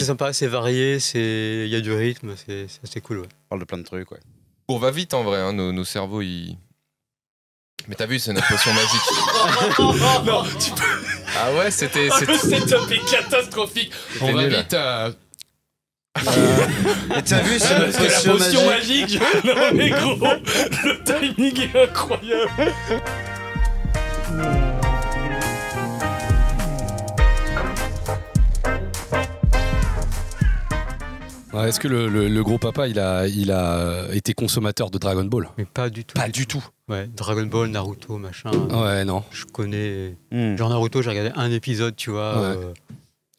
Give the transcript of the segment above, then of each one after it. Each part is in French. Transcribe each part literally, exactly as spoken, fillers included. C'est sympa, c'est varié, il y a du rythme, c'est cool. Ouais. On parle de plein de trucs, ouais. On va vite en vrai, hein, nos, nos cerveaux ils... Mais t'as vu, c'est notre potion magique. Non, tu peux... Ah ouais, c'était... Oh, le setup est catastrophique. On va vite... Euh... Euh... Et t'as vu, c'est notre potion, potion magique, magique. Non mais gros, le timing est incroyable. Ah, est-ce que le, le, le gros papa, il a, il a été consommateur de Dragon Ball? Mais pas du tout. Pas du tout. tout. Ouais, Dragon Ball, Naruto, machin. Ouais, non. Je connais... Mm. Genre Naruto, j'ai regardé un épisode, tu vois. Ouais. Euh,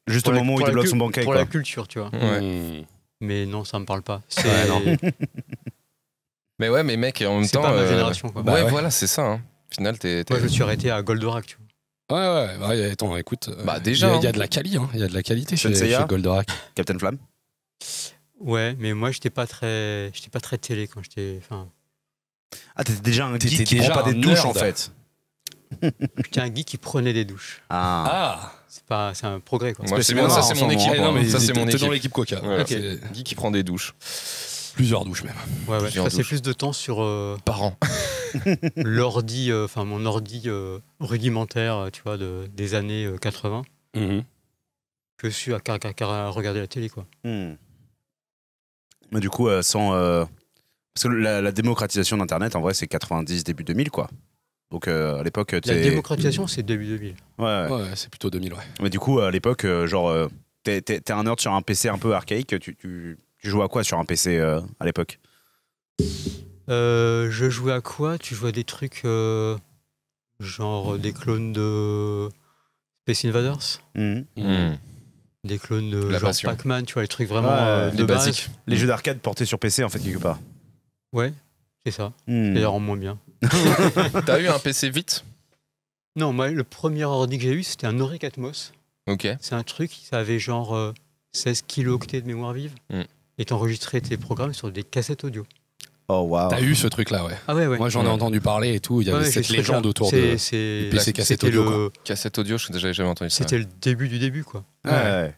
Juste au moment où il développe son bancaire. Pour quoi. La culture, tu vois. Ouais. Mm. Mais non, ça me parle pas. C'est... Ouais, mais ouais, mais mec, en même temps... C'est pas ma génération, quoi. Bah ouais, ouais, voilà, c'est ça. Hein. Au final, t'es... Moi, je suis arrêté à Goldorak, tu vois. Ouais, ouais, bah, attends, écoute. Bah déjà... Il y, hein. y a de la quali, hein. Il y a de la qualité chez, chez Goldorak. Captain Flamme. Ouais, mais moi j'étais pas très, j'étais pas très télé quand j'étais. Enfin... Ah, t'étais déjà un geek qui prend pas des douches en fait. J'étais un geek qui prenait des douches. Ah. C'est pas, c'est un progrès quoi. Moi c'est bien, ça c'est mon équipe. Non mais ça c'est mon équipe. T'es dans l'équipe Coca. Geek qui prend des douches. Plusieurs douches même. Ouais ouais. Je passais plus de temps sur. Par an. L'ordi, enfin mon ordi rudimentaire, tu vois, de des années quatre-vingts. Que sur à regarder la télé quoi. Mais du coup, euh, sans. Euh... Parce que la, la démocratisation d'Internet, en vrai, c'est quatre-vingt-dix, début deux mille, quoi. Donc euh, à l'époque. La démocratisation, c'est début deux mille. Ouais, ouais. ouais c'est plutôt deux mille, ouais. Mais du coup, à l'époque, euh, genre, euh, t'es, t'es, t'es un nerd sur un P C un peu archaïque, tu, tu, tu jouais à quoi sur un P C euh, à l'époque euh, Je jouais à quoi Tu jouais à des trucs. Euh, genre des clones de. Space Invaders mmh. Mmh. Des clones de la genre Pac-Man, tu vois, les trucs vraiment ouais, euh, de les base. Basiques. Les jeux d'arcade portés sur P C, en fait, quelque part. Ouais, c'est ça. Mmh. D'ailleurs, en moins bien. T'as eu un P C vite? Non, moi, le premier ordi que j'ai eu, c'était un Auric Atmos. Ok. C'est un truc, ça avait genre euh, seize kilo-octets de mémoire vive. Mmh. Et t'enregistrais tes programmes sur des cassettes audio. Oh, wow. T'as eu ce truc-là, ouais. Ah, ouais, ouais. Moi, j'en ai ouais. entendu parler et tout. Il y avait ouais, cette légende autour de du P C cassette audio. Le... Quoi. Cassette audio, je n'avais jamais entendu ça. C'était ouais. le début du début, quoi. Ouais. ouais.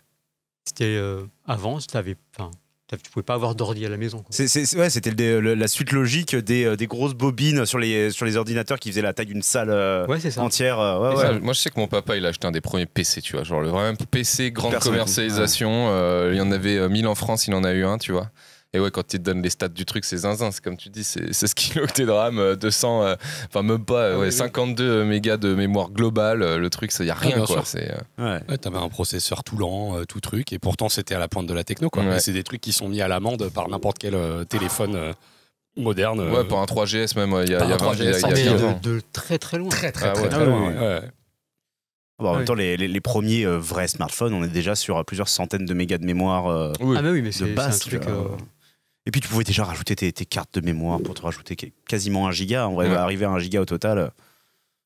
C'était euh, avant, t'avais, enfin, tu pouvais pas avoir d'ordi à la maison. C'était ouais, le, la suite logique des, des grosses bobines sur les, sur les ordinateurs qui faisaient la taille d'une salle euh, ouais, ça. entière. Euh, ouais, ouais. Ça, moi, je sais que mon papa, il a acheté un des premiers P C, tu vois. Genre le vrai P C grande Personne commercialisation. Ouais. Euh, il y en avait mille en France, il en a eu un, tu vois. Et ouais, quand tu te donnes les stats du truc, c'est zinzin, c'est comme tu dis, c'est seize kilos-octets de RAM, deux cents, euh, enfin même pas, euh, ouais, cinquante-deux mégas de mémoire globale, euh, le truc, il n'y a rien ah, quoi. Euh... Ouais, ouais t'avais un processeur tout lent, euh, tout truc, et pourtant c'était à la pointe de la techno quoi. Ouais. C'est des trucs qui sont mis à l'amende par n'importe quel euh, téléphone euh, moderne. Euh... Ouais, pour un trois G S même, il y a vingt ans. De très très loin. Très très ah, très, ouais. très loin, ouais. ouais. Bon, en ah même temps, oui. les, les, les premiers euh, vrais smartphones, on est déjà sur plusieurs centaines de mégas de mémoire euh, oui. Ah bah oui, mais de base. Truc, euh... Et puis tu pouvais déjà rajouter tes, tes cartes de mémoire pour te rajouter quasiment un giga. On va ouais. arriver à un giga au total.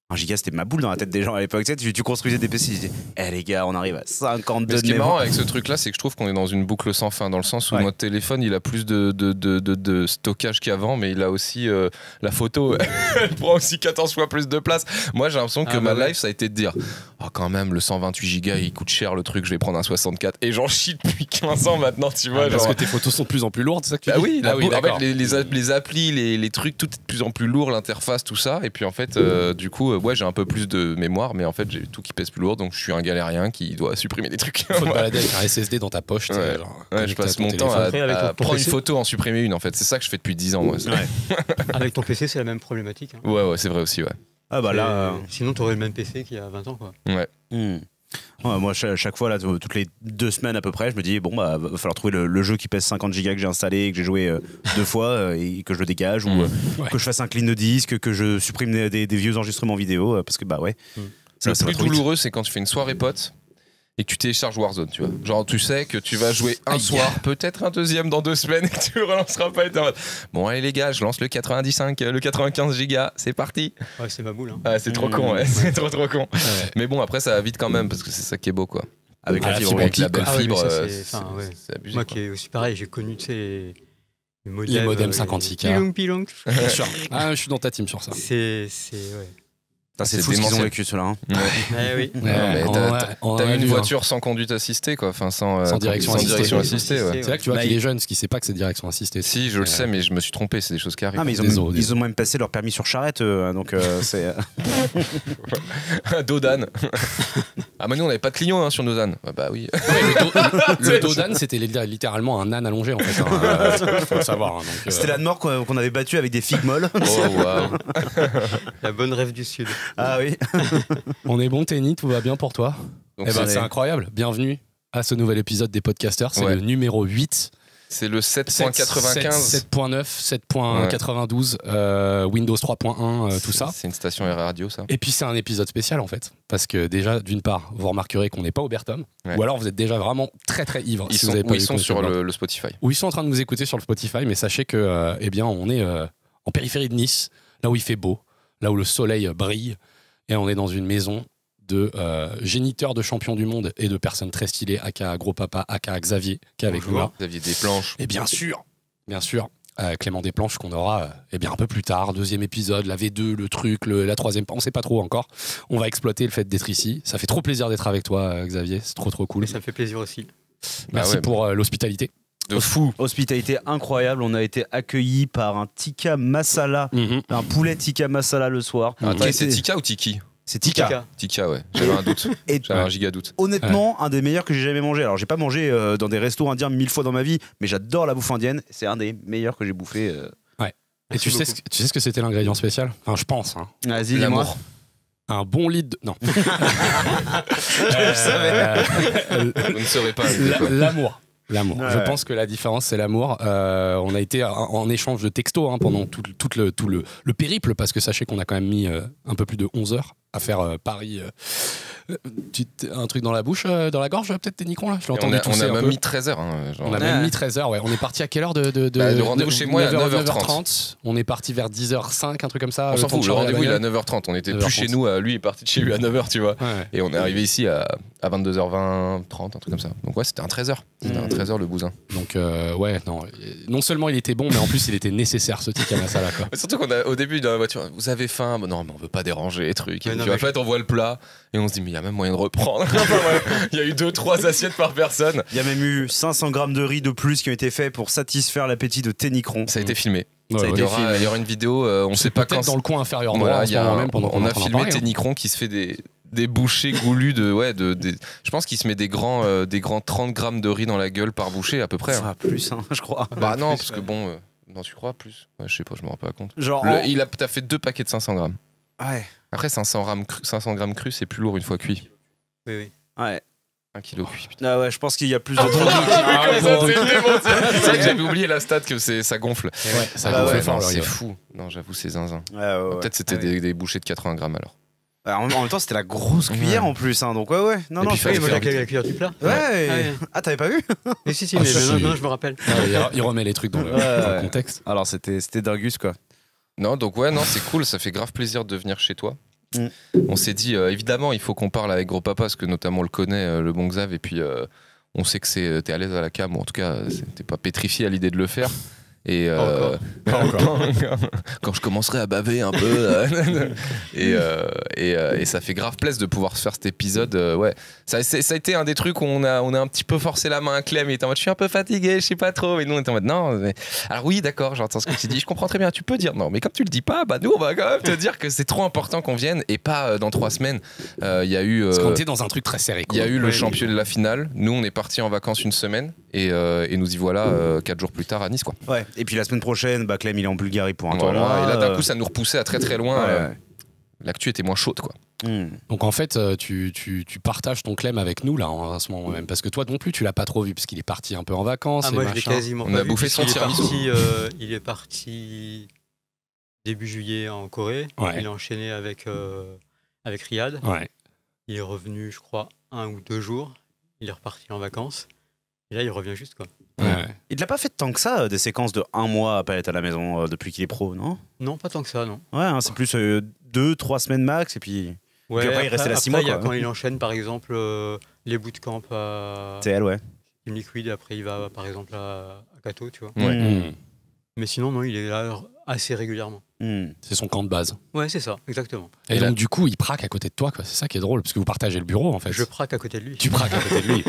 Un giga, c'était ma boule dans la tête des gens à l'époque. Tu, sais, tu, tu construisais des P C, tu disais, eh les gars, on arrive à cinquante-deux de mémoire. Ce qui est marrant avec ce truc-là, c'est que je trouve qu'on est dans une boucle sans fin, dans le sens où ouais. notre téléphone, il a plus de, de, de, de, de stockage qu'avant, mais il a aussi euh, la photo, elle prend aussi quatorze fois plus de place. Moi, j'ai l'impression que ah, ma ouais. life, ça a été de dire, oh, quand même, le cent vingt-huit giga, il coûte cher le truc, je vais prendre un soixante-quatre. Et j'en chie depuis quinze ans maintenant, tu vois. Ah, genre... Parce que tes photos sont de plus en plus lourdes, c'est ça que tu ah, oui, dis ah, oui, en fait, les, les, les applis, les, les trucs, tout est de plus en plus lourd, l'interface, tout ça. Et puis en fait, euh, du coup, ouais, j'ai un peu plus de mémoire, mais en fait, j'ai tout qui pèse plus lourd, donc je suis un galérien qui doit supprimer des trucs. Faut te balader avec un S S D dans ta poche. Ouais. Genre, ouais, je passe mon temps à, à prendre P C. Une photo, en supprimer une, en fait. C'est ça que je fais depuis dix ans, moi. Ouais. Avec ton P C, c'est la même problématique. Hein. Ouais, ouais, c'est vrai aussi, ouais. Ah bah là, euh... sinon, t'aurais le même P C qu'il y a vingt ans, quoi. Ouais. Mmh. Ouais, moi, chaque fois, là, toutes les deux semaines à peu près, je me dis, bon, bah, va falloir trouver le, le jeu qui pèse cinquante gigas que j'ai installé, que j'ai joué euh, deux fois, euh, et que je le dégage, mmh. ou euh, ouais. que je fasse un clean de disque, que je supprime des, des, des vieux enregistrements vidéo, euh, parce que, bah ouais. Mmh. Ça, le ça plus douloureux, c'est quand tu fais une soirée pote et que tu télécharges Warzone, tu vois. Genre, tu sais que tu vas jouer un soir, peut-être un deuxième dans deux semaines, et tu relanceras pas. Et t'es en mode, bon, allez les gars, je lance le quatre-vingt-quinze, le quatre-vingt-quinze giga, c'est parti. Ouais, c'est ma boule. Hein. Ah, c'est mmh, trop con, ouais. ouais. C'est trop, trop con. Ouais. Mais bon, après, ça va vite quand même, parce que c'est ça qui est beau, quoi. Avec ah, la fibre, avec la belle ah, fibre, ouais, c'est ouais. abusé. Moi, qui est aussi pareil, j'ai connu, tu sais, les, les modems. Les modems cinquante-six K. Pilong, pilong. Bien sûr. Ah, je suis dans ta team sur ça. C'est, ouais. C'est fou ce qu'ils ont vécu ceux-là. Hein. Ouais. Ouais, oui. Ouais, ouais, t'as eu une voiture sans conduite assistée, quoi. Enfin, sans, sans direction sans assistée. Direction assistée, ouais. C'est là que tu vois qu'il est jeune, ce qui sait pas que c'est direction assistée. Si, je le sais, mais je me suis trompé, c'est des choses qui arrivent. Ah, mais ils, ont même, eaux, ils ont même passé leur permis sur charrette, euh, donc euh, c'est. Dodane. Ah, mais nous on n'avait pas de clients hein, sur nos ânes. Bah, bah oui. Le Dodane, c'était littéralement un âne allongé, en fait. Faut le savoir. C'était l'âne mort qu'on avait battu avec des figues molles. La bonne rêve du Sud. Ah oui. On est bon, Tenny, tout va bien pour toi. Donc eh ben, c'est incroyable. Bienvenue à ce nouvel épisode des Podcasters. C'est ouais. le numéro huit. C'est le sept point quatre-vingt-quinze. sept point neuf, sept point quatre-vingt-douze, ouais. euh, Windows trois point un, euh, tout ça. C'est une station radio, ça. Et puis c'est un épisode spécial, en fait. Parce que déjà, d'une part, vous remarquerez qu'on n'est pas au Bertum. Ouais. Ou alors vous êtes déjà vraiment très très ivre. Ils si sont, vous avez pas ils sont sur le, le Spotify. Ou ils sont en train de nous écouter sur le Spotify. Mais sachez que, euh, eh bien, on est euh, en périphérie de Nice, là où il fait beau. Là où le soleil brille, et on est dans une maison de euh, géniteurs de champions du monde et de personnes très stylées, aka Gros Papa, aka Xavier, qui est avec nous là. Xavier Desplanches. Et bien sûr, bien sûr, euh, Clément Desplanches qu'on aura euh, et bien un peu plus tard, deuxième épisode, la V deux, le truc, le, la troisième, on sait pas trop encore. On va exploiter le fait d'être ici. Ça fait trop plaisir d'être avec toi, euh, Xavier, c'est trop trop cool. Et ça me fait plaisir aussi. Merci bah ouais, pour euh, l'hospitalité. De fou. Hospitalité incroyable. On a été accueillis par un tikka masala, mm-hmm. un poulet tikka masala le soir. Ah, c'est tikka ou tiki? C'est tikka. Tikka, ouais. J'avais un doute. J'avais un giga doute. Honnêtement, ouais. un des meilleurs que j'ai jamais mangé. Alors, j'ai pas mangé euh, dans des restos indiens mille fois dans ma vie, mais j'adore la bouffe indienne. C'est un des meilleurs que j'ai bouffé. Euh... Ouais. Et tu sais, ce, tu sais ce que c'était l'ingrédient spécial? Enfin, je pense. Hein. Vas-y, dis-moi. Un bon lit de... Non. Je le savais. Vous ne saurez pas. L'amour. L'amour. Ouais. Je pense que la différence, c'est l'amour. Euh, on a été en, en échange de textos hein, pendant tout, tout, le, tout le, le périple, parce que sachez qu'on a quand même mis euh, un peu plus de onze heures à faire euh, Paris. Euh, tu, un truc dans la bouche, euh, dans la gorge, peut-être t'es Nicon là. Je l'entends. On a, on a même peu. mis treize heures. Hein, genre. On a ouais. même mis treize heures, ouais. On est parti à quelle heure de, de, de, bah, le rendez-vous chez moi à neuf heures trente. On est parti vers dix heures cinq, un truc comme ça. On s'en fout, le rendez-vous il est à neuf heures trente. On était neuf heures trente. Plus chez nous, lui est parti de chez lui à neuf heures, tu vois. Ouais, ouais. Et on est arrivé ici à, à vingt-deux heures vingt, trente, un truc comme ça. Donc ouais, c'était un treize heures. C'était un treize heures le bousin. Donc euh, ouais, non. Non seulement il était bon, mais en plus il était nécessaire ce tikka masala. Surtout qu'on a au début dans la voiture, vous avez faim? Non, mais on veut pas déranger les trucs. En fait, on voit le plat et on se dit mais il y a même moyen de reprendre. Il y a eu deux trois assiettes par personne. Il y a même eu cinq cents grammes de riz de plus qui ont été faits pour satisfaire l'appétit de Ténicron. Ça a été filmé. Ouais, ouais, il, y aura, filmé. il y aura une vidéo, euh, on sait pas quand. Dans le coin inférieur droit. Voilà, y a, même on, on a filmé Ténicron qui se fait des, des bouchées goulues de ouais de. Des, je pense qu'il se met des grands euh, des grands trente grammes de riz dans la gueule par bouchée à peu près. Ça hein. plus, hein, je crois. Bah ouais, non, plus, parce ouais. que bon, euh, non tu crois plus. Ouais, je sais pas, je me rends pas compte. Genre, le, en... il a t'as fait deux paquets de cinq cents grammes. Ouais. Après cinq cents grammes cru, cru c'est plus lourd une fois cuit. Oui oui. Ouais. un kilo cuit. Putain. Ah ouais, je pense qu'il y a plus de produits. Ah, c'est vrai que j'avais oublié la stat que c'est ça gonfle. Ouais, ça ah gonfle fort. Ouais, c'est fou. Non, j'avoue c'est zinzin. Ouais, ouais, ouais. Peut-être c'était ah ouais. des, des bouchées de quatre-vingts grammes alors. Alors, en même temps, c'était la grosse cuillère ouais. en plus, hein, donc ouais, ouais. Non, et non, il mangeait la cuillère du plat. Ouais. ouais. Ah, ouais. ah t'avais pas vu? Mais si, si, mais non, je me rappelle. Il remet les trucs dans le contexte. Alors, c'était c'était dingus quoi. Non, donc ouais, non, c'est cool, ça fait grave plaisir de venir chez toi. Mm. On s'est dit, euh, évidemment, il faut qu'on parle avec Gros Papa, parce que notamment on le connaît, euh, le bon Xav, et puis euh, on sait que t'es à l'aise à la cam, ou en tout cas, t'es pas pétrifié à l'idée de le faire. Et euh, pas encore. Pas encore. Quand je commencerai à baver un peu. euh, et, euh, et, euh, et ça fait grave plaisir de pouvoir faire cet épisode. Euh, ouais. ça, ça a été un des trucs où on a, on a un petit peu forcé la main à Clem. Il était en mode je suis un peu fatigué, je sais pas trop. Et nous on était en mode non. Mais... Alors oui, d'accord, j'entends ce que tu dis, je comprends très bien. Tu peux dire non, mais comme tu le dis pas, bah nous on va quand même te dire que c'est trop important qu'on vienne et pas euh, dans trois semaines. Il euh, y a eu. Euh, Parce qu'on était dans un truc très serré. Il y a eu le champion de la finale. Nous on est partis en vacances une semaine et, euh, et nous y voilà euh, quatre jours plus tard à Nice quoi. Ouais. Et puis la semaine prochaine, bah Clem il est en Bulgarie pour un voilà, tournoi. Et là d'un coup ça nous repoussait à très très loin. Ouais, ouais. L'actu était moins chaude quoi. Mm. Donc en fait tu, tu, tu partages ton Clem avec nous là en ce moment même. Parce que toi non plus tu l'as pas trop vu parce qu'il est parti un peu en vacances. Ah, et moi, je l'ai quasiment On pas a vu, bouffé son tiramisu. Euh, il est parti début juillet en Corée. Ouais. Il a enchaîné avec, euh, avec Riyad. Ouais. Il est revenu je crois un ou deux jours. Il est reparti en vacances. Et là il revient juste quoi. Ouais. Ouais. Il l'a pas fait tant que ça, euh, des séquences de un mois à pas être à la maison euh, depuis qu'il est pro, non? Non, pas tant que ça, non. Ouais, hein, c'est plus euh, deux, trois semaines max, et puis, ouais, puis après, après il restait là six mois. Quoi. Y a quand il enchaîne, par exemple, euh, les bootcamps à T L, ouais. Team Liquid, après il va, par exemple, à, à Kato, tu vois. Ouais. Mmh. Mais sinon, non, il est là assez régulièrement. Mmh. C'est son camp de base. Ouais, c'est ça, exactement. Et, et donc, là, du coup, il praque à côté de toi, quoi. C'est ça qui est drôle, parce que vous partagez le bureau, en fait. Je praque à côté de lui. Tu praques à côté de lui.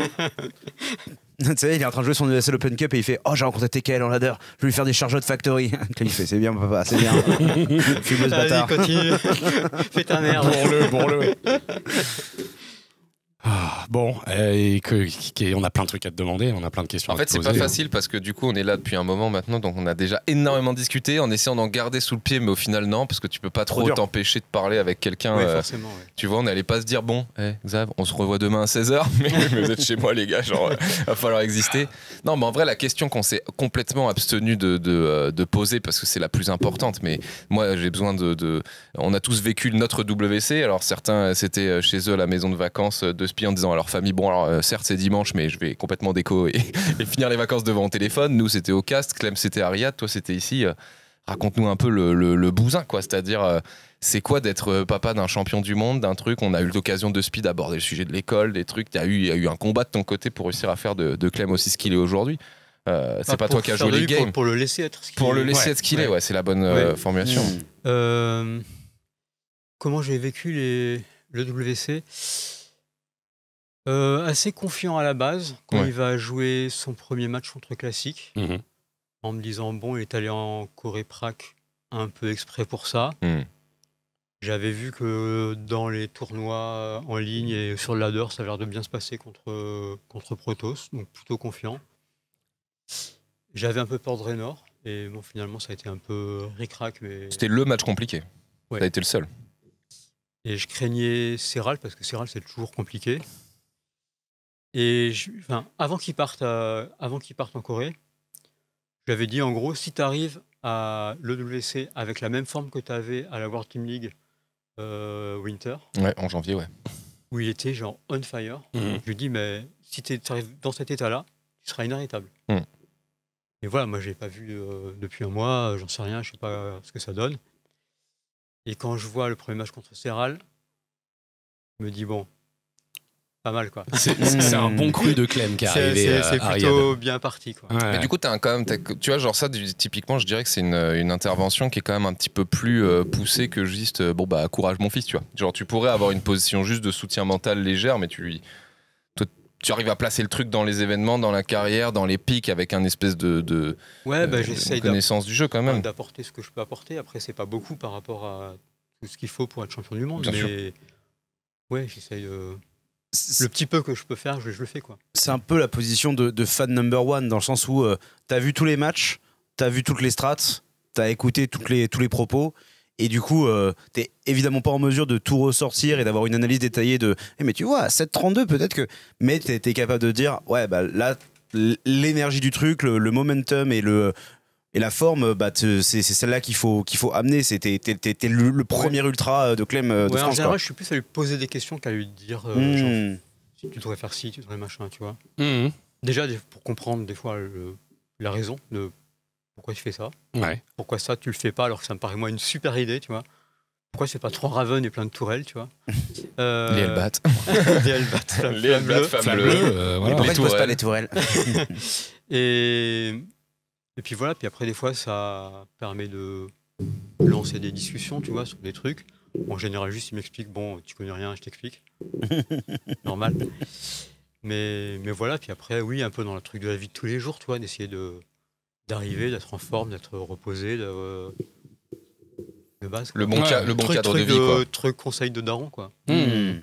Tu sais, il est en train de jouer son E S L Open Cup et il fait: oh, j'ai rencontré T K L en ladder, je vais lui faire des chargeots de Factory. Il fait: c'est bien, mon papa, c'est bien. Fumeuse bâtard. Vas-y, continue. Fais ta merde. Bourre-le, bourre-le. Ah, bon, euh, et que, que, on a plein de trucs à te demander, on a plein de questions. En fait, c'est pas facile parce que du coup, on est là depuis un moment maintenant, donc on a déjà énormément discuté en essayant d'en garder sous le pied, mais au final, non, parce que tu peux pas trop t'empêcher de parler avec quelqu'un. Oui, euh, oui. Tu vois, on n'allait pas se dire: bon, hey, Xav, on se revoit demain à seize heures, mais, mais vous êtes chez moi, les gars, genre, va falloir exister. Non, mais en vrai, la question qu'on s'est complètement abstenu de, de, de poser parce que c'est la plus importante, mais moi, j'ai besoin de, de. On a tous vécu notre W C, alors certains, c'était chez eux, la maison de vacances de en disant à leur famille: bon, alors euh, certes c'est dimanche, mais je vais complètement déco et, et finir les vacances devant mon téléphone. Nous c'était au cast, Clem c'était à Riyad, toi c'était ici. Euh, raconte-nous un peu le, le, le bousin, quoi. C'est-à-dire, euh, c'est quoi d'être papa d'un champion du monde, d'un truc? On a eu l'occasion de speed aborder le sujet de l'école, des trucs. T'as eu, y a eu un combat de ton côté pour réussir à faire de, de Clem aussi ce qu'il est aujourd'hui. Euh, c'est pas, pas toi qui as joué les games. Pour, pour le laisser être ce qu'il est. Pour le laisser ouais, être ce qu'il ouais. est, ouais, c'est la bonne ouais. euh, formulation. Mmh. Euh, comment j'ai vécu les, le W C? Euh, assez confiant à la base quand ouais. il va jouer son premier match contre Classique, mmh. en me disant: bon, il est allé en Corée prac un peu exprès pour ça. Mmh. J'avais vu que dans les tournois en ligne et sur le ladder, ça a l'air de bien se passer contre, contre Protoss, donc plutôt confiant. J'avais un peu peur de Raynor, et bon, finalement ça a été un peu ric-rac. Mais... c'était le match compliqué, ouais. ça a été le seul. Et je craignais Serral, parce que Serral c'est toujours compliqué. Et je, enfin, avant qu'ils partent, qu'ils partent en Corée, je lui avais dit en gros: si tu arrives à l'E W C avec la même forme que tu avais à la World Team League euh, Winter, ouais, en janvier, ouais, où il était genre on fire, mmh. je lui ai dit: mais si tu arrives dans cet état-là, tu seras inarrêtable. Mmh. Et voilà, moi je l'ai pas vu euh, depuis un mois, j'en sais rien, je sais pas ce que ça donne. Et quand je vois le premier match contre Serral, je me dis: bon, pas mal, quoi. C'est un bon cru de Clem qui est arrivé. C'est plutôt bien parti, quoi. Ouais. Mais du coup, t'as quand même, t'as, tu vois, genre ça, typiquement, je dirais que c'est une, une intervention qui est quand même un petit peu plus euh, poussée que juste euh, bon, bah, courage, mon fils, tu vois. Genre, tu pourrais avoir une position juste de soutien mental légère, mais tu lui. Tu arrives à placer le truc dans les événements, dans la carrière, dans les pics, avec un espèce de, de, ouais, bah, euh, de connaissance du jeu, quand même. D'apporter ce que je peux apporter. Après, c'est pas beaucoup par rapport à tout ce qu'il faut pour être champion du monde. Bien mais sûr. Ouais, j'essaye de. Le petit peu que je peux faire, je, je le fais, quoi. C'est un peu la position de, de fan number one, dans le sens où euh, t'as vu tous les matchs, t'as vu toutes les strats, t'as écouté toutes les, tous les propos, et du coup, euh, t'es évidemment pas en mesure de tout ressortir et d'avoir une analyse détaillée de eh, « mais tu vois, à sept trente-deux, peut-être que… » Mais t'es, t'es capable de dire « ouais, bah là, l'énergie du truc, le, le momentum et le… » Et la forme, bah, c'est celle-là qu'il faut, qu'il faut amener. C'était le, le premier ultra de Clem de ouais, France. En général, quoi. Je suis plus à lui poser des questions qu'à lui dire euh, mmh. genre, si tu devrais faire ci, tu devrais machin, tu vois. Mmh. Déjà, pour comprendre des fois le, la raison de pourquoi tu fais ça. Ouais. Pourquoi ça, tu le fais pas, alors que ça me paraît, moi, une super idée, tu vois. Pourquoi c'est pas trois Raven et plein de tourelles, tu vois. euh, Les Hellbat. Les Hellbat, les Hellbat, flamme bleue. Pourquoi je pose pas les tourelles? Et... Et puis voilà, puis après des fois ça permet de lancer des discussions, tu vois, sur des trucs. En général, juste il m'explique: bon, tu connais rien, je t'explique. Normal. Mais, mais voilà, puis après, oui, un peu dans le truc de la vie de tous les jours, tu vois, d'essayer d'arriver, d'être en forme, d'être reposé, de, euh, de base. Quoi. Le bon, ouais, ca le bon truc, cadre truc de vie, quoi. Truc conseil de daron, quoi. Mmh.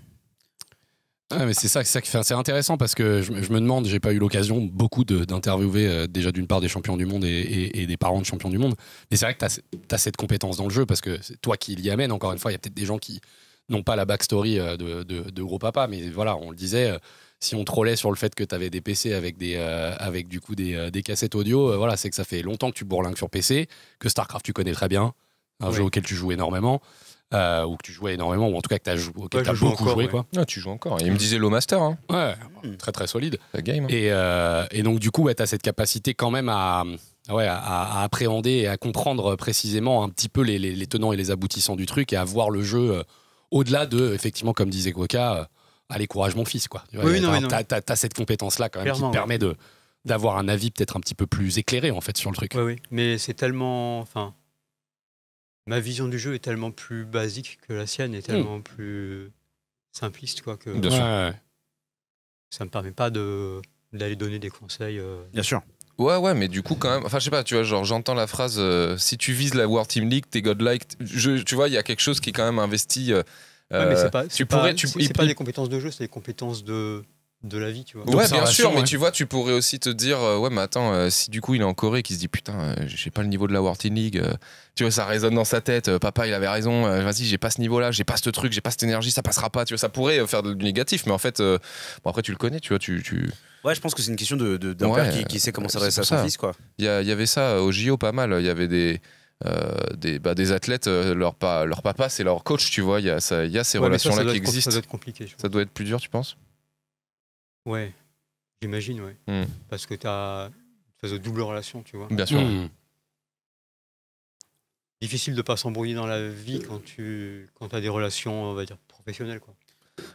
Ah, mais c'est ça, c'est ça qui fait, c'est intéressant parce que je, je me demande, j'ai pas eu l'occasion beaucoup d'interviewer euh, déjà d'une part des champions du monde et, et, et des parents de champions du monde, mais c'est vrai que t'as, t'as cette compétence dans le jeu parce que c'est toi qui l'y amène. Encore une fois, il y a peut-être des gens qui n'ont pas la backstory de, de, de gros papa, mais voilà, on le disait, euh, si on trollait sur le fait que t'avais des P C avec des euh, avec du coup des, euh, des cassettes audio, euh, voilà, c'est que ça fait longtemps que tu bourlingues sur P C, que Starcraft tu connais très bien, un oui. jeu auquel tu joues énormément. Euh, ou que tu jouais énormément, ou en tout cas que tu as, jou ouais, as beaucoup encore, joué. Ouais. Quoi. Ouais, tu joues encore. Et il me disait Low Master. Hein. Ouais, très très solide. La game. Hein. Et, euh, et donc, du coup, ouais, tu as cette capacité quand même à, ouais, à, à appréhender et à comprendre précisément un petit peu les, les, les tenants et les aboutissants du truc et à voir le jeu euh, au-delà de, effectivement, comme disait Coca, euh, allez, courage, mon fils. Tu oui, as, as, as cette compétence-là quand même Clairement, qui te permet ouais. de. d'avoir un avis peut-être un petit peu plus éclairé en fait sur le truc. Oui, oui. Mais c'est tellement... Enfin, ma vision du jeu est tellement plus basique que la sienne, est tellement mmh. plus simpliste, quoi, que... Bien sûr. Ouais, ouais. Ça me permet pas de d'aller donner des conseils. Euh... Bien sûr. Ouais, ouais, mais du coup, quand même, enfin, je sais pas, tu vois, genre, j'entends la phrase euh, si tu vises la World Team League, t'es godlike. Je, tu vois, il y a quelque chose qui est quand même investi. Euh, ouais, mais c'est pas, tu pourrais, pas, tu, il, pas il... des compétences de jeu, c'est des compétences de, de la vie, tu vois. Donc, ouais, bien sûr, ouais. Mais tu vois, tu pourrais aussi te dire euh, ouais, mais attends, euh, si du coup il est en Corée et qu'il se dit putain, euh, j'ai pas le niveau de la World Team League, euh, tu vois, ça résonne dans sa tête, euh, papa, il avait raison, euh, vas-y, j'ai pas ce niveau-là, j'ai pas ce truc, j'ai pas cette énergie, ça passera pas, tu vois, ça pourrait euh, faire du négatif, mais en fait, euh, bon, après, tu le connais, tu vois, tu. tu... Ouais, je pense que c'est une question d'un de, de, ouais, père qui, qui sait comment s'adresser à son ça. fils, quoi. Il y, y avait ça au J O pas mal. Il y avait des, euh, des, bah, des athlètes, euh, leur, pa, leur papa, c'est leur coach, tu vois. Il y a, ça, y a ces ouais, relations-là qui existent. Ça doit être compliqué. Ça doit être plus dur, tu penses? Ouais, j'imagine, ouais. Mm. Parce que tu as une double relation, tu vois. Bien sûr. Mm. Difficile de ne pas s'embrouiller dans la vie quand tu quand as des relations, on va dire, professionnelles, quoi.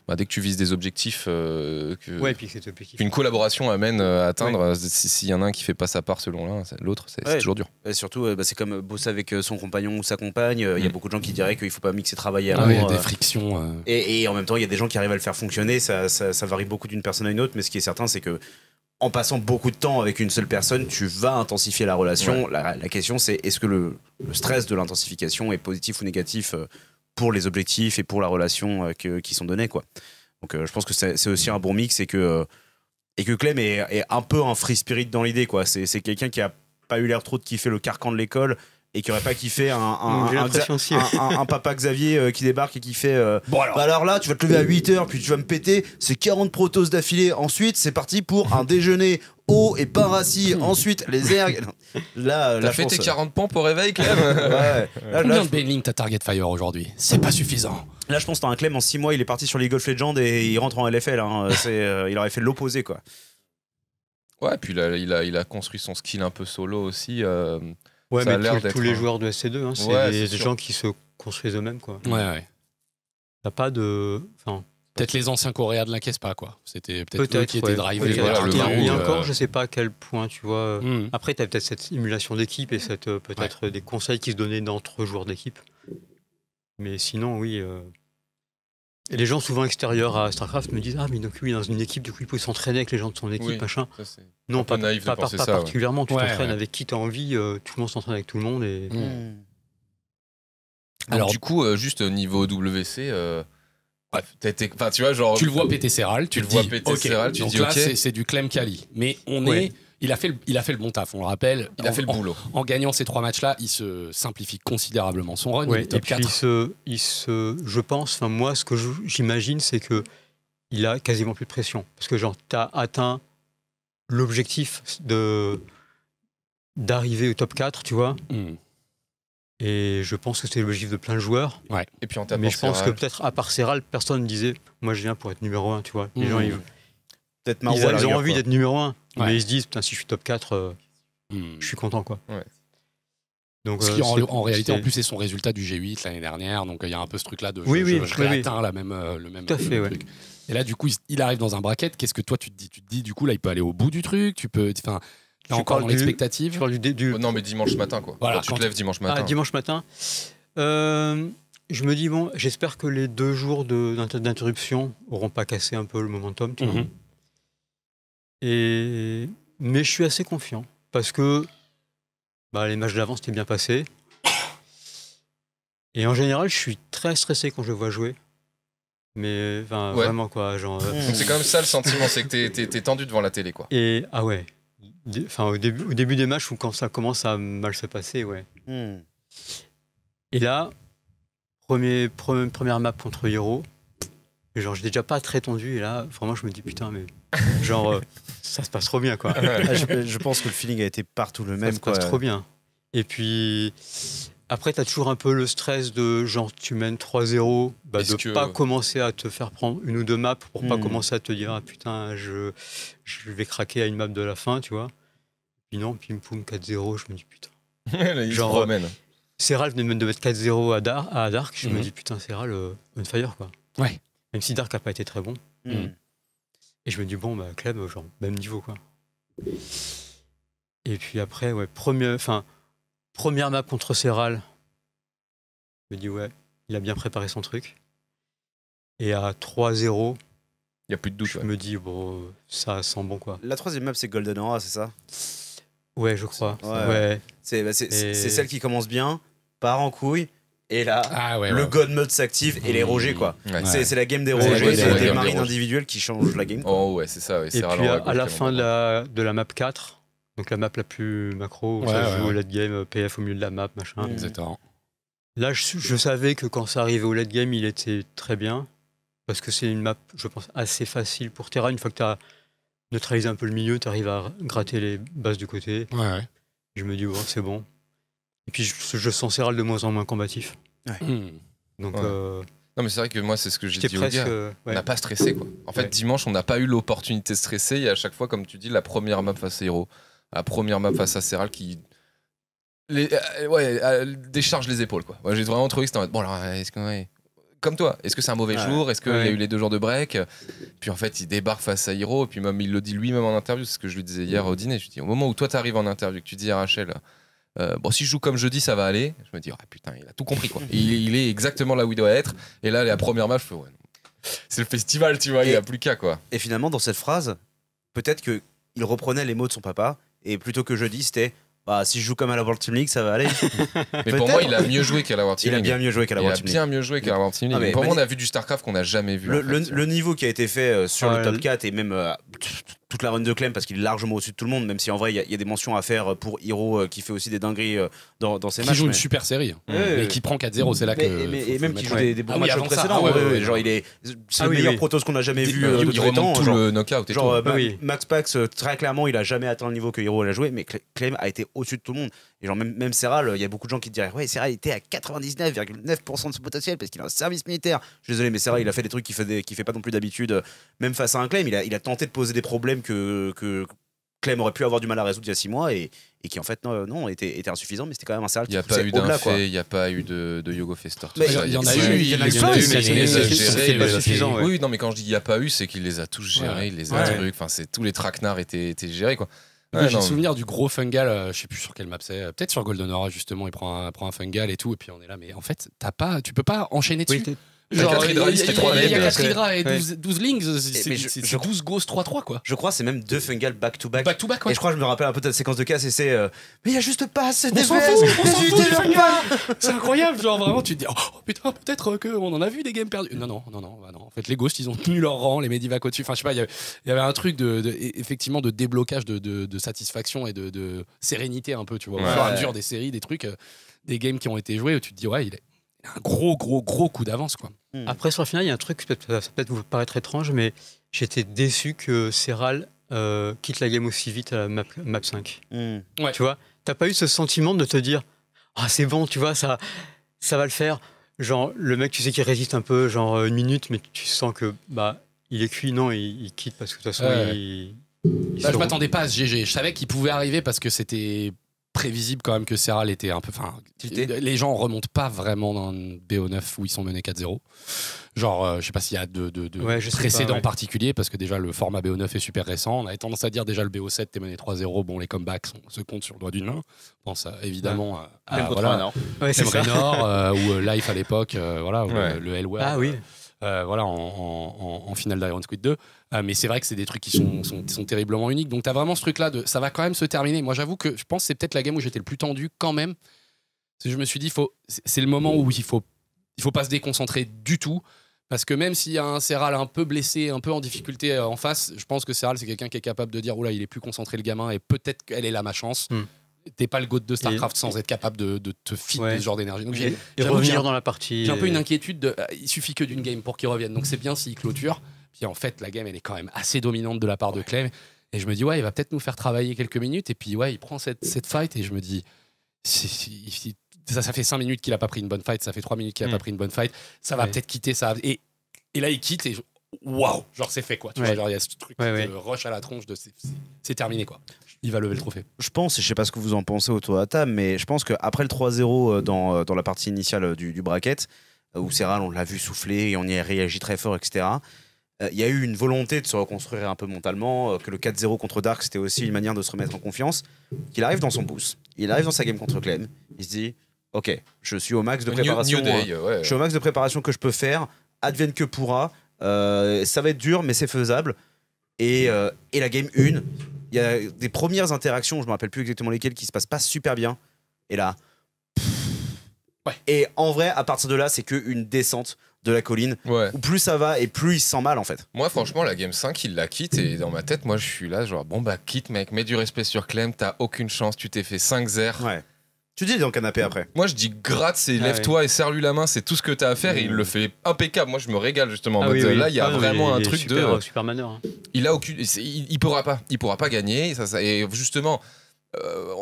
Bah, dès que tu vises des objectifs euh, qu'une ouais, qu collaboration amène euh, à atteindre, ouais. S'il si y en a un qui fait pas sa part selon l'un, l'autre, c'est ouais. toujours dur. Et surtout, euh, bah, c'est comme bosser avec son compagnon ou sa compagne. Il euh, mmh. y a beaucoup de gens qui diraient qu'il faut pas mixer travail à l'amour. Il y a des frictions. Euh... Et, et en même temps, il y a des gens qui arrivent à le faire fonctionner. Ça, ça, ça varie beaucoup d'une personne à une autre. Mais ce qui est certain, c'est que en passant beaucoup de temps avec une seule personne, tu vas intensifier la relation. Ouais. La, la question, c'est est-ce que le, le stress de l'intensification est positif ou négatif euh, pour les objectifs et pour la relation euh, que, qui sont donnés, quoi. Donc euh, je pense que c'est aussi un bon mix et que, euh, et que Clem est, est un peu un free spirit dans l'idée, quoi. C'est quelqu'un qui a pas eu l'air trop de kiffer le carcan de l'école et qui aurait pas kiffé un, un, un, un, un, un papa Xavier euh, qui débarque et qui fait euh, bon alors. Bah alors là tu vas te lever à huit heures puis tu vas me péter, c'est quarante protos d'affilée, ensuite c'est parti pour un déjeuner eau et pain rassis, ensuite les ergues. Là, t'as fait tes quarante pompes au réveil, Clem. Ouais. Combien de bailing t'as target fire aujourd'hui? C'est pas suffisant. Là, je pense que t'as un Clem en six mois, il est parti sur League of Legends et il rentre en L F L. Hein. Euh, il aurait fait l'opposé, quoi. Ouais, puis là, il, a, il a construit son skill un peu solo aussi. Euh, ouais, ça mais tout, tous les un... joueurs de S C deux, hein, c'est ouais, des gens qui se construisent eux-mêmes, quoi. Ouais, ouais. T'as pas de. Enfin, peut-être les anciens coréens de l'Inquiète pas, quoi. C'était peut-être peut eux qui ouais. étaient drivés. Et encore, je sais pas à quel point, tu vois. Mm. Après, tu as peut-être cette émulation d'équipe et euh, peut-être ouais. des conseils qui se donnaient d'entre joueurs d'équipe. Mais sinon, oui. Euh... Et les gens souvent extérieurs à StarCraft me disent ah, mais donc lui, dans une équipe, du coup, il peut s'entraîner avec les gens de son équipe, oui, machin. Ça, non, pas, pas, pas, pas ça, particulièrement. Ouais. Tu t'entraînes ouais, ouais. avec qui tu as envie, euh, tout le monde s'entraîne avec tout le monde. Et... Mm. Donc, alors, du coup, euh, juste niveau W C. Euh... Ouais, t es, t es, tu, vois, genre, tu le vois péter Serral, tu, tu le vois dis, péter okay. Serral, tu donc dis là, ok. C'est du Clem Kali. Mais on ouais. est, il a, fait le, il a fait le bon taf, on le rappelle. Il a en, fait le boulot. En, en gagnant ces trois matchs-là, il se simplifie considérablement son run. Ouais, il est top quatre. Il se, il se, je pense, enfin moi, ce que j'imagine, c'est que il a quasiment plus de pression. Parce que genre, t'as atteint l'objectif d'arriver au top quatre, tu vois. Mm. Et je pense que c'était l'objectif de plein de joueurs. Ouais. Et puis en mais je pense Serral. que peut-être à part Serral, personne ne disait moi je viens pour être numéro un, tu vois. Les mmh. gens ils, peut-être Maroua, ils, ils ont rigueur, envie d'être numéro un, ouais. mais ils se disent putain si je suis top quatre, euh, mmh. je suis content, quoi. Ouais. Donc ce euh, qui en, en réalité en plus c'est son résultat du G huit l'année dernière, donc il y a un peu ce truc là de oui, je, oui, je, je oui, réatteins oui. la même euh, le même, tout à fait, le même ouais. truc. Et là du coup il, il arrive dans un bracket, qu'est-ce que toi tu te dis? Tu te dis du coup là il peut aller au bout du truc, tu peux enfin Tu encore dans l'expectative du, du... Oh non, mais dimanche matin, quoi. Voilà, tu te lèves dimanche matin. Ah, dimanche matin. Euh, je me dis, bon, j'espère que les deux jours d'interruption n'auront pas cassé un peu le momentum. Tu mm-hmm. vois. Et... Mais je suis assez confiant parce que bah, les matchs d'avant c'était bien passé. Et en général, je suis très stressé quand je vois jouer. Mais enfin, ouais. vraiment, quoi. Genre... C'est quand même ça le sentiment, c'est que t'es, t'es, t'es tendu devant la télé, quoi. Et... Ah ouais. Enfin, au début, au début des matchs, où quand ça commence à mal se passer, ouais. Mm. Et là, premier, premier, première map contre Hero, genre j'étais déjà pas très tendu, et là, vraiment, je me dis putain, mais genre, euh, ça se passe trop bien, quoi. Ah, je, je pense que le feeling a été partout le même, quoi. Ça se passe trop bien. Et puis, après, t'as toujours un peu le stress de genre, tu mènes trois zéro, bah, de que... pas commencer à te faire prendre une ou deux maps pour mm. pas commencer à te dire, ah putain, je, je vais craquer à une map de la fin, tu vois. Puis non, pim poum, quatre zéro, je me dis putain. Là, il genre, euh, Serral venait de mettre quatre zéro à, Dar à Dark, je mm. me dis putain, Serral, euh, on fire, quoi. Ouais. Même si Dark a pas été très bon. Mm. Et je me dis, bon, bah, Clem, genre, même niveau, quoi. Et puis après, ouais, premier, enfin, première map contre Serral. Je me dis, ouais, il a bien préparé son truc. Et à trois zéro, il y a plus de doute. Je ouais. me dis, bon, ça sent bon, quoi. La troisième map, c'est Golden Aura, c'est ça? Ouais, je crois. Ouais, ouais. ouais. C'est bah, et... celle qui commence bien, part en couille. Et là, ah ouais, le ouais. God Mode s'active et les Rogers, quoi. Ouais. C'est la game des Rogers, c'est des marines individuelles qui changent la game. Oh ouais, c'est ça. Ouais, et puis à, à la fin de la, de la map quatre, donc la map la plus macro, où ouais, ça ouais, joue ouais. au late game, P F au milieu de la map, machin. Exactement. Là, je, je savais que quand ça arrivait au late game, il était très bien. Parce que c'est une map, je pense, assez facile pour Terra. Une fois que tu as neutralisé un peu le milieu, tu arrives à gratter les bases de côté. Ouais, ouais. Je me dis, oh, c'est bon. Et puis je, je sens Serral de moins en moins combatif. Ouais. Mmh. Donc, ouais. euh... Non mais c'est vrai que moi c'est ce que j'ai dit aux gars, euh, ouais. on n'a pas stressé quoi. En fait ouais. dimanche on n'a pas eu l'opportunité de stresser et à chaque fois comme tu dis la première map face à Hero, la première map face à Serral qui les, euh, ouais, euh, décharge les épaules quoi. Ouais, j'ai vraiment trouvé que c'était en mode bon alors est-ce que... Ouais. Comme toi, est-ce que c'est un mauvais ouais. jour? Est-ce qu'il ouais. y a eu les deux jours de break? Puis en fait, il débarque face à Hero et puis même il le dit lui-même en interview, c'est ce que je lui disais hier au dîner. Je lui dis au moment où toi t'arrives en interview, que tu dis à Rachel Euh, bon, si je joue comme je dis, ça va aller. Je me dis, ah putain, il a tout compris quoi. Il, il est exactement là où il doit être. Et là, la première match, ouais, c'est le festival, tu vois, et, il n'y a plus qu'à quoi. Et finalement, dans cette phrase, peut-être qu'il reprenait les mots de son papa. Et plutôt que je dis, c'était, bah si je joue comme à la World Team League, ça va aller. Mais pour moi, il a mieux joué qu'à la World Team League. Il a bien mieux joué qu'à la World Team League. Il a bien mieux joué qu'à la World Team League. Pour moi, on a vu du Starcraft qu'on n'a jamais vu. Le, en fait. le, le niveau qui a été fait sur euh, le top quatre et même. Euh, toute la run de Clem parce qu'il est largement au-dessus de tout le monde, même si en vrai il y, y a des mentions à faire pour Hero euh, qui fait aussi des dingueries euh, dans, dans ses qui matchs. Qui joue mais... une super série hein. ouais, et qui prend quatre zéro, c'est là que. Mais, mais, et même qui joue ouais. des, des bons ah matchs oui, précédents. Ah ouais, ouais, ouais, ouais, genre il est c'est ah le oui, meilleur oui. Protoss qu'on a jamais vu. Euh, il remonte tout genre, le knockout. Et genre, tout. Bah, oui. Max Pax très clairement il a jamais atteint le niveau que Hero a joué, mais Clem a été au-dessus de tout le monde. Et genre même, même Serral, il y a beaucoup de gens qui diraient ouais Serral était à quatre-vingt-dix-neuf virgule neuf pour cent de son potentiel parce qu'il a un service militaire. Je suis désolé mais Serral il a fait des trucs qu'il fait qui fait pas non plus d'habitude, même face à un Clem, il a il a tenté de poser des problèmes Que, que Clem aurait pu avoir du mal à résoudre il y a six mois et, et qui en fait non, non était, était insuffisant, mais c'était quand même un Serral qui poussait au-delà. Il n'y a pas eu de, de Yogo Fester. Il y en a eu, il y en a eu, mais il les a gérés. Oui, non, mais quand je dis il n'y a pas eu, c'est qu'il les a tous gérés, il les a trucs, enfin tous les traquenards étaient gérés quoi. Ouais, j'ai le souvenir du gros fungal, euh, je sais plus sur quelle map c'est, euh, peut-être sur Golden Aura justement, il prend un, prend un fungal et tout, et puis on est là, mais en fait t'as pas, tu peux pas enchaîner dessus. Oui, genre, il y a quatre Hydra et douze Lynx, c'est douze Ghosts trois trois quoi. Je crois c'est même deux Fungal back-to-back. Back to back, ouais. Et je crois que je me rappelle un peu de la séquence de casse et c'est euh, mais il y a juste pas assez des fout. C'est incroyable, genre vraiment tu te dis oh putain peut-être qu'on en a vu des games perdus. Non non non non, bah, non. En fait les Ghosts ils ont tenu leur rang, les Medivac au-dessus. Enfin je sais pas, il y, y avait un truc de, de effectivement de déblocage de, de, de satisfaction et de, de sérénité un peu tu vois. Au fur et à mesure des séries, des trucs, euh, des games qui ont été joués où tu te dis ouais il est un gros, gros, gros coup d'avance, quoi. Mmh. Après, sur la finale, il y a un truc, ça peut peut-être vous paraître étrange, mais j'étais déçu que Serral euh, quitte la game aussi vite à la map, map cinq. Mmh. Ouais. Tu vois, t'as pas eu ce sentiment de te dire « Ah, oh, c'est bon, tu vois, ça, ça va le faire. » Genre, le mec, tu sais qu'il résiste un peu, genre une minute, mais tu sens que, bah, il est cuit, non, il, il quitte, parce que de toute façon, euh... il... il bah, je m'attendais pas à ce G G. Je savais qu'il pouvait arriver parce que c'était... prévisible quand même que Serral était un peu... Enfin, les gens remontent pas vraiment dans B O neuf où ils sont menés quatre zéro. Genre, euh, je sais pas s'il y a de, de, de ouais, précédents ouais. particuliers, parce que déjà le format B O neuf est super récent. On avait tendance à dire déjà le B O sept, t'es mené trois zéro, bon, les comebacks sont, se comptent sur le doigt d'une main. Je pense euh, évidemment ouais. à... Même à, voilà, Raynor. Ouais, même Raynor, euh, ou euh, Life à l'époque, euh, voilà, ouais. le L-Word. Ah oui. Euh, voilà, en, en, en finale d'Iron Squid deux. Euh, mais c'est vrai que c'est des trucs qui sont, sont, sont terriblement uniques. Donc, tu as vraiment ce truc-là de ça va quand même se terminer. Moi, j'avoue que je pense que c'est peut-être la game où j'étais le plus tendu quand même. Parce que je me suis dit, c'est le moment où il faut, il faut pas se déconcentrer du tout. Parce que même s'il y a un Serral un peu blessé, un peu en difficulté en face, je pense que Serral, c'est quelqu'un qui est capable de dire oula, il est plus concentré le gamin et peut-être qu'elle est là ma chance. Mm. T'es pas le goat de Starcraft et sans être capable de, de te fit ouais. de ce genre d'énergie. Donc j'ai revenir dans la partie. J'ai un peu une inquiétude. De, euh, il suffit que d'une game pour qu'il revienne. Donc c'est bien s'il clôture. Puis en fait la game elle est quand même assez dominante de la part ouais. de Clem. Et je me dis ouais il va peut-être nous faire travailler quelques minutes. Et puis ouais il prend cette, cette fight et je me dis si, si, si, ça ça fait cinq minutes qu'il a pas pris une bonne fight. Ça fait trois minutes qu'il a mmh. pas pris une bonne fight. Ça va ouais. peut-être quitter ça. Et, et là il quitte et je, waouh genre c'est fait quoi. Tu ouais. vois genre il y a ce truc ouais, ouais. de rush à la tronche de c'est terminé quoi. Il va lever le trophée. Je pense, et je sais pas ce que vous en pensez autour de la table, mais je pense qu'après le trois zéro dans, dans la partie initiale du, du bracket, où Serral, on l'a vu souffler et on y a réagi très fort, et cetera, il euh, y a eu une volonté de se reconstruire un peu mentalement, euh, que le quatre zéro contre Dark, c'était aussi une manière de se remettre en confiance. Qu'il arrive dans son boost, il arrive dans sa game contre Clem, il se dit « Ok, je suis au max de préparation, new, new day, ouais. je suis au max de préparation que je peux faire, advienne que pourra, euh, ça va être dur, mais c'est faisable. » Et, euh, et la game un, il y a des premières interactions, je ne me rappelle plus exactement lesquelles, qui ne se passent pas super bien. Et là... Ouais. Et en vrai, à partir de là, c'est qu'une descente de la colline. Ouais. Où plus ça va et plus il se sent mal en fait. Moi, franchement, la game cinq, il la quitte. Et dans ma tête, moi, je suis là, genre, bon, bah, quitte, mec, mets du respect sur Clem, t'as aucune chance, tu t'es fait cinq zéro. Ouais. Tu dis dans le canapé après. Moi, je dis gratte, c'est ah lève-toi ouais. et serre-lui la main, c'est tout ce que t'as à faire. Mmh. Et il le fait impeccable. Moi, je me régale justement. Ah oui, oui. Là, il y a ah vraiment oui, un truc super, de. Euh, super manœuvre. Hein. Il a aucune. Il, il pourra pas. Il pourra pas gagner. Ça, ça... Et justement. Euh,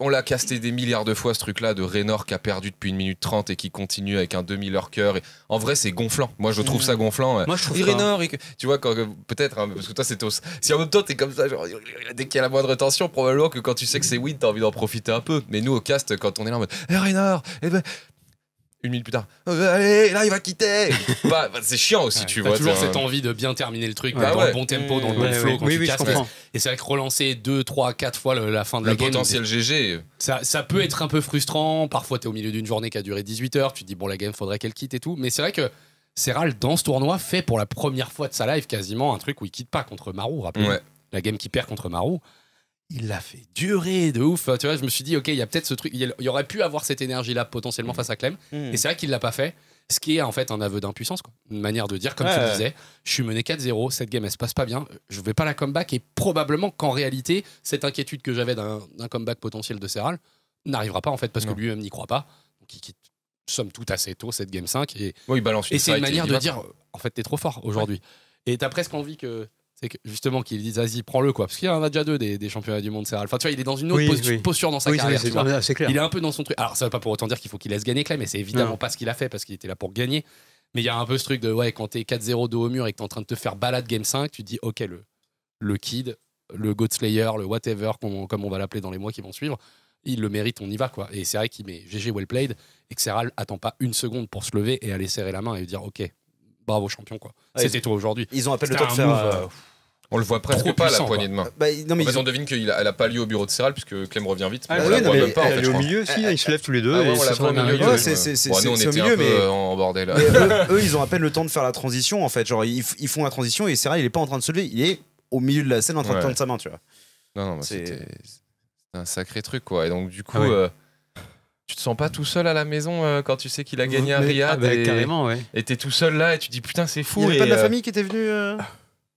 on l'a casté des milliards de fois ce truc là de Raynor qui a perdu depuis une minute trente et qui continue avec un demi leur cœur. En vrai c'est gonflant, moi je trouve ça gonflant. Moi je trouve et ça... Raynor, et... tu vois peut-être hein, parce que toi c'est au... si en même temps t'es comme ça genre, dès qu'il y a la moindre tension probablement que quand tu sais que c'est win t'as envie d'en profiter un peu, mais nous au cast quand on est là en mode eh, Raynor, eh ben... une minute plus tard euh, allez là il va quitter bah, bah, c'est chiant aussi ouais, tu vois toujours un... cette envie de bien terminer le truc ouais, dans ouais. le bon tempo, dans le ouais, bon flow ouais, quand oui, tu oui, casses, ouais. et c'est vrai que relancer deux, trois, quatre fois le, la fin de le la game le potentiel G G ça, ça peut être un peu frustrant parfois. T'es au milieu d'une journée qui a duré dix-huit heures, tu te dis bon la game faudrait qu'elle quitte et tout, mais c'est vrai que Serral dans ce tournoi fait pour la première fois de sa life quasiment un truc où il quitte pas contre Marou, rappelez ouais. la game qui perd contre Marou. Il l'a fait durer de ouf. Tu vois, je me suis dit, ok, il y a peut-être ce truc. Il y aurait pu avoir cette énergie-là potentiellement face à Clem. Mmh. Et c'est vrai qu'il l'a pas fait. Ce qui est en fait un aveu d'impuissance, quoi. Une manière de dire, comme ouais. tu le disais, je suis mené quatre zéro, cette game elle se passe pas bien, je vais pas la comeback. Et probablement qu'en réalité, cette inquiétude que j'avais d'un comeback potentiel de Serral n'arrivera pas en fait parce non. que lui-même n'y croit pas. Donc il quitte, somme toute, assez tôt cette game cinq. Et, bon, et c'est une manière de dire, en fait, t'es trop fort aujourd'hui. Ouais. Et t'as presque envie que. C'est que justement qu'il dise vas-y prends-le quoi, parce qu'il y en a déjà deux des, des championnats du monde Serral. Enfin tu vois il est dans une autre oui, post oui. posture dans sa oui, carrière. C'est clair. Il est un peu dans son truc. Alors ça veut pas pour autant dire qu'il faut qu'il laisse gagner Clem, mais c'est évidemment non. pas ce qu'il a fait parce qu'il était là pour gagner. Mais il y a un peu ce truc de ouais quand t'es quatre zéro dos au mur et que t'es en train de te faire balade game cinq, tu te dis ok le le kid, le God Slayer, le whatever on, comme on va l'appeler dans les mois qui vont suivre, il le mérite, on y va quoi. Et c'est vrai qu'il met G G well played et que Serral attend pas une seconde pour se lever et aller serrer la main et lui dire ok. Bravo champion quoi. Ah, c'était toi aujourd'hui. Ils ont appelé le temps de faire. Euh... On le voit presque trop pas puissant, la poignée quoi. De main. Bah, non, mais en fait, ils... on devine qu'elle a, a pas lieu au bureau de Serral puisque Clem revient vite. Ah, mais oui, on la non, voit mais même pas. Elle en fait, est au milieu aussi. Ils se lèvent tous les deux. Ah, ouais, on la voit au milieu. Ouais, c'est c'est bon, nous on était un peu en bordel. Eux ils ont à peine le temps de faire la transition en fait. Genre ils font la transition et Serral il est pas en train de se lever. Il est au milieu de la scène en train de tendre sa main tu vois. Non non c'était un sacré truc quoi. Et donc du coup. Tu te sens pas tout seul à la maison euh, quand tu sais qu'il a gagné à Riyad ah bah, et carrément, ouais. Et t'es tout seul là et tu te dis putain c'est fou. Il n'y avait pas de la euh... famille qui était venue euh...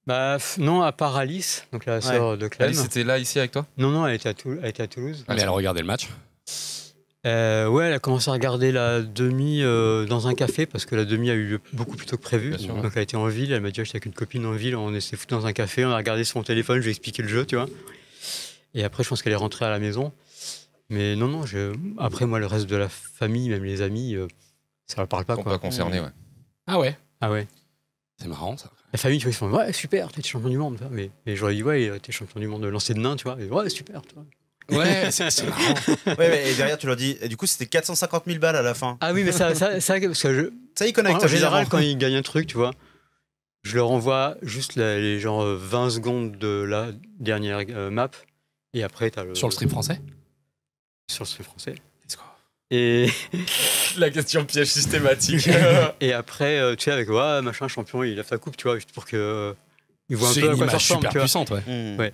Bah non à part Alice, donc la sœur ouais. de Clem. Alice était là ici avec toi? Non non elle était à, Toul elle était à Toulouse. Ah, mais elle a regardé le match euh, ouais elle a commencé à regarder la demi euh, dans un café parce que la demi a eu lieu beaucoup plus tôt que prévu. Bien donc, sûr, ouais. donc elle était en ville, elle m'a dit j'étais avec une copine en ville, on s'est foutu dans un café, on a regardé sur mon téléphone, je lui ai expliqué le jeu tu vois. Et après je pense qu'elle est rentrée à la maison. Mais non, non, je... après moi, le reste de la famille, même les amis, euh, ça ne parle pas. Ils ne sont pas concernés, ouais. Ah ouais? Ah ouais. C'est marrant, ça. La famille, tu vois, ils font ouais, super, t'es champion du monde. Tu vois. Mais, mais j'aurais dit, ouais, t'es champion du monde de lancer de nain, tu vois. Mais, ouais, super, toi. Ouais, c'est marrant. Ouais, mais, et derrière, tu leur dis, et du coup, c'était quatre cent cinquante mille balles à la fin. Ah oui, mais ça, ça, ça, parce que je... ça y connecte. En général, quand ils gagnent un truc, tu vois, je leur envoie juste la, les genre vingt secondes de la dernière euh, map. Et après, t'as le. Sur le stream français? Sur le stream français. Et la question piège systématique. Et après, tu sais, avec ouais, machin champion, il lève sa coupe, tu vois, juste pour que euh, il voit un peu. C'est une image super puissante, ouais. Mmh. Ouais.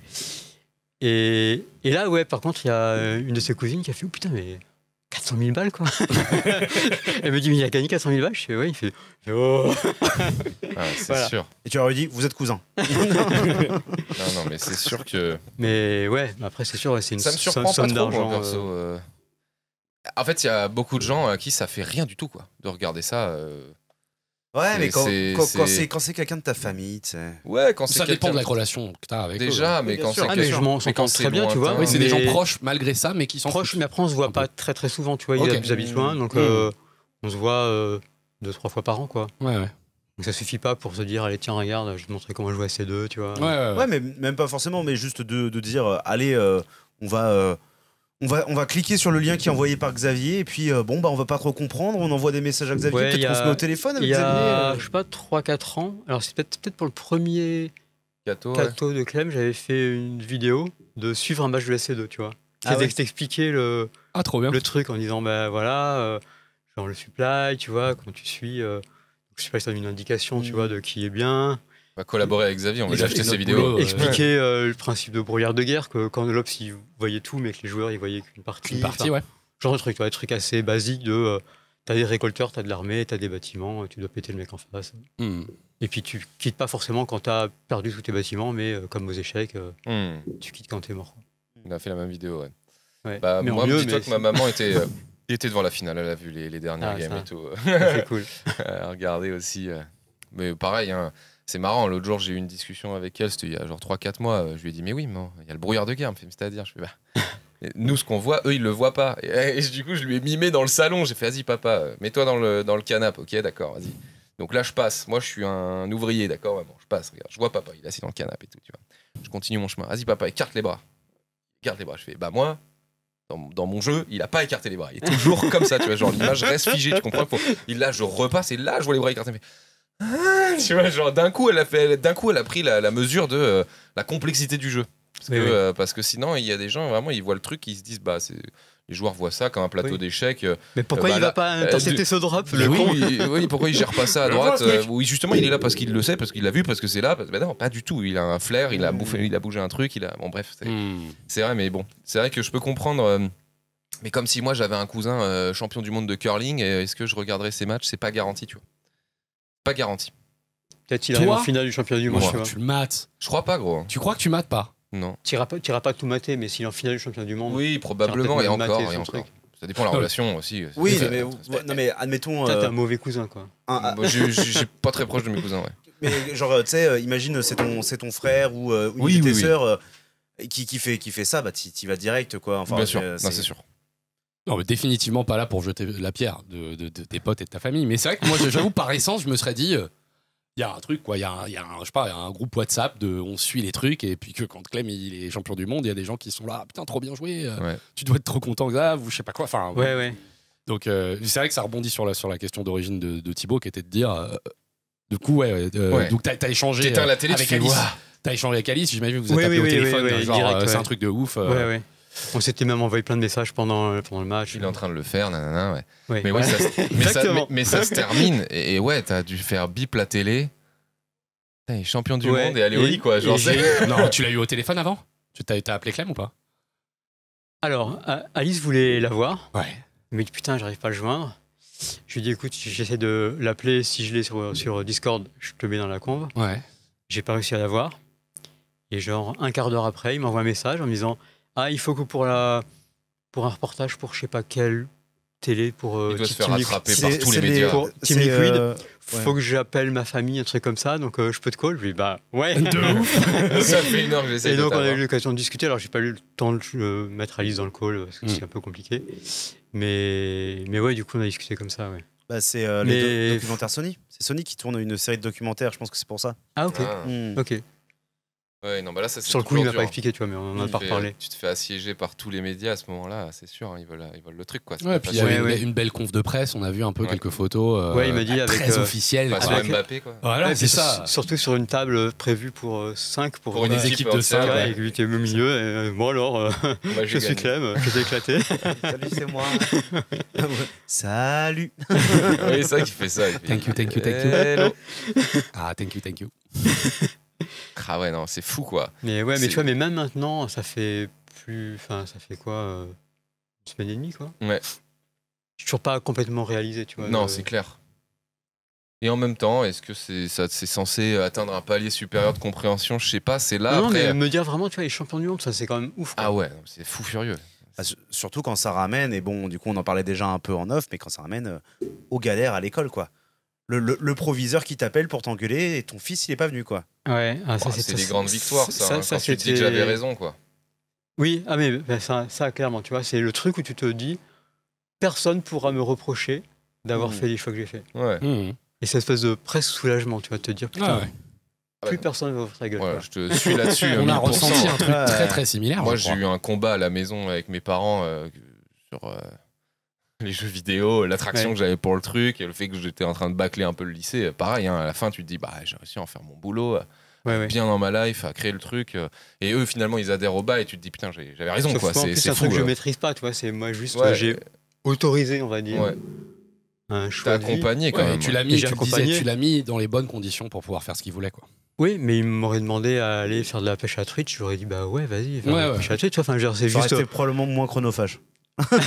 Et, et là, ouais, par contre, il y a une de ses cousines qui a fait oh putain, mais quatre cent mille balles, quoi. Elle me dit mais il a gagné quatre cent mille balles. Je fais ouais, il fait oh. Ah, c'est voilà. sûr. Et tu leur as dit vous êtes cousins. Non, non, mais c'est sûr que. Mais ouais, après, c'est sûr, ouais, c'est une. Ça me surprend somme pas trop, perso. Euh... En fait, il y a beaucoup de gens à qui ça fait rien du tout, quoi, de regarder ça. Euh... Ouais, mais quand c'est quand c'est quelqu'un de ta famille, tu sais. Ouais, quand c'est. Ça dépend de la relation que t'as avec. Déjà, mais quand c'est. Ah, mais je m'en sens très bien, tu vois. Oui, c'est des gens proches malgré ça, mais qui sont proches. Mais après, on se voit pas très très souvent, tu vois. Ils habitent loin, donc on se voit deux trois fois par an, quoi. Ouais, ouais. Donc ça suffit pas pour se dire allez tiens regarde, je vais te montrer comment jouer à C deux, tu vois. Ouais, ouais, ouais. Ouais, mais même pas forcément, mais juste de de dire allez, on va. On va, on va cliquer sur le lien qui est envoyé par Xavier et puis euh, bon bah on va pas trop comprendre, on envoie des messages à Xavier, ouais, peut-être qu'on se met au téléphone avec Xavier. Il y a, euh... je sais pas, trois quatre ans, alors c'est peut-être peut-être pour le premier Cato, Cato ouais. de Clem, j'avais fait une vidéo de suivre un match de la C deux, tu vois. Ah ouais. T'expliquer le, ah, trop bien. le truc en disant bah voilà, euh, genre le supply, tu vois, comment tu suis, euh, je sais pas si ça donne une indication, mmh. tu vois, de qui est bien. On va collaborer avec Xavier, on va lui acheter ses vidéos. Expliquer euh, le principe de brouillard de guerre, que quand l'Ops il voyait tout, mais que les joueurs ils voyaient qu'une partie. Une partie, ouais. Genre un truc, un truc assez basique de euh, t'as des récolteurs, t'as de l'armée, t'as des bâtiments, tu dois péter le mec en face. Mm. Et puis tu quittes pas forcément quand t'as perdu tous tes bâtiments, mais euh, comme aux échecs, euh, mm. tu quittes quand t'es mort. Quoi. On a fait la même vidéo, ouais. ouais. Bah, mais moi, dis-toi que ma maman était, euh, était devant la finale, elle a vu les, les dernières ah, games ça. et tout. C'est cool. Regardez aussi. Euh... Mais pareil, hein. C'est marrant, l'autre jour j'ai eu une discussion avec elle, c'était il y a genre trois quatre mois, je lui ai dit mais oui, mais il y a le brouillard de guerre, c'est-à-dire, je fais bah, nous ce qu'on voit, eux ils le voient pas. Et, et du coup je lui ai mimé dans le salon, j'ai fait vas-y papa, mets-toi dans le, dans le canapé, ok d'accord, vas-y. Donc là je passe, moi je suis un ouvrier, d'accord, ouais, bon, je passe, regarde, je vois papa, il est assis dans le canapé et tout, tu vois. Je continue mon chemin, vas-y papa, écarte les bras, écarte les bras, je fais bah moi... Dans, dans mon jeu, il a pas écarté les bras, il est toujours comme ça, tu vois, genre l'image reste figée, tu comprends. Et là je repasse et là je vois les bras écartés. Ah, tu vois, genre d'un coup, elle a fait, d'un coup, elle a pris la, la mesure de euh, la complexité du jeu. Parce que, oui. euh, parce que sinon, il y a des gens vraiment, ils voient le truc, ils se disent, bah, c'est... les joueurs voient ça comme un plateau oui. d'échecs. Mais pourquoi euh, bah, il va là, pas intercepter euh, ce drop, le con oui, il, oui, pourquoi il gère pas ça à droite euh, Oui, justement, il est là parce qu'il le sait, parce qu'il l'a vu, parce que c'est là. Parce... Bah non, pas du tout. Il a un flair, il a bouffé, il a bougé un truc, il a. Bon, bref, c'est, mm. c'est vrai, mais bon, c'est vrai que je peux comprendre. Euh... Mais comme si moi j'avais un cousin euh, champion du monde de curling, et est-ce que je regarderais ses matchs? C'est pas garanti, tu vois. Pas garanti. Peut-être qu'il arrive en finale du championnat du monde. Moi, tu le mates. Je crois pas, gros. Tu crois que tu mates pas? Non. Tu n'iras pas, pas tout mater, mais s'il est en finale du championnat du monde. Oui, probablement, et encore, et encore. Ça dépend de la non. relation aussi. Oui, mais, euh, mais, non, mais admettons. T'as euh... un mauvais cousin, quoi. Ah, ah. Je suis pas très proche de mes cousins, ouais. Mais genre, tu sais, imagine, c'est ton, c'est ton frère ou euh, une oui, de tes oui, sœurs oui. qui, qui, fait, qui fait ça, bah, t'y vas direct, quoi. Enfin, bien sûr, c'est sûr. Non, mais définitivement pas là pour jeter la pierre de, de, de tes potes et de ta famille. Mais c'est vrai que moi, j'avoue, par essence, je me serais dit, il euh, y a un truc, quoi. Il y, y, y a un groupe WhatsApp de on suit les trucs, et puis que quand Clem il est champion du monde, il y a des gens qui sont là, ah, putain, trop bien joué, euh, ouais. tu dois être trop content, Xav, ou je sais pas quoi. Enfin, ouais, ouais. ouais. Donc, euh, c'est vrai que ça rebondit sur la, sur la question d'origine de, de Thibaut, qui était de dire, euh, du coup, ouais, euh, ouais. donc t'as, t'as échangé. T'étais à la télé, avec Alice. T'as échangé avec Alice, j'imagine que vous êtes oui, appelé oui, au oui, téléphone, oui, oui, genre, direct, euh, ouais. c'est un truc de ouf. Euh, ouais, ouais. On s'était même envoyé plein de messages pendant, pendant le match. Il est en train de le faire, nanana, ouais. Oui, mais, ouais. Ouais, ça, mais, ça, mais, mais ça se termine. Et, et ouais, t'as dû faire bip la télé. T'es champion du ouais. monde et aller au lit, quoi. Genre non, tu l'as eu au téléphone avant? Tu t'as, t'as appelé Clem ou pas? Alors, Alice voulait la voir. Ouais. Mais putain, j'arrive pas à le joindre. Je lui ai dit, écoute, j'essaie de l'appeler. Si je l'ai sur, sur Discord, je te mets dans la conve. Ouais. J'ai pas réussi à la voir. Et genre, un quart d'heure après, il m'envoie un message en me disant... Ah, il faut que pour, la... pour un reportage pour je sais pas quelle télé, pour euh, il doit se faire rattraper par tous les médias. Pour Team Liquid, euh... ouais. faut que j'appelle ma famille, un truc comme ça, donc euh, je peux te call. Je lui dis bah ouais. De ouf. Ça fait une heure que j'essaie. Et donc on a eu l'occasion de discuter, alors j'ai pas eu le temps de euh, mettre Alice dans le call, parce que mm. c'est un peu compliqué. Mais... Mais ouais, du coup on a discuté comme ça, ouais. Bah, c'est euh, Mais... les do- documentaires Sony. C'est Sony qui tourne une série de documentaires, je pense que c'est pour ça. Ah ok, ah. Mm. ok. Ouais, non, bah là, ça, sur le coup, il m'a pas expliqué, tu vois, mais on en a pas reparlé. Tu te fais assiéger par tous les médias à ce moment-là, c'est sûr, hein, ils, veulent, ils veulent le truc, quoi. Ouais, puis il y a ouais, une, ouais. une belle conf de presse, on a vu un peu ouais. quelques photos euh, ouais, il m'a dit avec, très euh, officielles. Pas avec... sur Mbappé, quoi. Voilà, ouais, c'est ça. Surtout sur une table prévue pour euh, cinq, pour, pour une euh, équipe de cinq, avec lui qui est au milieu. Et, euh, moi, alors, euh, bah, je suis Clem, je t'ai éclaté. Salut, c'est moi. Salut. Oui, c'est ça qui fait ça. Thank you, thank you, thank you. Ah, thank you, thank you. Ah ouais, non, c'est fou, quoi. Mais ouais, mais c'est... tu vois, mais même maintenant, ça fait plus. Enfin, ça fait quoi euh, une semaine et demie, quoi. Ouais. Je suis toujours pas complètement réalisé, tu vois. Non, le... c'est clair. Et en même temps, est-ce que c'est, ça, c'est censé atteindre un palier supérieur de compréhension? Je sais pas, c'est là. Non, après... mais me dire vraiment, tu vois, les champions du monde, ça, c'est quand même ouf, quoi. Ah ouais, c'est fou furieux. Bah, surtout quand ça ramène, et bon, du coup, on en parlait déjà un peu en off, mais quand ça ramène euh, aux galères à l'école, quoi. Le, le, le proviseur qui t'appelle pour t'engueuler et ton fils il est pas venu, quoi. Ouais, ah, ça, oh, c'est, c'est des ça, grandes victoires, ça. ça, hein, ça quand tu te dis que j'avais raison, quoi. Oui, ah, mais ben, ça, ça clairement, tu vois, c'est le truc où tu te dis personne pourra me reprocher d'avoir mmh. fait les choix que j'ai fait. Ouais. Mmh. Et cette espèce de presque soulagement, tu vois, te dire putain. Ah, ouais. plus personne ne va ouvrir sa gueule. Ouais, je te suis là-dessus. On a ressenti un truc très très similaire. Moi, j'ai eu un combat à la maison avec mes parents euh, sur euh, les jeux vidéo, l'attraction ouais. que j'avais pour le truc, et le fait que j'étais en train de bâcler un peu le lycée. Pareil, hein, à la fin, tu te dis, bah, j'ai réussi à en faire mon boulot. Ouais, ouais. Bien dans ma life, à créer le truc, et eux finalement ils adhèrent au bas et tu te dis putain j'avais raison. Sauf quoi, c'est un truc que je maîtrise pas, tu vois, c'est moi juste ouais. j'ai autorisé on va dire ouais. un choix. T'as accompagné quand ouais, même. Tu l'as mis, tu l'as mis dans les bonnes conditions pour pouvoir faire ce qu'il voulait quoi. Oui, mais il m'aurait demandé à aller faire de la pêche à Twitch, j'aurais dit bah ouais vas-y fais ouais, de la ouais. pêche à Twitch, enfin c'est juste. C'était probablement moins chronophage. Après,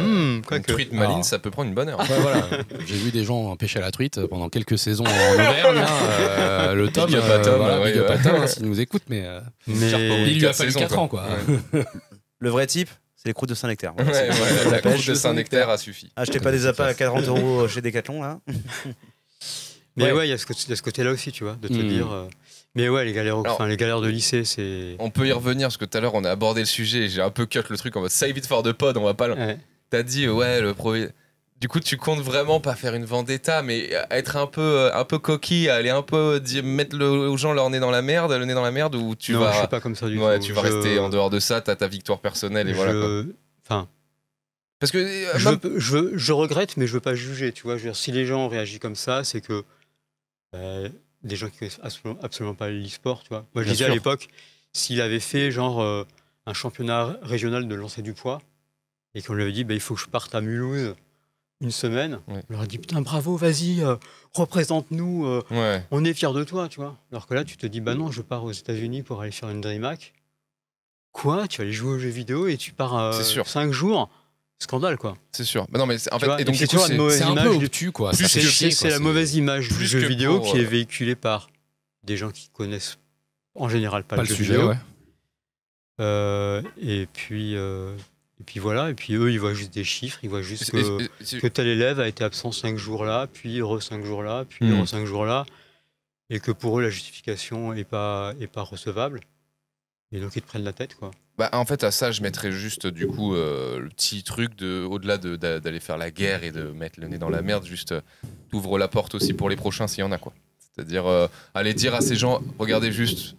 mmh, quoi une que... truite maline, ah. ça peut prendre une bonne heure. Ouais, voilà. J'ai vu des gens pêcher à la truite pendant quelques saisons en Auvergne. euh, le Tom, euh, euh, voilà, ouais, ouais. hein, s'il nous écoute, mais, mais... il lui a fallu quatre ans. Quoi. Ouais. Le vrai type, c'est les croûtes de Saint-Nectaire. Voilà, ouais, ouais, la, la pêche de Saint-Nectaire a suffi. Achetez pas des appâts à quarante euros chez Decathlon. Là. Mais ouais, il y a ce côté-là aussi, tu vois, de te mmh. dire. Euh... Mais ouais, les galères, alors, enfin, les galères de lycée, c'est... On peut y revenir, parce que tout à l'heure, on a abordé le sujet, et j'ai un peu cut le truc en mode « save it for the pod », on va pas... Le... Ouais. T'as dit, ouais, le... Pro... Du coup, tu comptes vraiment pas faire une vendetta, mais être un peu, un peu coquille, aller un peu dire, mettre le, aux gens leur nez dans la merde, le nez dans la merde, ou tu non, vas... Non, je suis pas comme ça du ouais, tout. Ouais, tu vas je... rester en dehors de ça, t'as ta victoire personnelle, et je... voilà. Quoi. Enfin... Parce que... Je, même... veux, je, veux, je regrette, mais je veux pas juger, tu vois. Je veux dire, si les gens réagissent comme ça, c'est que... Euh... des gens qui connaissent absolument, absolument pas l'e-sport, tu vois. Moi, je disais à l'époque, s'il avait fait genre euh, un championnat régional de lancer du poids et qu'on lui avait dit, bah, il faut que je parte à Mulhouse une semaine, ouais. on leur a dit, putain, bravo, vas-y, euh, représente-nous, euh, ouais. on est fiers de toi, tu vois. Alors que là, tu te dis, bah non, je pars aux États-Unis pour aller faire une Dreamhack. Quoi ? Tu vas aller jouer aux jeux vidéo et tu pars euh, cinq jours ? Scandale quoi. C'est sûr. Bah non mais en fait vois, et donc c'est une mauvaise image du tu quoi. C'est la mauvaise image du jeu vidéo pour, qui euh... est véhiculée par des gens qui connaissent en général pas, pas le, le sujet. Ouais. Euh, et puis euh, et puis voilà et puis eux ils voient juste des chiffres, ils voient juste que, que tel élève a été absent cinq jours là, puis re cinq jours là, puis mmh. re cinq jours là et que pour eux la justification est pas est pas recevable. Et donc ils te prennent la tête quoi. Bah, en fait à ça je mettrais juste du coup euh, le petit truc de au-delà d'aller de, faire la guerre et de mettre le nez dans la merde, juste euh, t'ouvres la porte aussi pour les prochains s'il y en a quoi. C'est-à-dire euh, aller dire à ces gens regardez juste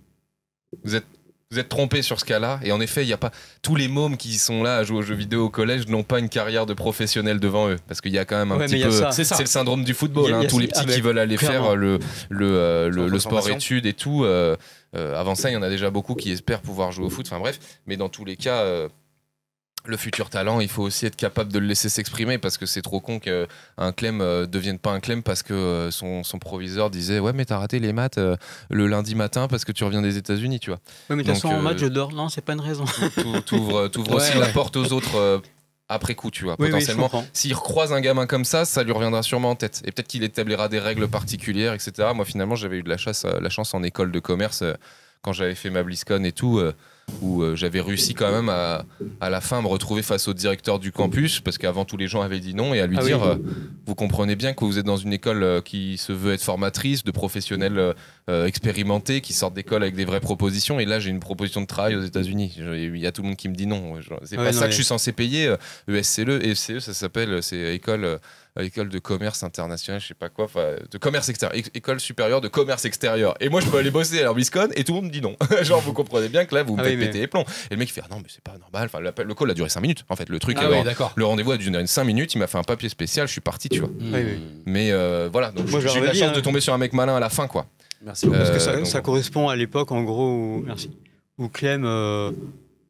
vous êtes vous êtes trompés sur ce cas-là et en effet il n'y a pas tous les mômes qui sont là à jouer aux jeux vidéo au collège n'ont pas une carrière de professionnel devant eux parce qu'il y a quand même un ouais, petit peu c'est le syndrome du football hein, tous les petits qui veulent aller clairement. faire le le, euh, le, le sport études et tout. Euh, Euh, avant ça, il y en a déjà beaucoup qui espèrent pouvoir jouer au foot, enfin bref, mais dans tous les cas, euh, le futur talent, il faut aussi être capable de le laisser s'exprimer parce que c'est trop con qu'un Clem euh, devienne pas un Clem parce que euh, son, son proviseur disait ouais mais t'as raté les maths euh, le lundi matin parce que tu reviens des États-Unis, tu vois. Oui mais de toute façon euh, en maths je dors, non c'est pas une raison. T'ouvres ouais, aussi ouais. la porte aux autres. Euh, après coup, tu vois, oui, potentiellement, oui, s'il recroise un gamin comme ça, ça lui reviendra sûrement en tête. Et peut-être qu'il établira des règles particulières, et cetera. Moi, finalement, j'avais eu de la, chasse, la chance en école de commerce, euh, quand j'avais fait ma BlizzCon et tout, euh, où euh, j'avais réussi quand même à, à la fin à me retrouver face au directeur du campus, parce qu'avant, tous les gens avaient dit non, et à lui ah dire, oui. euh, vous comprenez bien que vous êtes dans une école euh, qui se veut être formatrice, de professionnels euh, expérimentés, qui sortent d'école avec des vraies propositions, et là, j'ai une proposition de travail aux États-Unis. Il y a tout le monde qui me dit non. C'est ah pas ouais, ça non, que mais... je suis censé payer. Euh, E S C E, E S C E, ça s'appelle, c'est école... Euh, école de commerce international, je sais pas quoi, de commerce extérieur, école supérieure de commerce extérieur. Et moi, je peux aller bosser à la BlizzCon et tout le monde me dit non. Genre, vous comprenez bien que là, vous me ah faites oui, péter mais... les plombs. Et le mec, il fait ah non, mais c'est pas normal. Enfin, le call a duré cinq minutes. En fait, le truc, ah alors, oui, le rendez-vous a duré cinq minutes. Il m'a fait un papier spécial, je suis parti, tu vois. Mmh. Oui, oui. Mais euh, voilà, donc j'ai eu la chance hein. de tomber sur un mec malin à la fin, quoi. Merci beaucoup. Euh, Parce que ça, donc, ça correspond à l'époque, en gros, où, merci, où Clem euh,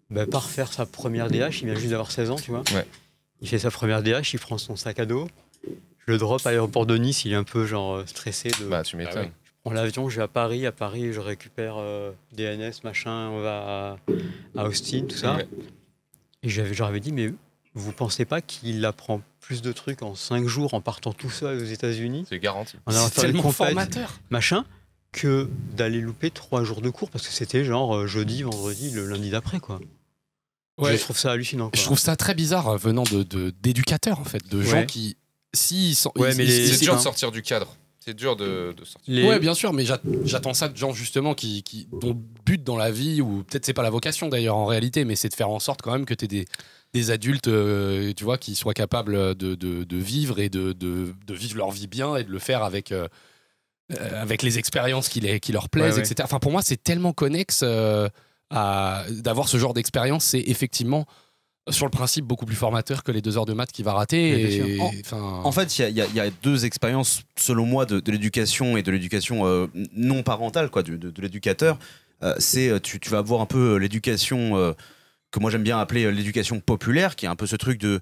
bah, part faire sa première D H, il vient juste d'avoir seize ans, tu vois. Ouais. Il fait sa première D H, il prend son sac à dos. Je le drop à l'aéroport de Nice, il est un peu genre stressé. De... Bah, tu m'étonnes. Ah oui. Je prends l'avion, je vais à Paris. À Paris, je récupère euh, D N S, machin, on va à, à Austin, tout ça. Ouais. Et j'avais dit, mais vous pensez pas qu'il apprend plus de trucs en cinq jours en partant tout seul aux États-Unis? C'est garanti. C'est tellement formateur. Machin, que d'aller louper trois jours de cours parce que c'était genre jeudi, vendredi, le lundi d'après, quoi. Ouais. Je trouve ça hallucinant. Quoi. Je trouve ça très bizarre venant d'éducateurs, de, de, en fait, de ouais. gens qui. Si, so ouais, mais c'est dur de sortir du cadre. C'est dur de, de sortir. Les... Ouais, bien sûr, mais j'attends ça de gens justement qui, qui dont le but dans la vie, ou peut-être c'est pas la vocation d'ailleurs en réalité, mais c'est de faire en sorte quand même que tu aies des, des adultes, euh, tu vois, qui soient capables de, de, de vivre et de, de, de vivre leur vie bien et de le faire avec. Euh, euh, avec les expériences qui, les, qui leur plaisent, ouais, ouais. et cetera. Enfin, pour moi, c'est tellement connexe euh, d'avoir ce genre d'expérience. C'est effectivement, sur le principe, beaucoup plus formateur que les deux heures de maths qu'il va rater. Et, en, en fait, il y, y, y a deux expériences, selon moi, de, de l'éducation et de l'éducation euh, non parentale, quoi, de, de, de l'éducateur. Euh, c'est tu, tu vas avoir un peu l'éducation euh, que moi j'aime bien appeler l'éducation populaire, qui est un peu ce truc de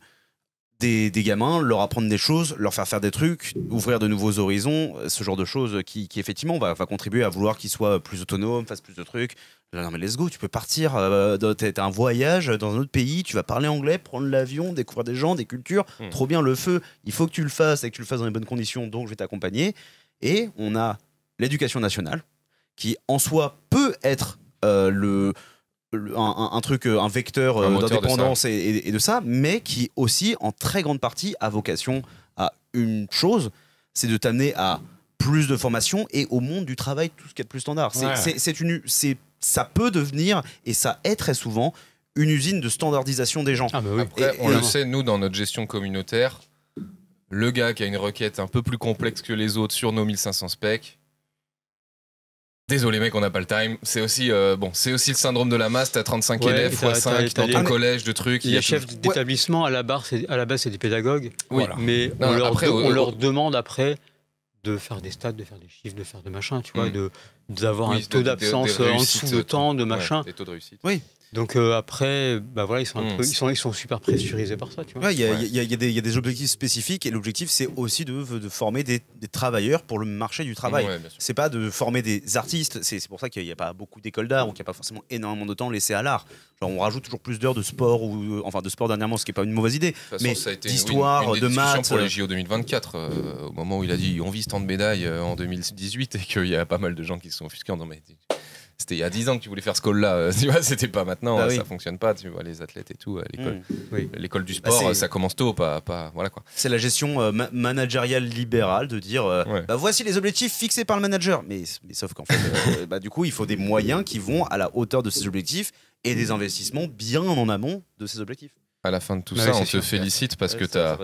des, des gamins, leur apprendre des choses, leur faire faire des trucs, ouvrir de nouveaux horizons, ce genre de choses qui, qui effectivement va, va contribuer à vouloir qu'ils soient plus autonomes, fassent plus de trucs. Non mais let's go, tu peux partir, euh, t'as un voyage dans un autre pays, tu vas parler anglais, prendre l'avion, découvrir des gens, des cultures, mmh. trop bien, le feu, il faut que tu le fasses et que tu le fasses dans les bonnes conditions, donc je vais t'accompagner. Et on a l'éducation nationale, qui en soi peut être euh, le, le, un, un truc, un vecteur euh, d'indépendance et, et, et de ça, mais qui aussi, en très grande partie, a vocation à une chose, c'est de t'amener à plus de formation et au monde du travail, tout ce qui est plus standard. Ouais. C'est, c'est une, c'est, ça peut devenir, et ça est très souvent, une usine de standardisation des gens. Ah bah oui. Après, et, on et le euh... sait, nous, dans notre gestion communautaire, le gars qui a une requête un peu plus complexe que les autres sur nos mille cinq cents specs, désolé mec, on n'a pas le time. C'est aussi, euh, bon, c'est aussi le syndrome de la masse. T'as trente-cinq ouais, élèves, fois cinq dans ton collège de trucs. Les chefs tout... d'établissement, ouais. à la barre, à la base, c'est des pédagogues. Oui. Voilà. Mais non, on, non, leur après, de, on, on leur demande après de faire des stats, de faire des chiffres, de faire des machins, tu vois, mmh. d'avoir oui, un taux d'absence en dessous de temps, de machin. Ouais, des taux de réussite. Oui. Donc euh, après, bah voilà, ils sont, mmh. peu, ils sont, ils sont super pressurisés par ça. Il ouais, y, ouais. y, y, y, y a des objectifs spécifiques et l'objectif, c'est aussi de, de former des, des travailleurs pour le marché du travail. Mmh, ouais, c'est pas de former des artistes. C'est pour ça qu'il n'y a, a pas beaucoup d'écoles d'art, donc il n'y a pas forcément énormément de temps laissé à l'art. On rajoute toujours plus d'heures de sport, ou enfin de sport dernièrement, ce qui n'est pas une mauvaise idée. De toute façon, mais ça a été d'histoire, de maths. Pour les J O deux mille vingt-quatre, euh, au moment où il a dit on vise tant de médailles euh, en deux mille dix-huit et qu'il y a pas mal de gens qui se sont offusqués en disant mais. C'était il y a dix ans que tu voulais faire ce call-là, tu vois, c'était pas maintenant, bah oui. ça fonctionne pas, tu vois, les athlètes et tout, l'école mmh. oui. du sport, bah ça commence tôt, pas, pas, voilà quoi. C'est la gestion euh, ma managériale libérale de dire, euh, ouais. bah voici les objectifs fixés par le manager, mais, mais sauf qu'en fait, euh, bah, du coup, il faut des moyens qui vont à la hauteur de ces objectifs et des investissements bien en amont de ces objectifs. À la fin de tout bah ça, oui, on sûr. te félicite parce ouais, que tu as,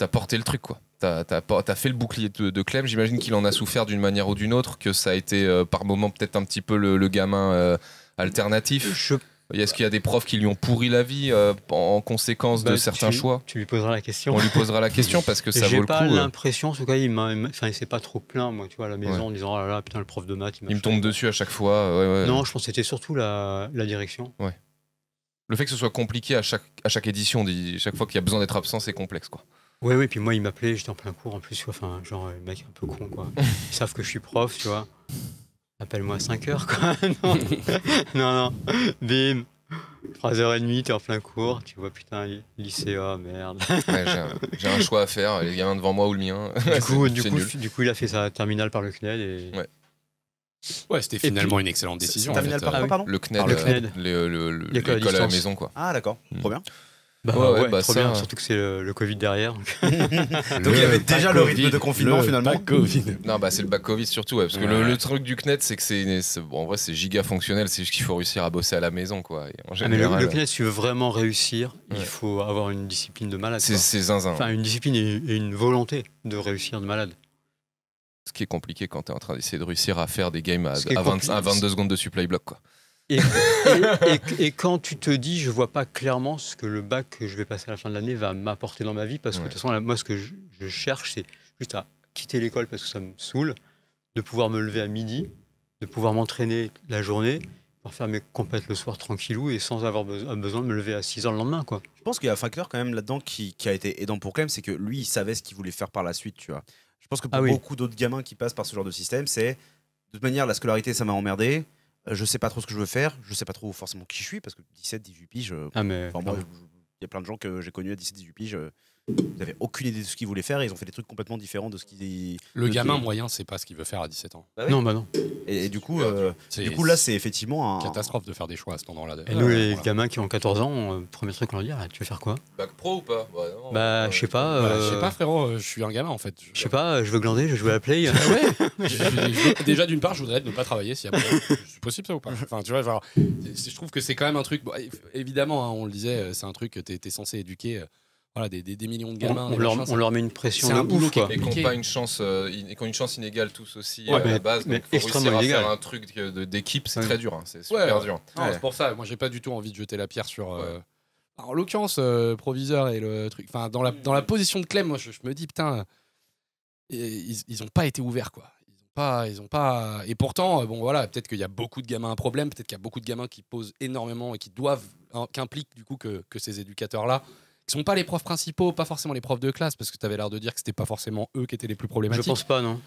as porté le truc, quoi. Tu as, as, as fait le bouclier de, de Clem. J'imagine qu'il en a souffert d'une manière ou d'une autre, que ça a été euh, par moment peut-être un petit peu le, le gamin euh, alternatif. Je... Est-ce qu'il y a des profs qui lui ont pourri la vie euh, en conséquence bah, de certains tu, choix Tu lui poseras la question. On lui posera la question parce que ça vaut le coup. J'ai pas l'impression, en tout cas, il ne s'est pas trop plaint, moi, tu vois, à la maison, ouais. en disant ah là là, putain, le prof de maths. Il, il me tombe dessus à chaque fois. Ouais, ouais. Non, je pense que c'était surtout la, la direction. Ouais. Le fait que ce soit compliqué à chaque, à chaque édition, chaque fois qu'il y a besoin d'être absent, c'est complexe, quoi. Oui, oui, puis moi, il m'appelait, j'étais en plein cours, en plus, enfin, genre, le mec est un peu con, quoi. Ils savent que je suis prof, tu vois. Appelle-moi à cinq heures, quoi. Non, non, non. Bim. trois heures trente, t'es en plein cours, tu vois, putain, lycée, oh, merde. Ouais, j'ai un, un choix à faire, les gamins devant moi ou le mien. Du coup, du coup, du coup il a fait sa terminale par le C N E D et... Ouais. Ouais, c'était finalement puis, une excellente décision. Terminal par quoi, pardon ? Le C N E D, l'école à la maison, quoi. Ah d'accord, mmh. trop bien. Bah ouais, ouais, ouais bah trop ça... bien, surtout que c'est le, le Covid derrière. Donc il y avait déjà le rythme de confinement, le finalement. Back Covid. Non, bah c'est le back Covid surtout, ouais, parce que ouais. le, le truc du C N E D, c'est que c'est bon, en vrai c'est giga fonctionnel, c'est juste qu'il faut réussir à bosser à la maison, quoi. En général, ah, mais le, le C N E D, si tu veux vraiment réussir, ouais. il faut avoir une discipline de malade. C'est zinzin. Enfin, une discipline et une volonté de réussir de malade. Ce qui est compliqué quand tu es en train d'essayer de réussir à faire des games à, à, vingt, à vingt-deux secondes de supply block, quoi. Et, et, et, et quand tu te dis, je vois pas clairement ce que le bac que je vais passer à la fin de l'année va m'apporter dans ma vie, parce que ouais. de toute façon, moi, ce que je, je cherche, c'est juste à quitter l'école parce que ça me saoule, de pouvoir me lever à midi, de pouvoir m'entraîner la journée, pour faire mes compètes le soir tranquillou et sans avoir besoin, besoin de me lever à six heures le lendemain, quoi. Je pense qu'il y a un facteur quand même là-dedans qui, qui a été aidant pour Clem, c'est que lui, il savait ce qu'il voulait faire par la suite, tu vois. Je pense que pour ah oui. beaucoup d'autres gamins qui passent par ce genre de système, c'est de toute manière la scolarité ça m'a emmerdé, je sais pas trop ce que je veux faire, je sais pas trop forcément qui je suis parce que dix-sept dix-huit piges, ah mais... enfin, moi il y a plein de gens que j'ai connus à dix-sept dix-huit piges, ils n'avaient aucune idée de ce qu'ils voulaient faire et ils ont fait des trucs complètement différents de ce qu'ils... Le gamin moyen c'est pas ce qu'il veut faire à dix-sept ans. Bah oui. Non bah non. Et, et du coup, euh, du coup là c'est effectivement un... catastrophe de faire des choix à ce moment-là. Et nous les voilà. gamins qui ont quatorze ans, euh, premier truc qu'on leur dit, ah, tu veux faire quoi ? Bac pro ou pas ? Bah, bah euh, je sais pas. Euh... Bah, je sais pas frérot, je suis un gamin en fait. Je, je sais pas, je veux glander, je veux jouer à la play. Ah ouais. je, je, déjà d'une part je voudrais ne pas travailler s'il y a pas... C'est possible ça ou pas ? Enfin tu vois, genre, je trouve que c'est quand même un truc, bon, évidemment hein, on le disait, c'est un truc que t'es censé éduquer... voilà, des, des, des millions de gamins. On, on, leur, chance, on leur met une pression de ouf, quoi. Et qu'on n'a pas une chance, euh, in, et qu'on a une chance inégale tous aussi, ouais, euh, mais, à la base. Donc il faut réussir à faire un truc d'équipe, c'est ouais. très dur, hein, c'est super ouais, dur. Ouais. Ouais. C'est pour ça, moi j'ai pas du tout envie de jeter la pierre sur... Euh, ouais. Alors, en l'occurrence, euh, Proviseur et le truc... Enfin, dans la, dans la position de Clem, moi je, je me dis, putain, ils, ils ont pas été ouverts, quoi. Pas, ils ont pas... Et pourtant, bon, voilà, peut-être qu'il y a beaucoup de gamins à problème, peut-être qu'il y a beaucoup de gamins qui posent énormément et qui doivent, qu'implique du coup que, que ces éducateurs-là, qui ne sont pas les profs principaux, pas forcément les profs de classe, parce que tu avais l'air de dire que c'était pas forcément eux qui étaient les plus problématiques. Je pense pas, non.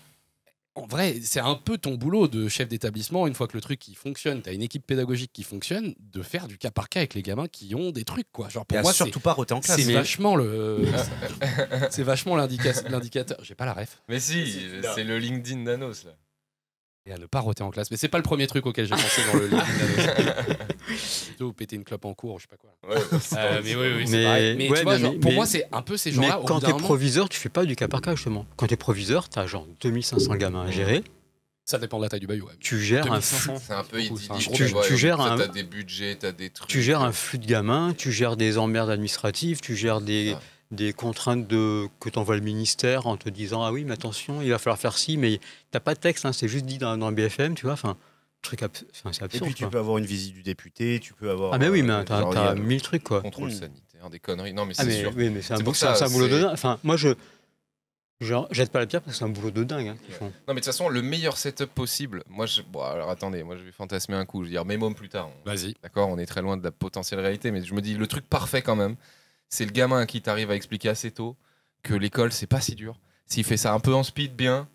En vrai, c'est un peu ton boulot de chef d'établissement, une fois que le truc il fonctionne, tu as une équipe pédagogique qui fonctionne, de faire du cas par cas avec les gamins qui ont des trucs, quoi. Genre, pour moi, surtout pas roté en classe. C'est vachement le... c'est vachement l'indicateur. J'ai pas la ref. Mais si, c'est le LinkedIn d'Anos, là. Et à ne pas roter en classe. Mais c'est pas le premier truc auquel j'ai pensé dans le LinkedIn d'Anos. Plutôt péter une clope en cours, je sais pas quoi. Ouais, euh, mais oui, oui, c'est pareil. Mais, mais tu vois, mais, genre, mais, pour moi, c'est un peu ces gens-là. Mais quand t'es proviseur, tu fais pas du cas par cas, justement. Quand t'es proviseur, t'as genre deux mille cinq cents gamins à gérer. Ça dépend de la taille du bail, ouais. Tu gères deux mille cinq cents. Un flux. C'est un peu idiot. Tu, tu gères un. T'as des budgets, t'as des trucs. Tu gères un flux de gamins, tu gères des emmerdes administratives, tu gères des, ah. des contraintes de, que t'envoie le ministère en te disant ah oui, mais attention, il va falloir faire ci, mais t'as pas de texte, hein, c'est juste dit dans, dans le B F M, tu vois. Enfin. Truc abs... enfin, c'est absurde, et puis tu quoi. peux avoir une visite du député, tu peux avoir. Ah, mais oui, mais euh, t'as mille trucs, quoi. Contrôle mmh. sanitaire, des conneries. Non, mais c'est ah sûr. Oui, mais c'est un, un boulot de dingue. Enfin, moi, je. Genre, jette pas la pierre parce que c'est un boulot de dingue. Hein, ouais. font... Non, mais de toute façon, le meilleur setup possible. Moi, je. Bon, alors attendez, moi, je vais fantasmer un coup. Je vais dire, mes mômes plus tard. On... Vas-y. D'accord, on est très loin de la potentielle réalité, mais je me dis, le truc parfait, quand même, c'est le gamin à qui t'arrives à expliquer assez tôt que l'école, c'est pas si dur. S'il fait ça un peu en speed, bien.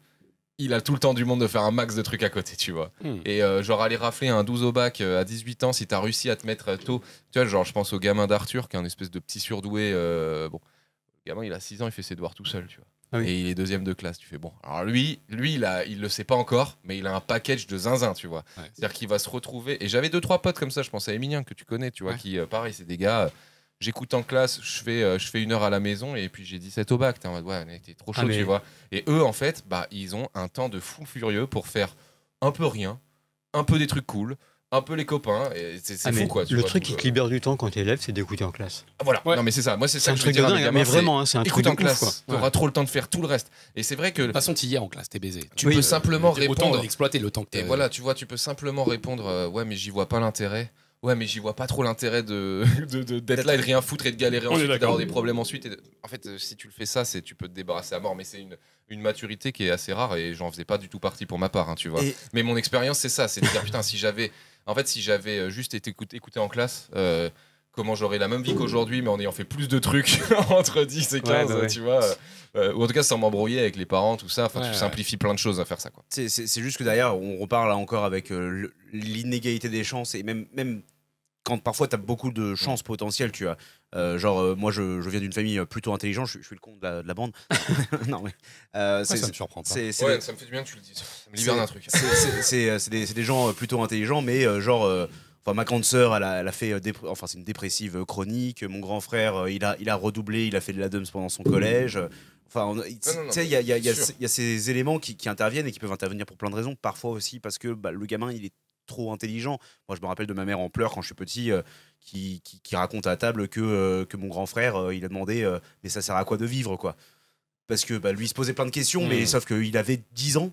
Il a tout le temps du monde de faire un max de trucs à côté, tu vois. Mmh. Et euh, genre aller rafler un douze au bac euh, à dix-huit ans, si t'as réussi à te mettre tôt. Tu vois, genre je pense au gamin d'Arthur, qui est un espèce de petit surdoué. Euh, bon, le gamin, il a six ans, il fait ses devoirs tout seul, tu vois. Ah oui. Et il est deuxième de classe, tu fais bon. Alors lui, lui il, a, il le sait pas encore, mais il a un package de zinzin, tu vois. Ouais. C'est-à-dire qu'il va se retrouver... Et j'avais deux, trois potes comme ça, je pense à Emilien, que tu connais, tu vois, ouais. qui, euh, pareil, c'est des gars... Euh, j'écoute en classe, je fais, euh, je fais une heure à la maison et puis j'ai dix-sept au bac. T'es en mode, ouais, t'es trop chaud, ah, mais... tu vois. Et eux, en fait, bah, ils ont un temps de fou furieux pour faire un peu rien, un peu des trucs cool, un peu les copains. C'est ah, fou, quoi. Tu le vois, truc qui te libère du temps quand t'es élève, c'est d'écouter en classe. Ah, voilà, ouais. Non, mais c'est ça. Moi, c'est ça que je veux dire. Dingue, mais vraiment, hein, c'est un truc de ouf, classe, quoi. T'auras ouais. trop le temps de faire tout le reste. Et c'est vrai que. De toute façon, t'y es en classe, t'es baisé. Tu oui, peux euh, simplement répondre. Exploiter le temps que t'es. Voilà, tu vois, tu peux simplement répondre, ouais, mais j'y vois pas l'intérêt. Ouais, mais j'y vois pas trop l'intérêt de, de, de, d'être là et de rien foutre et de galérer ensuite, d'avoir des problèmes ensuite. Et de... En fait, si tu le fais ça, c'est, tu peux te débarrasser à mort, mais c'est une, une maturité qui est assez rare et j'en faisais pas du tout partie pour ma part, hein, tu vois. Et... Mais mon expérience, c'est ça, c'est de dire putain, si j'avais, en fait, si j'avais juste été écouté, écouté en classe, euh, comment j'aurais la même vie qu'aujourd'hui, mais en ayant fait plus de trucs entre dix et quinze, ouais, ouais. tu vois. Euh, ou en tout cas, sans m'embrouiller avec les parents, tout ça. Enfin, ouais, tu ouais. simplifies plein de choses à faire ça, quoi. C'est, c'est, c'est juste que derrière, on reparle là encore avec euh, l'inégalité des chances et même. même... Quand parfois tu as beaucoup de chances potentielles, tu vois. Euh, genre, euh, moi je, je viens d'une famille plutôt intelligente, je, je suis le con de la, de la bande. Non, mais. Euh, ouais, ça me surprend pas. Ouais, des... ça me fait du bien que tu le dises. Ça me libère d'un truc. C'est des, des gens plutôt intelligents, mais euh, genre. Euh, enfin, ma grande sœur, elle a, elle a fait. Dépr... Enfin, c'est une dépressive chronique. Mon grand frère, il a, il a redoblé, il a fait de la DUMS pendant son collège. Enfin, tu sais, il y a ces éléments qui, qui interviennent et qui peuvent intervenir pour plein de raisons. Parfois aussi parce que bah, le gamin, il est trop intelligent. Moi, je me rappelle de ma mère en pleurs quand je suis petit, euh, qui, qui, qui raconte à table que, euh, que mon grand frère, euh, il a demandé euh, mais ça sert à quoi de vivre, quoi. Parce que bah, lui, il se posait plein de questions, mmh. mais sauf qu'il avait dix ans.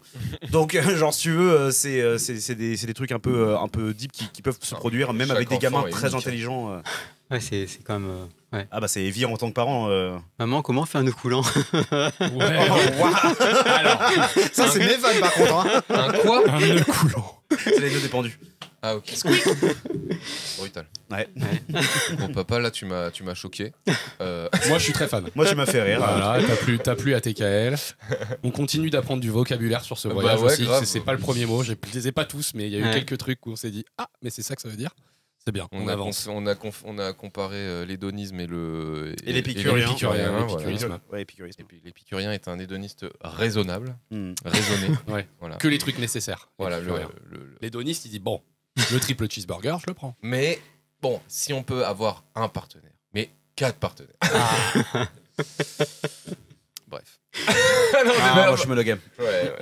Donc, euh, genre, si tu veux, euh, c'est euh, des, des trucs un peu, euh, un peu deep qui, qui peuvent se produire, même avec des gamins très unique. intelligents. Euh. Ouais, c'est quand même. Euh, ouais. Ah, bah, c'est évident en tant que parent. Euh... Maman, comment on fait un nœud coulant? Ouais. Oh, alors, ça, c'est mes vannes, par contre. Hein. Un quoi? Un nœud coulant. C'est les nœuds dépendus. Ah, ok. Squeak. Brutal. Ouais. Bon, papa, là, tu m'as choqué. Euh... Moi, je suis très fan. Moi, tu m'as fait rire. Voilà, t'as plu, t'as plu à T K L. On continue d'apprendre du vocabulaire sur ce bah voyage ouais, aussi. C'est pas le premier mot. Je les ai pas tous, mais il y a eu ouais. quelques trucs où on s'est dit ah, mais c'est ça que ça veut dire. C'est bien, on, on avance. On a, on a comparé euh, l'hédonisme et le... Et, et l'épicurien. L'épicurien ouais, voilà. ouais, est un hédoniste raisonnable, mm. raisonné. Ouais. Voilà. Que les trucs nécessaires. L'hédoniste, voilà, il dit, bon, le triple cheeseburger, je le prends. Mais bon, si on peut avoir un partenaire, mais quatre partenaires. Ah. Bref. Non, ah, moi, je me le game. Ouais, ouais.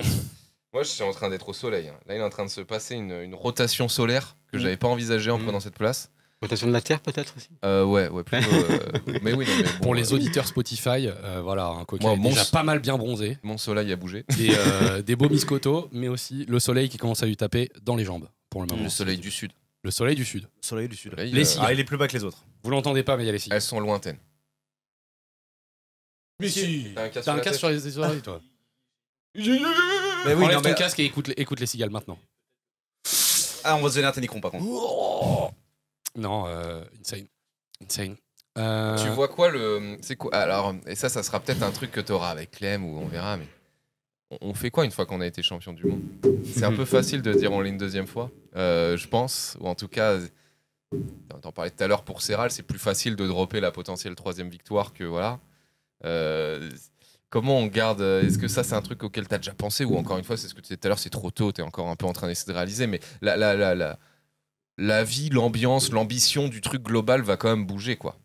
Moi, je suis en train d'être au soleil. Hein. Là, il est en train de se passer une, une rotation solaire que mmh. j'avais pas envisagée en mmh. prenant cette place. Rotation de la Terre peut-être aussi euh, ouais, ouais, plutôt. Euh, mais oui, non, mais bon, pour les auditeurs Spotify, euh, voilà, un coquet moi, est déjà pas mal bien bronzé. Mon soleil a bougé. Des, euh, des beaux biscottos, mais aussi le soleil qui commence à lui taper dans les jambes pour le moment. Le soleil du sud. Le soleil du sud. Le soleil du sud. Soleil, les filles. Euh... Ah, il est plus bas que les autres. Vous l'entendez pas, mais il y a les filles. Elles sont lointaines. Mais si, t'as un casque sur les oreilles, toi. Mais oui, enlève ton casque et écoute, écoute les cigales maintenant. Ah, on va se donner un ténicron par contre. Oh non, euh, insane. Insane. Euh... Tu vois quoi le. C'est quoi alors, et ça, ça sera peut-être un truc que t'auras avec Clem ou on verra, mais. On fait quoi une fois qu'on a été champion du monde? C'est un peu facile de dire on l'est une deuxième fois, euh, je pense, ou en tout cas. T'en parlais tout à l'heure pour Serral, c'est plus facile de dropper la potentielle troisième victoire que voilà. Euh, comment on garde, est-ce que ça c'est un truc auquel tu as déjà pensé ou encore une fois c'est ce que tu disais tout à l'heure, c'est trop tôt, tu es encore un peu en train d'essayer de réaliser, mais la, la, la, la, la vie, l'ambiance, l'ambition du truc global va quand même bouger quoi,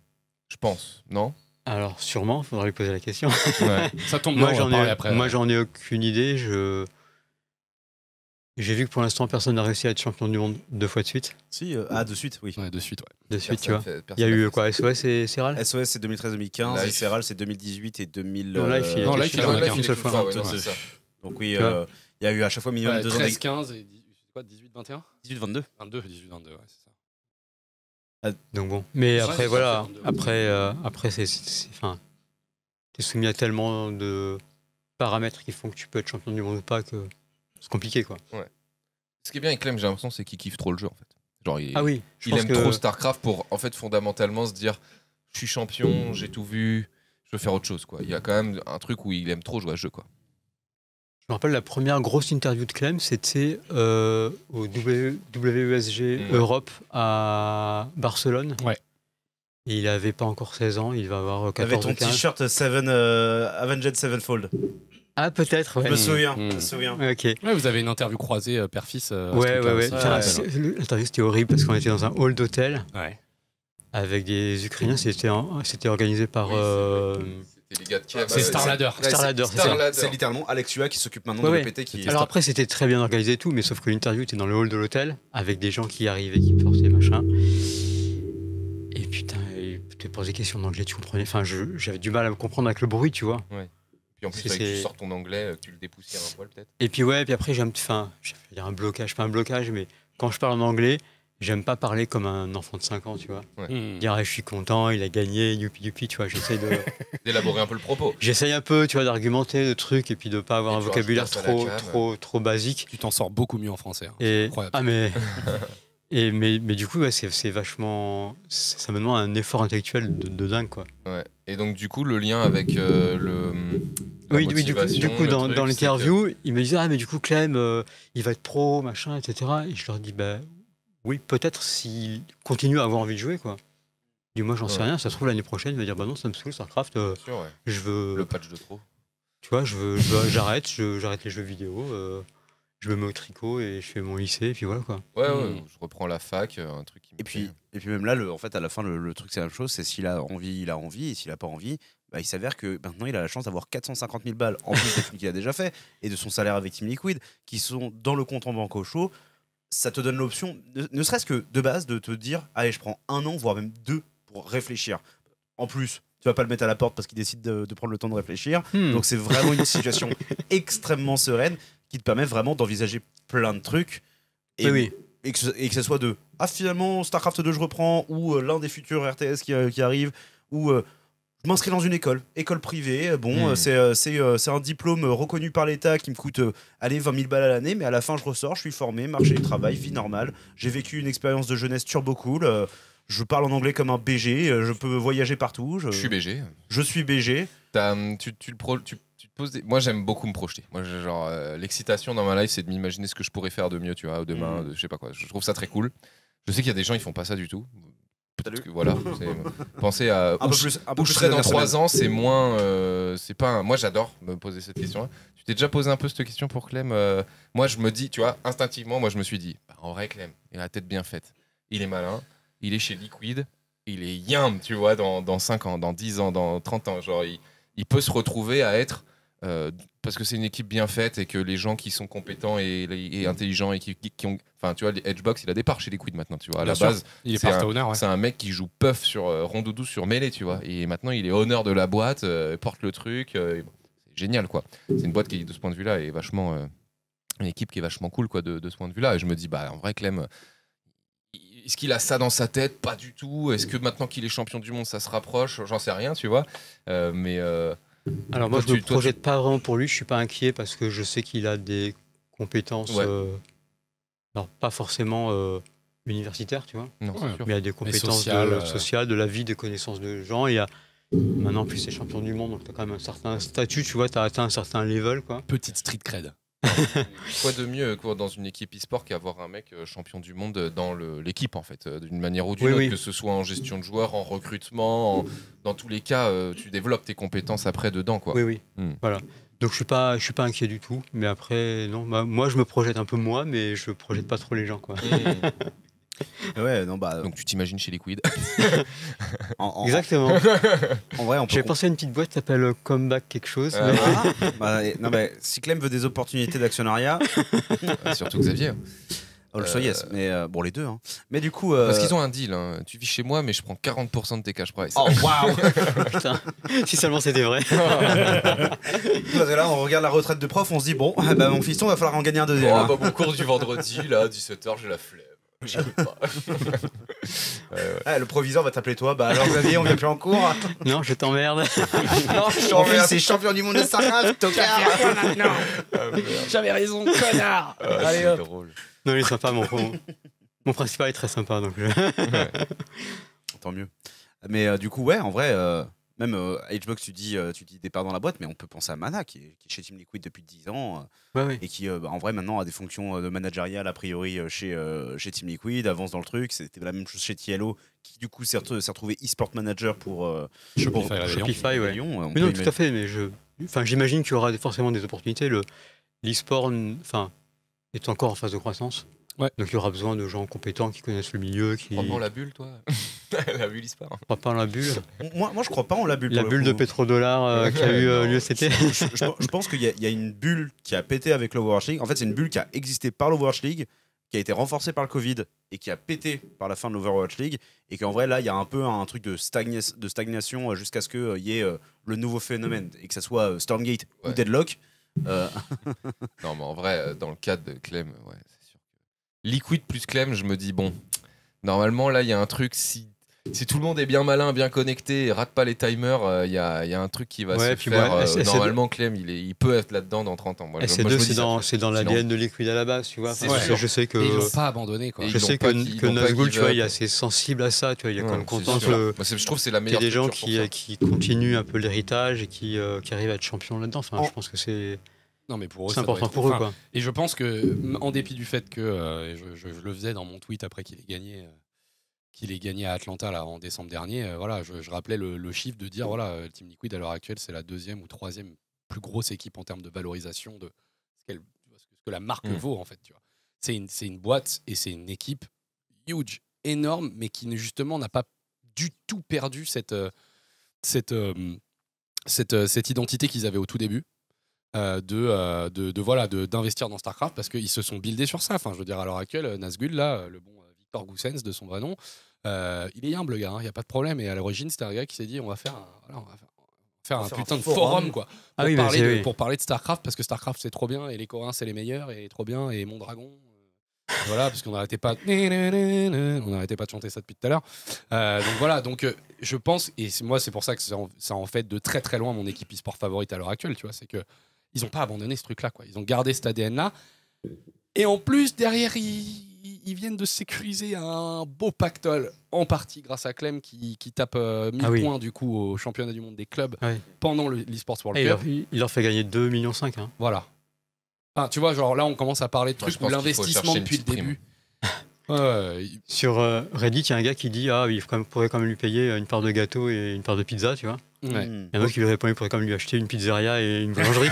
je pense, non? Alors sûrement, il faudra lui poser la question. Ouais. Ça tombe moi j'en ai, après, moi, j'en ai aucune idée, je... J'ai vu que pour l'instant personne n'a réussi à être champion du monde deux fois de suite. Si, euh, ah de suite, oui. Ouais, de suite, ouais. De suite, personne, tu vois. Il y a eu quoi, S O S et Serral? S O S c'est deux mille treize deux mille quinze, Serral c'est deux mille dix-huit et deux mille. Non, là il en a une seule fois. fois ouais, ouais, ça. Donc oui, il euh, y a eu à chaque fois minimum ouais, deux ans. treize quinze et dix-huit vingt et un dix-huit vingt-deux. vingt-deux dix-huit vingt-deux, ouais, c'est ça. Ah, donc bon. Mais après ouais, voilà, après euh, après c'est enfin t'es soumis à tellement de paramètres qui font que tu peux être champion du monde ou pas que c'est compliqué quoi. Ouais. Ce qui est bien avec Clem, j'ai l'impression, c'est qu'il kiffe trop le jeu en fait. Genre il, ah oui, je il pense aime que... trop Starcraft pour en fait fondamentalement se dire je suis champion, j'ai tout vu, je veux faire autre chose quoi. Il y a quand même un truc où il aime trop jouer à ce jeu quoi. Je me rappelle la première grosse interview de Clem, c'était euh, au W E S G mmh. Europe à Barcelone. Ouais. Et il avait pas encore seize ans, il va avoir quatorze ans. Il avait ton t-shirt euh, Avenged Sevenfold. Ah peut-être. Ouais. Je me souviens. Mmh. Je me souviens. Okay. Ouais, vous avez une interview croisée euh, père-fils. Euh, ouais ouais ouais. Ah, l'interview c'était horrible parce qu'on était dans un hall d'hôtel ouais. avec des Ukrainiens. C'était c'était organisé par. Oui, euh, les gars de Kiev. C'est Starladder. C'est littéralement Alex Hua qui s'occupe maintenant ouais, de l'O P T. Qui... Alors après, c'était très bien organisé et tout, mais sauf que l'interview était dans le hall de l'hôtel avec des gens qui arrivaient, qui portaient machin. Et putain, ils te posaient des questions en anglais, tu comprenais. Enfin, j'avais du mal à me comprendre avec le bruit, tu vois. Ouais. Puis en plus, que tu sors ton anglais, que tu le dépoussières un poil peut-être. Et puis ouais, puis après, j'ai un petit. Enfin, je vais dire un blocage, pas un blocage, mais quand je parle en anglais. J'aime pas parler comme un enfant de cinq ans, tu vois. Ouais. Mmh. Dire, ah, je suis content, il a gagné, youpi youpi, tu vois. J'essaie de... d'élaborer un peu le propos. J'essaye un peu, tu vois, d'argumenter, de trucs, et puis de pas avoir et un vocabulaire trop, canne, trop, ouais. trop basique. Tu t'en sors beaucoup mieux en français. Hein. Et... Ah, mais... et, mais, mais du coup, ouais, c'est vachement. Ça me demande un effort intellectuel de, de dingue, quoi. Ouais. Et donc, du coup, le lien avec euh, le. Oui, oui, du coup, du coup le dans, dans l'interview, que... il me disait, ah, mais du coup, Clem, euh, il va être pro, machin, et cetera. Et je leur dis, bah. Oui, peut-être s'il continue à avoir envie de jouer, quoi. Du moins, j'en ouais. sais rien. Ça se trouve l'année prochaine, il va dire bah non, ça me saoule, Starcraft. Euh, sûr, ouais. Je veux le patch de trop. Tu vois, je veux, j'arrête, je j'arrête je, les jeux vidéo, euh, je me mets au tricot et je fais mon lycée et puis voilà quoi. Ouais, ouais. Mmh. Je reprends la fac, un truc. Qui me et puis, et puis même là, le, en fait, à la fin, le, le truc c'est la même chose. C'est s'il a envie, il a envie, et s'il a pas envie. Bah, il s'avère que maintenant il a la chance d'avoir quatre cent cinquante mille balles en plus des trucs qu'il a déjà fait et de son salaire avec Team Liquid qui sont dans le compte en banque au chaud. Ça te donne l'option, ne, ne serait-ce que de base, de te dire, allez, je prends un an, voire même deux, pour réfléchir. En plus, tu vas pas le mettre à la porte parce qu'il décide de, de prendre le temps de réfléchir. Hmm. Donc c'est vraiment une situation extrêmement sereine qui te permet vraiment d'envisager plein de trucs. Et, oui. et, que, et que ce soit de, ah finalement, Starcraft deux je reprends, ou euh, l'un des futurs R T S qui, euh, qui arrive, ou euh, je m'inscris dans une école, école privée, bon, hmm. euh, c'est euh, euh, un diplôme reconnu par l'État qui me coûte euh, allez, vingt mille balles à l'année, mais à la fin je ressors, je suis formé, marché du travail, vie normale, j'ai vécu une expérience de jeunesse turbo cool, euh, je parle en anglais comme un B G, euh, je peux voyager partout. Je, je suis B G. Je suis B G. Tu, tu, le pro, tu, tu te poses des... Moi j'aime beaucoup me projeter, moi genre euh, l'excitation dans ma life c'est de m'imaginer ce que je pourrais faire de mieux, tu vois, demain, hmm. de, je sais pas quoi, je trouve ça très cool. Je sais qu'il y a des gens ils font pas ça du tout. Parce que, voilà, pensez à un où, peu plus, un où peu je serai dans trois ans, c'est moins. Euh, c'est pas. Un... Moi, j'adore me poser cette question-là. Tu t'es déjà posé un peu cette question pour Clem euh... Moi, je me dis, tu vois, instinctivement, moi, je me suis dit, bah, en vrai, Clem, il a la tête bien faite. Il est malin. Il est chez Liquid. Il est yum, tu vois, dans, dans cinq ans, dans dix ans, dans trente ans. Genre, il, il peut se retrouver à être euh, parce que c'est une équipe bien faite et que les gens qui sont compétents et, et intelligents et qui, qui ont, enfin tu vois, Edgebox il a des parts chez Liquid maintenant, tu vois, à bien la sûr. base c'est un, ouais. un mec qui joue puff sur euh, Rondoudou sur Melee, tu vois, et maintenant il est honneur de la boîte, euh, porte le truc, euh, bon, c'est génial quoi. C'est une boîte qui de ce point de vue là est vachement, euh, une équipe qui est vachement cool quoi de, de ce point de vue là, et je me dis bah en vrai Clem, est-ce qu'il a ça dans sa tête? Pas du tout. Est-ce que maintenant qu'il est champion du monde, ça se rapproche? J'en sais rien, tu vois. Euh, mais euh, alors moi, je ne me projette tu... pas vraiment pour lui. Je suis pas inquiet parce que je sais qu'il a des compétences, ouais. euh, non, pas forcément euh, universitaires, tu vois. Non, ouais, mais il a des compétences sociales, de, euh... sociales, de la vie, des connaissances de gens. Il a... Maintenant, en plus, c'est champion du monde, donc tu as quand même un certain statut, tu vois. Tu as atteint un certain level, quoi. Petite street cred. Quoi de mieux quoi, dans une équipe e-sport qu'avoir un mec champion du monde dans l'équipe en fait, d'une manière ou d'une oui, autre, oui. que ce soit en gestion de joueurs, en recrutement, en, dans tous les cas, euh, tu développes tes compétences après dedans quoi. Oui oui. Hmm. Voilà. Donc je suis pas je suis pas inquiet du tout, mais après non, bah, moi je me projette un peu moi, mais je projette pas trop les gens quoi. Mmh. Ouais, non, bah, donc tu t'imagines chez Liquid. en, en... Exactement. J'avais pensé à une petite boîte qui s'appelle Comeback quelque chose. Euh, mais... bah, non, bah, si Clem veut des opportunités d'actionnariat, euh, surtout Xavier. Oh, le euh... yes, mais euh, bon les deux. Hein. Mais du coup, euh... parce qu'ils ont un deal. Hein. Tu vis chez moi, mais je prends quarante pour cent de tes cash price. Oh waouh. Putain, si seulement c'était vrai. Parce que là, on regarde la retraite de prof, on se dit bon, bah, mon fiston, va falloir en gagner un deuxième. Bon, hein. bah, mon cours du vendredi, là, dix-sept heures, j'ai la flemme. J'y arrive pas. ouais, ouais. Ah, le proviseur va t'appeler toi. Bah alors Xavier, on vient plus en cours. Non, je t'emmerde. Non, je t'emmerde. C'est champion du monde de Starcraft, tocard. J'avais raison, connard. Ah, allez, drôle. Non, il est sympa, mon mon principal est très sympa, donc. Je... ouais. Tant mieux. Mais euh, du coup, ouais, en vrai, euh, même euh, Xbox, tu dis, euh, tu dis départ dans la boîte, mais on peut penser à Mana, qui est, qui est chez Team Liquid depuis dix ans. Euh, Ouais, oui. Et qui, euh, bah, en vrai, maintenant a des fonctions de managériale a priori chez, euh, chez Team Liquid, avance dans le truc. C'était la même chose chez T L O, qui du coup s'est retrouvé e-sport manager pour euh, Shopify. Pour Shopify ouais. Lyon, mais non, imaginer... tout à fait. Mais je, enfin, j'imagine qu'il y aura forcément des opportunités. Le l'e-sport, enfin, est encore en phase de croissance. Ouais. Donc il y aura besoin de gens compétents qui connaissent le milieu. Qui... Crois pas en la bulle, toi. La bulle e-sport. Crois pas en la bulle. Moi, moi, je crois pas en la bulle. La bulle de pétrodollar euh, qui a eu euh, lieu cet été. Je, je, je pense qu'il y, y a une bulle qui a pété avec l'Overwatch League. En fait, c'est une bulle qui a existé par l'Overwatch League, qui a été renforcée par le Covid et qui a pété par la fin de l'Overwatch League. Et qu'en vrai, là, il y a un peu un truc de, stagna de stagnation jusqu'à ce qu'il euh, y ait euh, le nouveau phénomène et que ça soit euh, Stormgate ouais. ou Deadlock. Euh... non, mais en vrai, dans le cadre de Clem, ouais. Liquid plus Clem, je me dis, bon, normalement, là, il y a un truc, si, si tout le monde est bien malin, bien connecté, et rate pas les timers, il euh, y, a, y a un truc qui va ouais, se faire. Ouais, euh, normalement, Clem, il, est, il peut être là-dedans dans trente ans. Moi, S deux, moi, c'est dans, dans l'A D N de Liquid à la base, tu vois. Enfin, ouais, je sais que, et ils n'ont pas abandonné, quoi. Je sais que, que, que Nazgûl, tu vois, il est assez sensible à ça, tu vois, il est ouais, quand même content que... Bah, je trouve que c'est la meilleure. Il y a des gens qui, euh, qui continuent un peu l'héritage et qui, euh, qui arrivent à être champions là-dedans. Enfin, oh. je pense que c'est... Non mais pour eux, c'est important pour eux quoi. Et je pense que, en dépit du fait que euh, je, je, je le faisais dans mon tweet après qu'il ait gagné, euh, qu'il ait gagné à Atlanta là en décembre dernier, euh, voilà, je, je rappelais le, le chiffre de dire voilà, Team Liquid à l'heure actuelle c'est la deuxième ou troisième plus grosse équipe en termes de valorisation de ce, qu'elle, ce que la marque mmh. vaut en fait. Tu vois, c'est une, c'est une boîte et c'est une équipe huge, énorme, mais qui justement n'a pas du tout perdu cette euh, cette euh, cette, euh, cette identité qu'ils avaient au tout début. Euh, de, euh, de, de voilà d'investir dans StarCraft parce qu'ils se sont buildés sur ça. Enfin, je veux dire, à l'heure actuelle, Nazgûl, là, le bon Victor Goussens de son vrai nom, euh, il est humble, le gars, il hein, n'y a pas de problème. Et à l'origine, c'était un gars qui s'est dit on va faire un, voilà, on va faire, faire on un faire putain un de forum, forum quoi, pour, ah oui, parler de, oui. pour parler de StarCraft parce que StarCraft c'est trop bien et les Coréens c'est les meilleurs et trop bien et mon dragon. Voilà, parce qu'on n'arrêtait pas, de... on n'arrêtait pas de chanter ça depuis tout à l'heure. Euh, donc voilà, donc je pense, et moi c'est pour ça que ça en, ça en fait de très très loin mon équipe e-sport favorite à l'heure actuelle, tu vois, c'est que ils n'ont pas abandonné ce truc-là, quoi. Ils ont gardé cet A D N-là, et en plus derrière ils, ils viennent de sécuriser un beau pactole, en partie grâce à Clem qui, qui tape euh, mille ah oui. points du coup au championnat du monde des clubs oui. pendant l'e-sports World Cup. Il, il leur fait gagner deux virgule cinq millions. Hein. Voilà. Ah, tu vois, genre là, on commence à parler de trucs où l'investissement depuis le début. ouais. Sur euh, Reddit, il y a un gars qui dit ah, il pourrait quand même lui payer une part de gâteau et une part de pizza, tu vois. Ouais. Il y a un autre qui lui répond il pourrait quand même lui acheter une pizzeria et une boulangerie.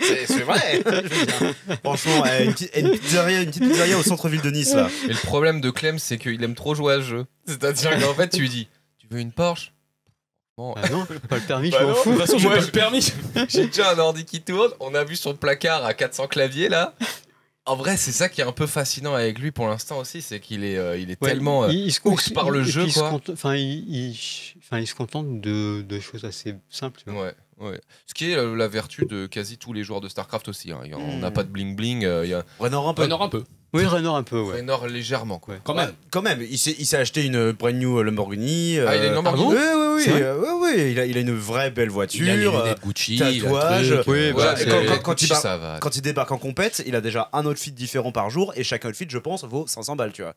C'est vrai. Franchement, une, une, pizzeria, une petite pizzeria au centre-ville de Nice, là. Et le problème de Clem, c'est qu'il aime trop jouer à ce jeu. C'est-à-dire qu'en fait, tu lui dis tu veux une Porsche? Bon. Ah non, pas le permis, bah je m'en fous. De toute façon, j'ai pas le permis. J'ai déjà un ordi qui tourne. On a vu son placard à quatre cents claviers là. En vrai, c'est ça qui est un peu fascinant avec lui pour l'instant aussi, c'est qu'il est, euh, il est ouais, tellement euh, il, il se course par le jeu. Enfin, il, il, il, il se contente de, de choses assez simples. Ouais, ouais. Ce qui est euh, la vertu de quasi tous les joueurs de Starcraft aussi. Hein. On n'a mmh. pas de bling bling. Euh, y a... Raynor un peu. Raynor un peu. Oui, Raynor un peu. Ouais. Raynor légèrement, quoi. Quand même. Ouais, quand même. Il s'est acheté une brand new Lamborghini. Euh... Ah, il est Lamborghini. Oui, oui, oui. Euh, ouais, ouais. Il a, il a une vraie belle voiture. Il a les lunettes Gucci, tatouage. Truc, oui, voilà. Quand, quand, quand, Gucci, il va, quand il débarque en compète, il a déjà un outfit différent par jour et chaque outfit, je pense, vaut cinq cents balles, tu vois.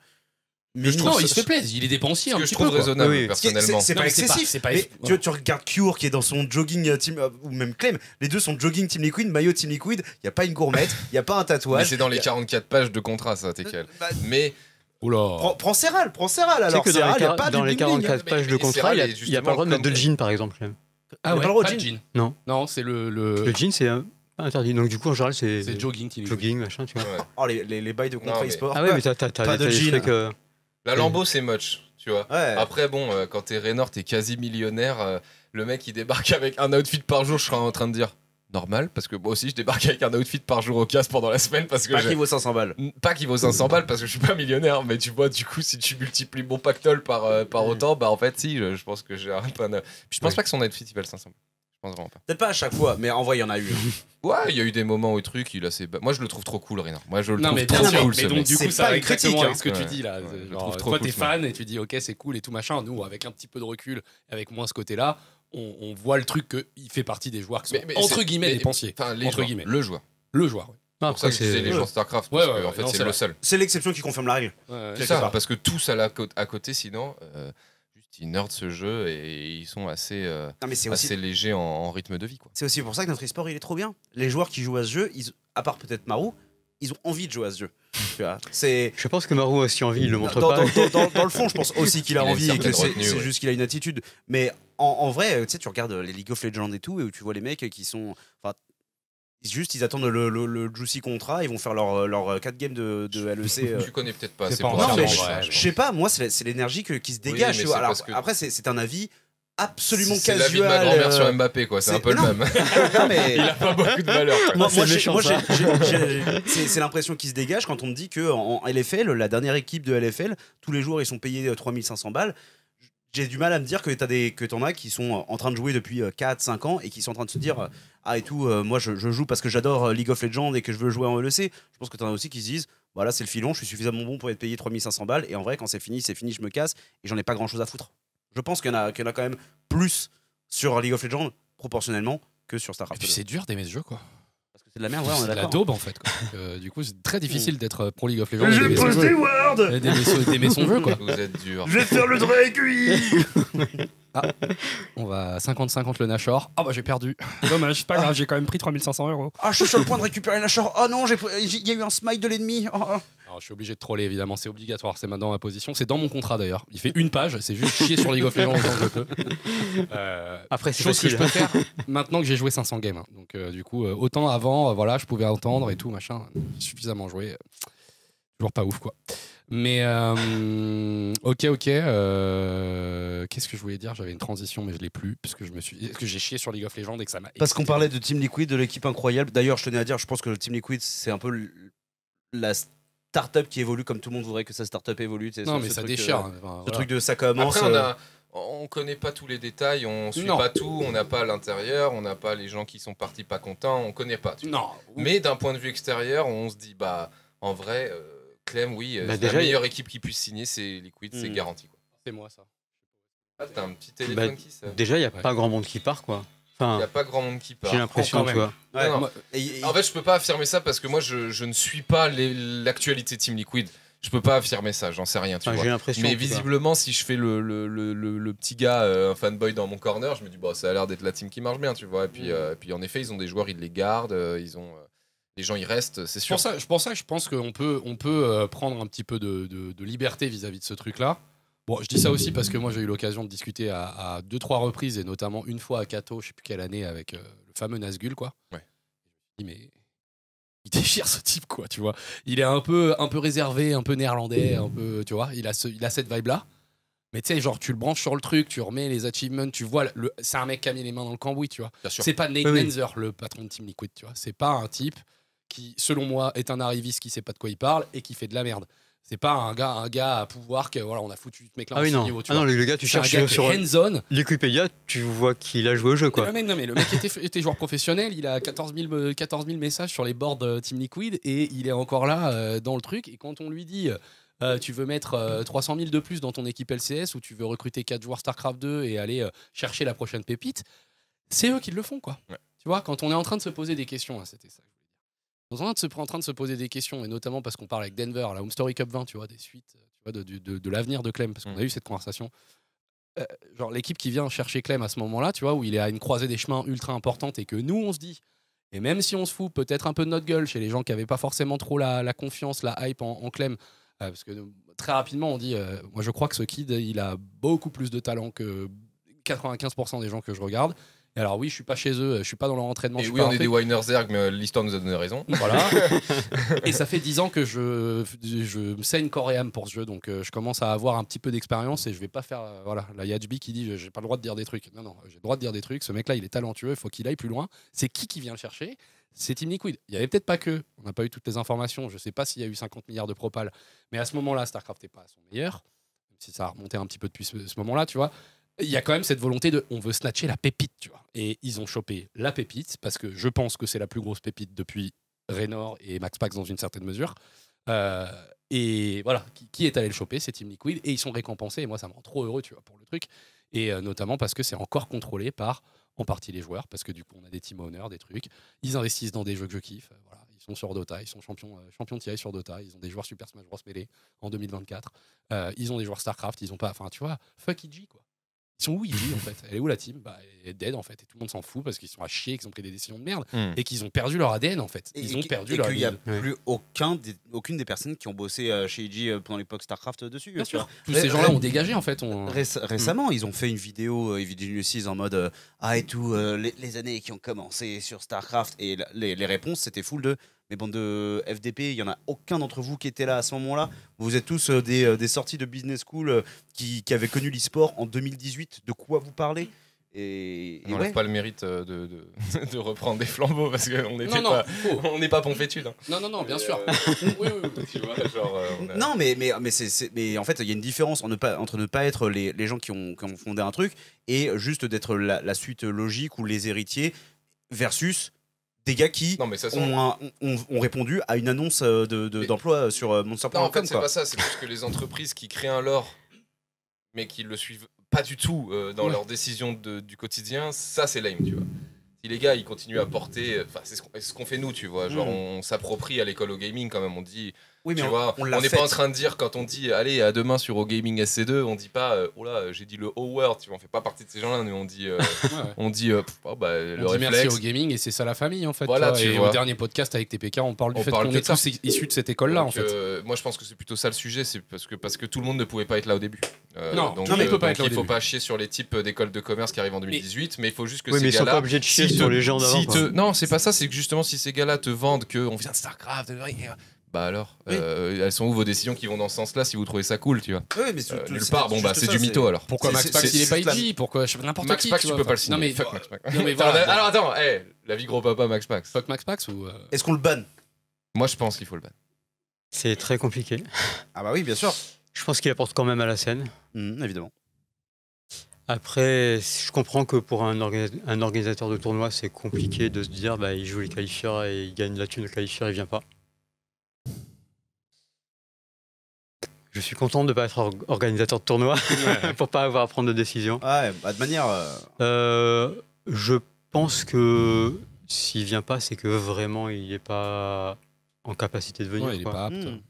Mais je trouve, non, il se fait plaisir, il est dépensier. Ce que je trouve peu, raisonnable, oui, personnellement. C'est pas excessif. Pas, pas mais tu, tu regardes Cure qui est dans son jogging team, ou même Clem, les deux sont jogging Team Liquid, maillot Team Liquid. Il n'y a pas une gourmette, il n'y a pas un tatouage. C'est dans les quarante-quatre pages de contrat, ça, t'es quel. Bah, mais. Oula. Prends, prends Serral, prends Serral alors. Que Serral, dans, les, dans les quarante-quatre pages de contrat, il n'y a pas le droit de mettre de jean, par exemple. Ah ouais, pas de jean. Non. Non, c'est le. Le jean, c'est un. Interdit. Donc du coup en général c'est jogging, jogging machin, tu vois. Ouais. Oh les, les, les bails de contrat e-sport. Ah ouais, mais t'as pas de jean. Que... La Lambo c'est much, tu vois. Ouais. Après bon, euh, quand t'es Raynor, t'es quasi millionnaire. Euh, le mec il débarque avec un outfit par jour, je serais en train de dire normal parce que moi aussi je débarque avec un outfit par jour au casse pendant la semaine parce que. Pas qu'il vaut cinq cents balles. Pas qu'il vaut cinq cents balles parce que je suis pas millionnaire, mais tu vois du coup si tu multiplies mon pactole par euh, par autant, bah en fait si, je, je pense que j'ai un peu. Je pense ouais. pas que son outfit il vaut cinq cents balles. Peut-être pas à chaque fois, mais en vrai, il y en a eu. Ouais, il y a eu des moments où le truc, il a ses... Moi, je le trouve trop cool, Raynor. Moi, je le non, trouve mais trop sûr, cool. Mais donc, du coup, ça va exactement avec ce que ouais. tu dis là. Ouais, genre, toi, t'es cool, fan et tu dis, ok, c'est cool et tout machin. Nous, avec un petit peu de recul, avec moins ce côté-là, on, on voit le truc qu'il fait partie des joueurs qui sont mais, mais entre guillemets dépensiers. Enfin, les entre joueurs, guillemets. Le joueur. Le joueur, oui. C'est pour ça que c'est les joueurs Starcraft, parce que en fait, c'est le seul. C'est l'exception qui confirme la règle. C'est ça, parce que tous à côté, sinon. Ils nerdent ce jeu et ils sont assez, euh, non, mais assez aussi... légers en, en rythme de vie. C'est aussi pour ça que notre e-sport il est trop bien. Les joueurs qui jouent à ce jeu, ils, à part peut-être Marou, ils ont envie de jouer à ce jeu. Tu vois, je pense que Marou a aussi envie, il le montre dans, pas. Dans, dans, dans, dans le fond, je pense aussi qu'il a envie et que c'est ouais. juste qu'il a une attitude. Mais en, en vrai, tu regardes les League of Legends et tout, et où tu vois les mecs qui sont... Juste, ils attendent le, le, le juicy contrat, ils vont faire leur, leur quatre games de, de L E C. Tu connais peut-être pas, c'est pour ça. Je sais pas, moi, c'est l'énergie qui se dégage. Oui, tu vois. Alors, que... Après, c'est un avis absolument casual. C'est l'avis de ma grand-mère euh... sur Mbappé, quoi. C'est un peu non. le même. Non, mais... Il a pas beaucoup de valeur. Moi, moi c'est l'impression qui se dégage quand on me dit qu'en L F L, la dernière équipe de L F L, tous les jours, ils sont payés trois mille cinq cents balles. J'ai du mal à me dire que t'as des que t'en as qui sont en train de jouer depuis quatre cinq ans et qui sont en train de se dire ah et tout euh, moi je, je joue parce que j'adore League of Legends et que je veux jouer en L E C. Je pense que t'en as aussi qui se disent voilà c'est le filon, je suis suffisamment bon pour être payé trois mille cinq cents balles et en vrai quand c'est fini c'est fini, je me casse et j'en ai pas grand chose à foutre. Je pense qu'il y en a qu'il y en a quand même plus sur League of Legends proportionnellement que sur Starcraft. Et puis c'est dur d'aimer ce jeu quoi. C'est de la merde, ouais, on est d'accord. C'est la daube en fait. Quoi. euh, du coup, c'est très difficile d'être pro League of Legends. Je pose des words. D'aimer son jeu, quoi. Vous êtes dur. Je vais faire le Drake, oui. Ah, on va cinquante cinquante le Nashor. Ah bah j'ai perdu. Dommage, pas grave, ah. j'ai quand même pris trois mille cinq cents euros. Ah, je suis sur le point de récupérer le Nashor. Oh non, il y a eu un smite de l'ennemi. Oh. Alors, je suis obligé de troller évidemment, c'est obligatoire, c'est maintenant ma position. C'est dans mon contrat d'ailleurs. Il fait une page, c'est juste chier sur League of Legends autant que je peux. Euh, Après, c'est chose facile. Que je peux faire maintenant que j'ai joué cinq cents games. Hein. Donc euh, du coup, euh, autant avant, euh, voilà, je pouvais entendre et tout, machin. Suffisamment joué. Toujours pas ouf quoi. Mais euh, ok, ok. Euh, Qu'est-ce que je voulais dire? J'avais une transition, mais je l'ai plus parce que je me suis, est-ce que j'ai chié sur League of Legends et que ça m'a. Parce qu'on parlait de Team Liquid, de l'équipe incroyable. D'ailleurs, je tenais à dire, je pense que le Team Liquid, c'est un peu la start-up qui évolue comme tout le monde voudrait que sa start-up évolue. Non, mais ça déchire. Le truc de ça commence. Après, on a. On connaît pas tous les détails, on suit non. pas tout, on n'a pas l'intérieur, on n'a pas les gens qui sont partis pas contents, on connaît pas. Tu non. Mais d'un point de vue extérieur, on se dit bah en vrai. Euh, Clem, oui, bah déjà, la meilleure il... équipe qui puisse signer, c'est Liquid, mmh. c'est garanti. C'est moi, ça. Ah, t'as un petit téléphone bah, qui ça. Déjà, il n'y a ouais. pas grand monde qui part, quoi. Il enfin, n'y a pas grand monde qui part. J'ai l'impression, tu vois. Ouais, non, non. Moi, et, et... En fait, je ne peux pas affirmer ça parce que moi, je, je ne suis pas l'actualité Team Liquid. Je peux pas affirmer ça, j'en sais rien. Tu ah, vois. Mais visiblement, si je fais le, le, le, le, le petit gars, euh, un fanboy dans mon corner, je me dis, bah, ça a l'air d'être la team qui marche bien, tu vois. Et puis, mmh. euh, et puis, en effet, ils ont des joueurs, ils les gardent, euh, ils ont... Euh, les gens y restent, c'est sûr. Pour ça, je pense, pense qu'on peut, on peut prendre un petit peu de, de, de liberté vis-à-vis -vis de ce truc-là. Bon, je dis ça aussi parce que moi, j'ai eu l'occasion de discuter à, à deux, trois reprises, et notamment une fois à Kato, je sais plus quelle année, avec euh, le fameux Nazgûl, quoi. Ouais. Mais il déchire ce type, quoi, tu vois. Il est un peu, un peu réservé, un peu néerlandais, un peu, tu vois. Il a, ce, il a cette vibe-là. Mais tu sais, genre, tu le branches sur le truc, tu remets les achievements, tu vois, le... c'est un mec qui a mis les mains dans le cambouis, tu vois. C'est pas Nate Menzer, oui. le patron de Team Liquid, tu vois. C'est pas un type qui, selon moi, est un arriviste qui sait pas de quoi il parle et qui fait de la merde. C'est pas un gars, un gars à pouvoir que voilà, on a foutu ce mec-là. Ah oui, non. Niveau, tu ah vois. non, le gars, tu cherches gars sur Handzone. Wikipédia, tu vois qu'il a joué au jeu, quoi. Le mec, non, mais le mec était, était joueur professionnel, il a quatorze mille messages sur les boards Team Liquid et il est encore là euh, dans le truc. Et quand on lui dit. Euh, tu veux mettre euh, trois cent mille de plus dans ton équipe L C S ou tu veux recruter quatre joueurs Starcraft deux et aller euh, chercher la prochaine pépite, c'est eux qui le font, quoi. Ouais. Tu vois, quand on est en train de se poser des questions, hein, c'était ça que je voulais dire. Quand on est en train de se poser des questions, et notamment parce qu'on parle avec Denver, la Home Story Cup vingt, tu vois, des suites, tu vois, de, de, de, de l'avenir de Clem, parce qu'on mmh. a eu cette conversation. Euh, genre l'équipe qui vient chercher Clem à ce moment-là, tu vois, où il est à une croisée des chemins ultra importante et que nous, on se dit... Et même si on se fout peut-être un peu de notre gueule chez les gens qui n'avaient pas forcément trop la, la confiance, la hype en, en Clem, parce que très rapidement, on dit, euh, moi je crois que ce kid, il a beaucoup plus de talent que quatre-vingt-quinze pour cent des gens que je regarde. Et alors oui, je suis pas chez eux, je suis pas dans leur entraînement. Et je suis oui, pas on est des Wienerzerg, mais l'histoire nous a donné raison. Voilà. Et ça fait dix ans que je, je me saigne corps et âme pour ce jeu, donc je commence à avoir un petit peu d'expérience et je vais pas faire, voilà, la Yajbi qui dit, j'ai pas le droit de dire des trucs. Non, non, j'ai le droit de dire des trucs, ce mec-là, il est talentueux, il faut qu'il aille plus loin. C'est qui qui vient le chercher ? C'est Team Liquid. Il n'y avait peut-être pas que. On n'a pas eu toutes les informations. Je ne sais pas s'il y a eu cinquante milliards de propal. Mais à ce moment-là, StarCraft n'est pas à son meilleur. Même si ça a remonté un petit peu depuis ce, ce moment-là, tu vois. Il y a quand même cette volonté de on veut snatcher la pépite, tu vois. Et ils ont chopé la pépite parce que je pense que c'est la plus grosse pépite depuis Raynor et Max Pax dans une certaine mesure. Euh, et voilà, qui, qui est allé le choper, c'est Team Liquid. Et ils sont récompensés. Et moi, ça me rend trop heureux, tu vois, pour le truc. Et euh, notamment parce que c'est encore contrôlé par... en partie les joueurs, parce que du coup on a des team owners, des trucs, ils investissent dans des jeux que je kiffe, voilà. Ils sont sur Dota, ils sont champions, euh, champions T I sur Dota, ils ont des joueurs Super Smash Bros. Melee en deux mille vingt-quatre, euh, ils ont des joueurs Starcraft, ils ont pas, enfin tu vois, fuck I G quoi. Ils sont où I G en fait? Elle est où la team? Bah, elle est dead en fait, et tout le monde s'en fout parce qu'ils sont à chier, qu'ils ont pris des décisions de merde, mm. et qu'ils ont perdu leur A D N en fait. Ils et, ont perdu et leur A D N. Il n'y a plus aucun des, aucune des personnes qui ont bossé chez I G pendant l'époque Starcraft dessus. Bien sûr. Tous ces gens-là ont dégagé en fait. On... Réce récemment, mm. ils ont fait une vidéo, euh, Genesis en mode euh, ah et tout, euh, les, les années qui ont commencé sur Starcraft, et la, les, les réponses c'était full de. Mais bande de F D P, il n'y en a aucun d'entre vous qui était là à ce moment-là. Vous êtes tous euh, des, euh, des sorties de business school euh, qui, qui avaient connu l'e-sport en deux mille dix-huit. De quoi vous parlez? Et, et on n'a ouais. pas le mérite de, de, de reprendre des flambeaux parce qu'on n'est pas, oh. pas pompétude. Hein. Non, non, non, bien mais sûr. Euh... oui, oui, oui. Tu vois, genre, euh, a... Non, mais, mais, mais, c'est, mais en fait, il y a une différence en ne pas, entre ne pas être les, les gens qui ont, qui ont fondé un truc et juste d'être la, la suite logique ou les héritiers versus... des gars qui non, mais ça, ça, ont, un, ont, ont répondu à une annonce d'emploi de, de, sur Monster point com. En fait, c'est pas ça, c'est parce que les entreprises qui créent un lore, mais qui le suivent pas du tout euh, dans ouais. leurs décisions de, du quotidien, ça c'est lame, tu vois. Si les gars, ils continuent à porter... C'est ce qu'on ce qu'on fait nous, tu vois. Genre, mmh. on s'approprie à l'école au gaming quand même, on dit... Oui, mais tu on, vois, on n'est pas en train de dire quand on dit allez à demain sur O-Gaming S C deux, on dit pas euh, oh là j'ai dit le O-Word, tu vois, on fait pas partie de ces gens-là, mais on dit euh, ouais, ouais. on dit euh, oh, bah, on le dit merci au gaming et c'est ça la famille en fait. Voilà, tu et vois. Au dernier podcast avec T P K, on parle du on fait qu'on est tous issus de cette école-là en fait. Euh, moi je pense que c'est plutôt ça le sujet, c'est parce que parce que tout le monde ne pouvait pas être là au début. Euh, non, donc, non, mais euh, il faut pas, donc, être il faut pas chier sur les types d'écoles de commerce qui arrivent en deux mille dix-huit, mais il faut juste que ces gars-là. Obligés de chier sur les gens d'avant. Non, c'est pas ça, c'est que justement si ces gars-là te vendent que on vient de Starcraft. Bah alors, oui. euh, elles sont où vos décisions qui vont dans ce sens-là si vous trouvez ça cool, tu vois? Oui, mais euh, nulle part, bon bah c'est du mytho alors. Pourquoi Max Pax il est pas I G? Pourquoi n'importe qui? Max Pax, tu peux pas le signer. Non mais fuck Max Pax. Non mais voilà. Alors attends, hey, la vie gros papa Max Pax. Fuck Max Pax ou euh... Est-ce qu'on le banne? Moi je pense qu'il faut le ban. C'est très compliqué. Ah bah oui, bien sûr. Je pense qu'il apporte quand même à la scène. Mmh, évidemment. Après, je comprends que pour un, orga un organisateur de tournoi, c'est compliqué de se dire bah il joue les qualifiers et il gagne la thune de qualifier, il vient pas. Je suis content de ne pas être or organisateur de tournoi ouais. pour ne pas avoir à prendre de décision. Ouais, bah de manière... Euh... Euh, je pense que s'il ne vient pas, c'est que vraiment, il n'est pas en capacité de venir. Ouais, il n'est pas apte. Mmh.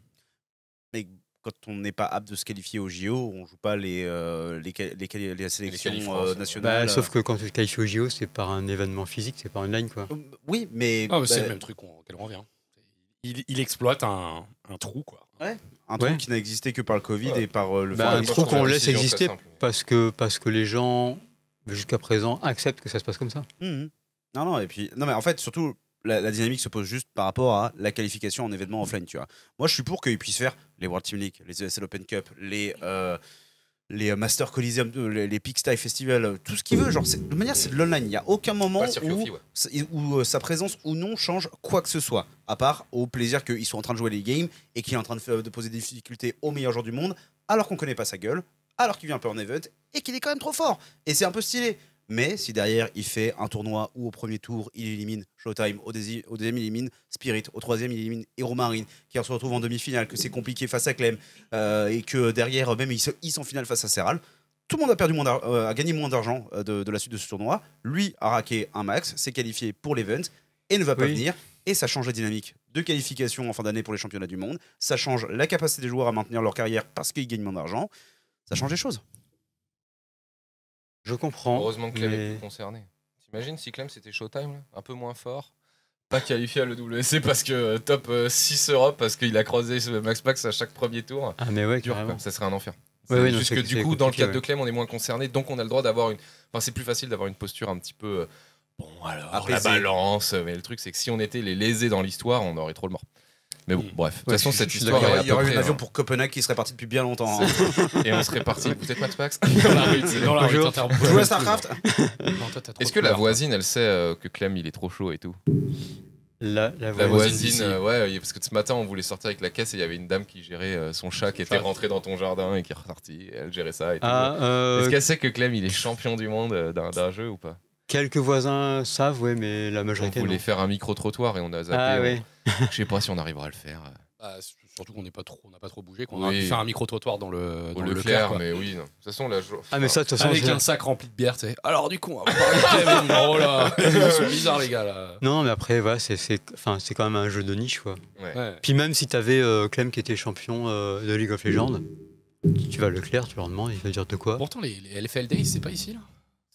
Mais quand on n'est pas apte de se qualifier au J O, on ne joue pas les, euh, les, les, les sélections les euh, nationales. Bah, sauf que quand tu te qualifies au J O, c'est par un événement physique, c'est par une ligne. Quoi. Oui, mais... Ah, bah, bah, c'est bah... le même truc auquel on revient. Il, il exploite un, un trou, quoi. Ouais. Un truc ouais. qui n'a existé que par le Covid ouais. et par euh, le... Bah, un truc qu'on laisse exister parce que, parce que les gens, jusqu'à présent, acceptent que ça se passe comme ça. Mmh. Non, non, et puis... Non, mais en fait, surtout, la, la dynamique se pose juste par rapport à la qualification en événement offline, tu vois. Moi, je suis pour qu'ils puissent faire les World Team League, les E S L Open Cup, les... Euh, les Master Coliseum, les, les Pigsty Festival, tout ce qu'il veut. Genre, de manière, c'est de l'online. Il n'y a aucun moment où, aussi, ouais. où euh, sa présence ou non change quoi que ce soit, à part au plaisir qu'ils sont en train de jouer les games et qu'il est en train de, faire, de poser des difficultés aux meilleurs joueurs du monde, alors qu'on ne connaît pas sa gueule, alors qu'il vient un peu en event et qu'il est quand même trop fort. Et c'est un peu stylé. Mais si derrière, il fait un tournoi où au premier tour, il élimine Showtime, au, dé au deuxième, il élimine Spirit, au troisième, il élimine Hero Marine, qui se retrouve en demi-finale, que c'est compliqué face à Clem, euh, et que derrière, même, il se hisse en finale face à Serral. Tout le monde a, perdu moins euh, a gagné moins d'argent euh, de, de la suite de ce tournoi. Lui a raqué un max, s'est qualifié pour l'event et ne va pas oui. venir. Et ça change la dynamique de qualification en fin d'année pour les championnats du monde. Ça change la capacité des joueurs à maintenir leur carrière parce qu'ils gagnent moins d'argent. Ça change les choses. Je comprends. Heureusement que Clem mais... est plus concerné. T'imagines si Clem c'était Showtime, là, un peu moins fort, pas qualifié à l'E W S C parce que top six Europe, parce qu'il a croisé Max Pax à chaque premier tour. Ah mais ouais, dur, ça serait un enfer. Ouais, ouais, juste que du coup, dans le cadre ouais. de Clem, on est moins concerné, donc on a le droit d'avoir une. Enfin, c'est plus facile d'avoir une posture un petit peu. Bon alors. Après, la balance. Mais le truc, c'est que si on était les lésés dans l'histoire, on aurait trop le mort. Mais bon, bref. De toute ouais, façon, cette histoire. Il y aurait eu un avion hein. pour Copenhague qui serait parti depuis bien longtemps. Hein. Et on serait parti. Vous êtes Max Pax dans la rue. Dans la rue. Jouer à Starcraft. Est-ce que la voisine, elle sait euh, que Clem, il est trop chaud et tout? La, la, la voisine, voisine euh, ouais, parce que ce matin on voulait sortir avec la caisse et il y avait une dame qui gérait euh, son chat qui était rentré dans ton jardin et qui est ressorti. Elle gérait ça. Ah, euh... Est-ce qu'elle sait que Clem, il est champion du monde euh, d'un jeu ou pas? Quelques voisins savent, ouais, mais la majorité. On voulait non. faire un micro-trottoir et on a zappé. Ah, ouais. on... Je sais pas si on arrivera à le faire. Bah, surtout qu'on n'a pas trop bougé, qu'on oui. a fait un micro-trottoir dans le dans Leclerc, Leclerc mais oui. Non. De toute façon, là, je... ah, mais ça, de toute façon, avec un sac rempli de bière, tu sais. Alors, du coup, on va parler de oh là, ils sont bizarres, les gars. Là. Non, mais après, voilà, c'est quand même un jeu de niche, quoi. Ouais. Ouais. Puis même si tu avais euh, Clem qui était champion euh, de League of Legends, tu vas à Leclerc, tu leur demandes, il va dire de quoi. Pourtant, les, les L F L Days, c'est pas ici, là.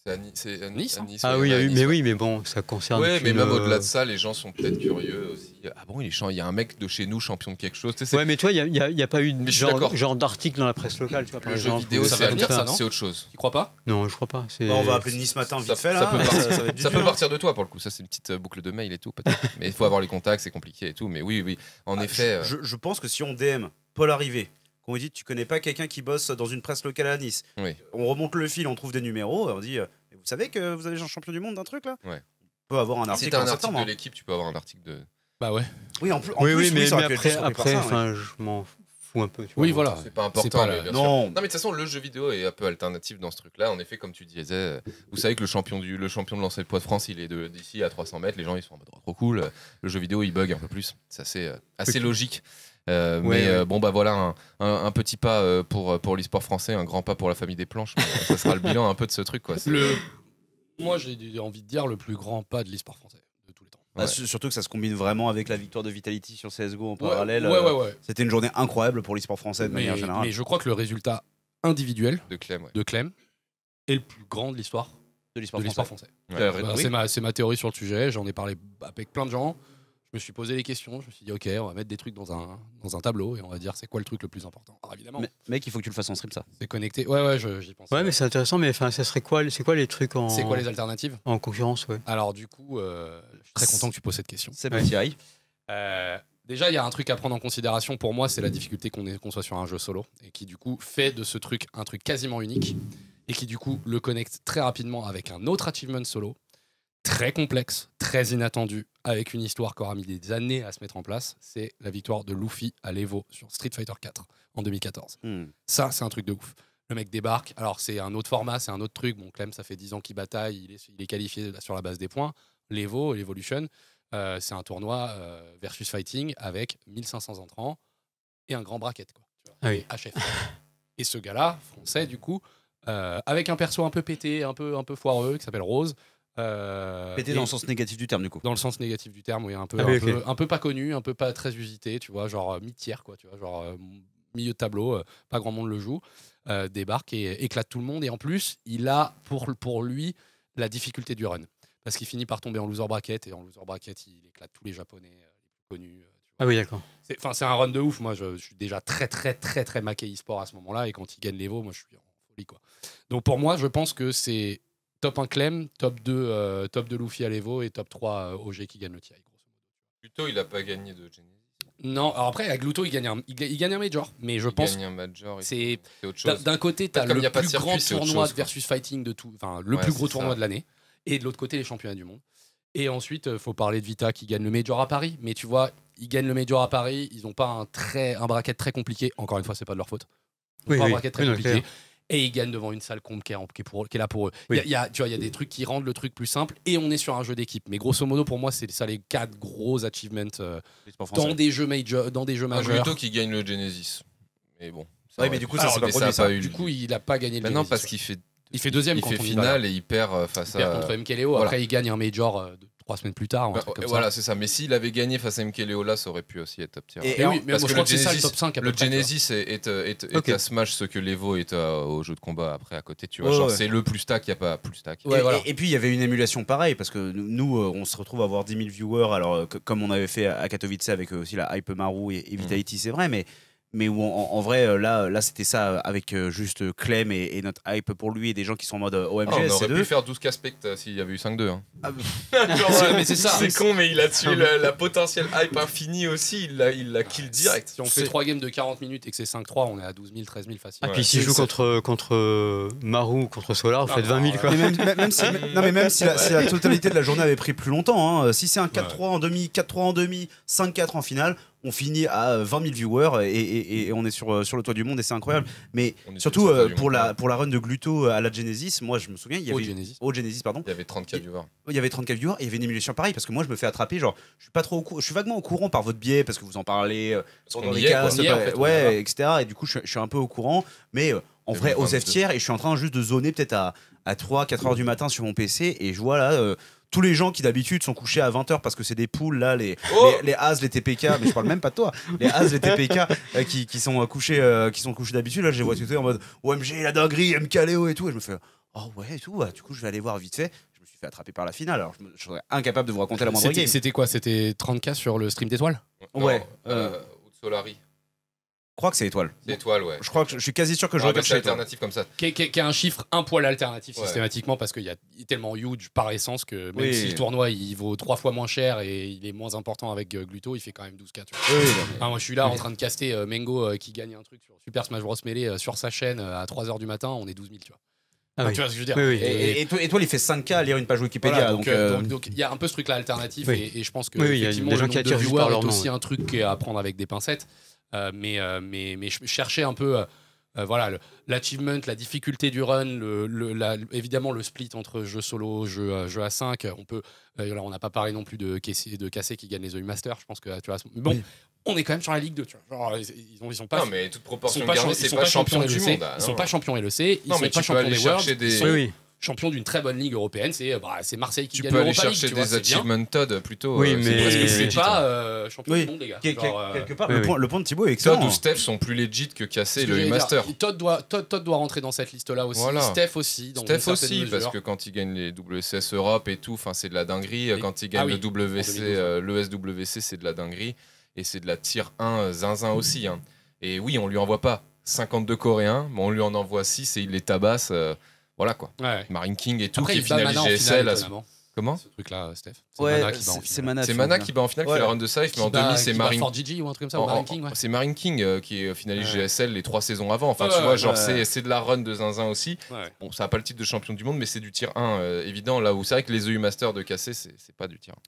À Nice, à Nice, à Nice, ah oui, à Nice, mais ouais. oui, mais bon, ça concerne. Ouais, mais même au-delà de ça, les gens sont peut-être curieux aussi. Ah bon, il, est il y a un mec de chez nous champion de quelque chose. Tu sais, ouais, mais toi, il n'y a, a, a pas eu de genre, genre d'article dans la presse locale. Tu vois, par le exemple, jeu vidéo, ça va venir, ça, c'est autre chose. Tu crois pas? Non, je crois pas. Bah, on va appeler Nice matin vite ça, fait. Là. Ça peut, partir, ça, ça ça peut partir de toi pour le coup. Ça, c'est une petite boucle de mail et tout. Mais il faut avoir les contacts, c'est compliqué et tout. Mais oui, oui, en ah, effet. Je, euh... je pense que si on D M Paul Arrivé. On vous dit, tu connais pas quelqu'un qui bosse dans une presse locale à Nice. Oui. On remonte le fil, on trouve des numéros, on dit, vous savez que vous avez un champion du monde d'un truc là ouais. On peut avoir un article. Si t'as un article septembre. De l'équipe, tu peux avoir un article de. Bah ouais. Oui, en plus, en oui, plus oui, mais, oui, mais, mais après, après enfin, ouais. je m'en fous un peu. Tu oui, vois, voilà. C'est pas important. Pas mais bien non. Sûr. non, mais de toute façon, le jeu vidéo est un peu alternatif dans ce truc-là. En effet, comme tu disais, vous savez que le champion du, le champion de lancer de poids de France, il est d'ici à trois cents mètres. Les gens, ils sont en mode trop cool. Le jeu vidéo, il bug un peu plus. C'est assez, assez logique. Euh, ouais, mais euh, ouais. bon bah voilà un, un, un petit pas euh, pour, pour l'e-sport français, un grand pas pour la famille Desplanches. Ça sera le bilan un peu de ce truc quoi. Le... Moi j'ai envie de dire le plus grand pas de l'e-sport français de tous les temps. Ah, ouais. Surtout que ça se combine vraiment avec la victoire de Vitality sur C S G O en ouais, parallèle. Ouais, ouais, ouais. C'était une journée incroyable pour l'e-sport français de mais, manière générale. Mais je crois que le résultat individuel de Clem, ouais. de Clem est le plus grand de l'histoire de l'e-sport français. Ouais. Ouais. Bah, c'est ma, c'est ma théorie sur le sujet, j'en ai parlé avec plein de gens. Je me suis posé les questions, je me suis dit ok, on va mettre des trucs dans un, dans un tableau et on va dire c'est quoi le truc le plus important. Alors évidemment. Mais, mec, il faut que tu le fasses en stream ça. C'est connecté, ouais ouais, j'y pense. Ouais mais c'est intéressant, mais enfin, ça serait quoi, c'est quoi les trucs en... C'est quoi les alternatives? En concurrence, ouais. Alors du coup, euh, je suis très content que tu poses cette question. C'est parti. Ouais. Euh, déjà, il y a un truc à prendre en considération pour moi, c'est la difficulté qu'on qu'on soit sur un jeu solo et qui du coup fait de ce truc un truc quasiment unique et qui du coup le connecte très rapidement avec un autre achievement solo. Très complexe, très inattendu, avec une histoire qui aura mis des années à se mettre en place, c'est la victoire de Luffy à l'Evo sur Street Fighter quatre en deux mille quatorze. Mm. Ça, c'est un truc de ouf. Le mec débarque, alors c'est un autre format, c'est un autre truc. Bon, Clem, ça fait dix ans qu'il bataille, il est, il est qualifié sur la base des points. L'Evo, l'Evolution, euh, c'est un tournoi euh, versus fighting avec mille cinq cents entrants et un grand bracket, quoi. Tu vois, ah oui. H F. Et ce gars-là, français, du coup, euh, avec un perso un peu pété, un peu, un peu foireux, qui s'appelle Rose. Euh, Pété dans le sens négatif du terme du coup. Dans le sens négatif du terme, oui, un peu, ah, un oui, okay. peu, un peu pas connu, un peu pas très usité, tu vois, genre mi-tiers quoi, tu vois, genre euh, milieu de tableau, euh, pas grand monde le joue, euh, débarque et éclate tout le monde et en plus il a pour, pour lui la difficulté du run parce qu'il finit par tomber en loser bracket et en loser bracket il éclate tous les japonais les plus connus. Ah oui d'accord. Enfin c'est un run de ouf, moi je, je suis déjà très très très très maqué e-sport à ce moment-là et quand il gagne l'Evo, moi je suis en folie quoi. Donc pour moi je pense que c'est top un Clem, top deux, euh, top deux Luffy à l'Evo et top trois euh, O G qui gagne le T I. Gluto, il n'a pas gagné de Genesis. Non, alors après, à Gluto, il gagne un, il, il gagne un major, mais je il pense c'est d'un côté, tu as le plus grand tournoi versus fighting de tout, enfin le plus gros tournoi de l'année, et de l'autre côté, les championnats du monde. Et ensuite, il faut parler de Vita qui gagne le major à Paris, mais tu vois, ils gagnent le major à Paris, ils n'ont pas un, très, un bracket très compliqué, encore une fois, c'est pas de leur faute. Ils n'ont oui, pas oui, un bracket très oui, compliqué. Clair. Et ils gagnent devant une salle combe qui est, pour, qui est là pour eux. Oui. Y a, y a, tu vois, il y a des trucs qui rendent le truc plus simple et on est sur un jeu d'équipe. Mais grosso modo, pour moi, c'est ça les quatre gros achievements euh, dans, des jeux major, dans des jeux majeurs. Gluto qui gagne le Genesis. Mais bon. Ça ouais, mais du coup, ça, pas ça, ça. Pas eu du coup, il n'a pas gagné bah le non, Genesis. Non, parce qu'il fait, il fait deuxième. Il quand fait finale et il perd face il à. Perd contre M K L E O. Voilà. Après, il gagne un major. Euh, de... Trois semaines plus tard. Bah, comme voilà, c'est ça. Mais s'il avait gagné face à M K L E O, là, ça aurait pu aussi être top tier. Et, et oui, mais parce moi, que je crois que c'est ça le top cinq. Le Genesis est, est, est, est okay. à Smash ce que l'Evo est à, au jeu de combat après à côté. Tu vois, oh, ouais. C'est le plus stack, il n'y a pas plus stack. Ouais, et, voilà. et, et puis, il y avait une émulation pareille parce que nous, on se retrouve à avoir dix mille viewers, alors que, comme on avait fait à Katowice avec aussi la Hype Maru et, et Vitality, mmh. c'est vrai, mais. Mais où en, en vrai, là, là c'était ça avec juste Clem et, et notre hype pour lui et des gens qui sont en mode O M G. Ah, on aurait pu faire douze caspects s'il y avait eu cinq deux. Hein. Ah, ouais, c'est con, mais il a tué la, la potentielle hype infinie aussi. Il l'a il kill direct. Si on fait trois games de quarante minutes et que c'est cinq trois, on est à douze mille, treize mille facile. Ah, ouais. Puis s'il joue contre, contre Maru ou contre Solar, vous ah, faites vingt mille. Quoi. Même, même si, non, mais même si la, si la totalité de la journée avait pris plus longtemps, hein, si c'est un quatre trois ouais. en demi, quatre trois en demi, cinq quatre en finale. On finit à vingt mille viewers et, et, et on est sur, sur le toit du monde et c'est incroyable. Mais surtout euh, pour, la, pour la run de Gluto à la Genesis, moi je me souviens, il y avait, au Genesis. Au Genesis, pardon, il y avait trente-quatre viewers. Il y avait trente-quatre viewers et il y avait une émulation pareille parce que moi je me fais attraper, genre je suis, pas trop au je suis vaguement au courant par votre biais parce que vous en parlez, dans les cas, ouais, et cetera. Et du coup je, je suis un peu au courant, mais euh, en vrai aux F-tiers et je suis en train juste de zoner peut-être à, à trois quatre heures du matin sur mon P C et je vois là... Euh, tous les gens qui d'habitude sont couchés à vingt heures parce que c'est des poules là, les, oh les, les As, les T P K, mais je parle même pas de toi, les As, les T P K euh, qui, qui sont couchés, euh, qui sont couchés d'habitude, là je les vois tout en mode O M G, la dinguerie, M K L E O et tout, et je me fais oh ouais et tout, ouais. Du coup je vais aller voir vite fait, je me suis fait attraper par la finale, alors je, me, je serais incapable de vous raconter la moindre game. C'était quoi, c'était trente K sur le stream d'étoiles? Ouais. Euh, euh, Solari. Je crois que c'est étoile. C'est étoile, ouais. Je crois que je, je suis quasi sûr que je regarde chez alternatif comme ça. Qui a un chiffre un poil alternatif ouais. systématiquement parce qu'il y a tellement huge par essence que même oui. si le tournoi il vaut trois fois moins cher et il est moins important avec euh, Gluto, il fait quand même douze K. Tu vois. Oui, oui, oui. Enfin, moi je suis là oui. en train de caster euh, Mengo euh, qui gagne un truc sur Super Smash Bros. Melee euh, sur sa chaîne euh, à trois heures du matin, on est douze mille, tu vois. Ah enfin, oui. Tu vois ce que je veux dire. Oui, oui. Et, et, et, toi, et toi, il fait cinq K à lire une page Wikipédia. Voilà, donc il euh, euh... y a un peu ce truc là alternatif oui. et, et je pense que oui, effectivement, le nombre de viewers est aussi un truc à prendre avec des pincettes. Euh, mais, euh, mais, mais chercher un peu euh, euh, voilà, l'achievement, la difficulté du run, le, le, la, évidemment le split entre jeu solo, jeu, euh, jeu à cinq. On peut, euh, là, on n'a pas parlé non plus de Cassé qui gagne les E U Masters. Je pense que tu vois, bon, oui. on est quand même sur la Ligue deux. Tu vois, genre, ils, ont, ils sont pas. Non, mais toute proportion ils sont pas, garder, ils sont pas, pas champions du monde. Ils sont pas champions L E C. Ils sont pas champions des Worlds. Des... Ils sont... oui, oui. champion d'une très bonne ligue européenne, c'est bah, Marseille qui tu gagne l'Europa League. Tu peux aller chercher League, des achievements Todd plutôt. Oui, euh, mais c'est pas euh, champion oui. du monde, les gars. Quel, genre, quelque euh... part, oui, le, oui. Point, le point de Thibaut est excellent. Todd ou Steph sont plus legit que Cassé et le Master. Todd doit, Todd, Todd doit rentrer dans cette liste-là aussi. Voilà. Steph aussi. Dans Steph aussi, mesure. Parce que quand il gagne les W C S Europe et tout, c'est de la dinguerie. Et quand il gagne ah oui, le W C, euh, le S W C, c'est de la dinguerie. Et c'est de la tier un zinzin aussi. Hein. Et oui, on lui envoie pas cinquante-deux Coréens, mais on lui en envoie six et il les tabasse. Voilà quoi. Ouais. Marine King et tout. Après, qui finalise G S L. Comment ce truc-là, Steph? C'est ouais, Mana qui bat en finale. C'est Mana qui bat en finale, ouais. qui fait la run de Safe, mais en demi, c'est Marine King. Ou un truc comme ça, ou Marine King ouais. C'est Marine King euh, qui est finaliste ouais. G S L les trois saisons avant. Enfin, ouais, tu vois, ouais, genre, ouais. c'est de la run de zinzin aussi. Ouais. Bon, ça n'a pas le titre de champion du monde, mais c'est du tier un, euh, évident. Là où c'est vrai que les E U Masters de Cassé, c'est pas du tier un.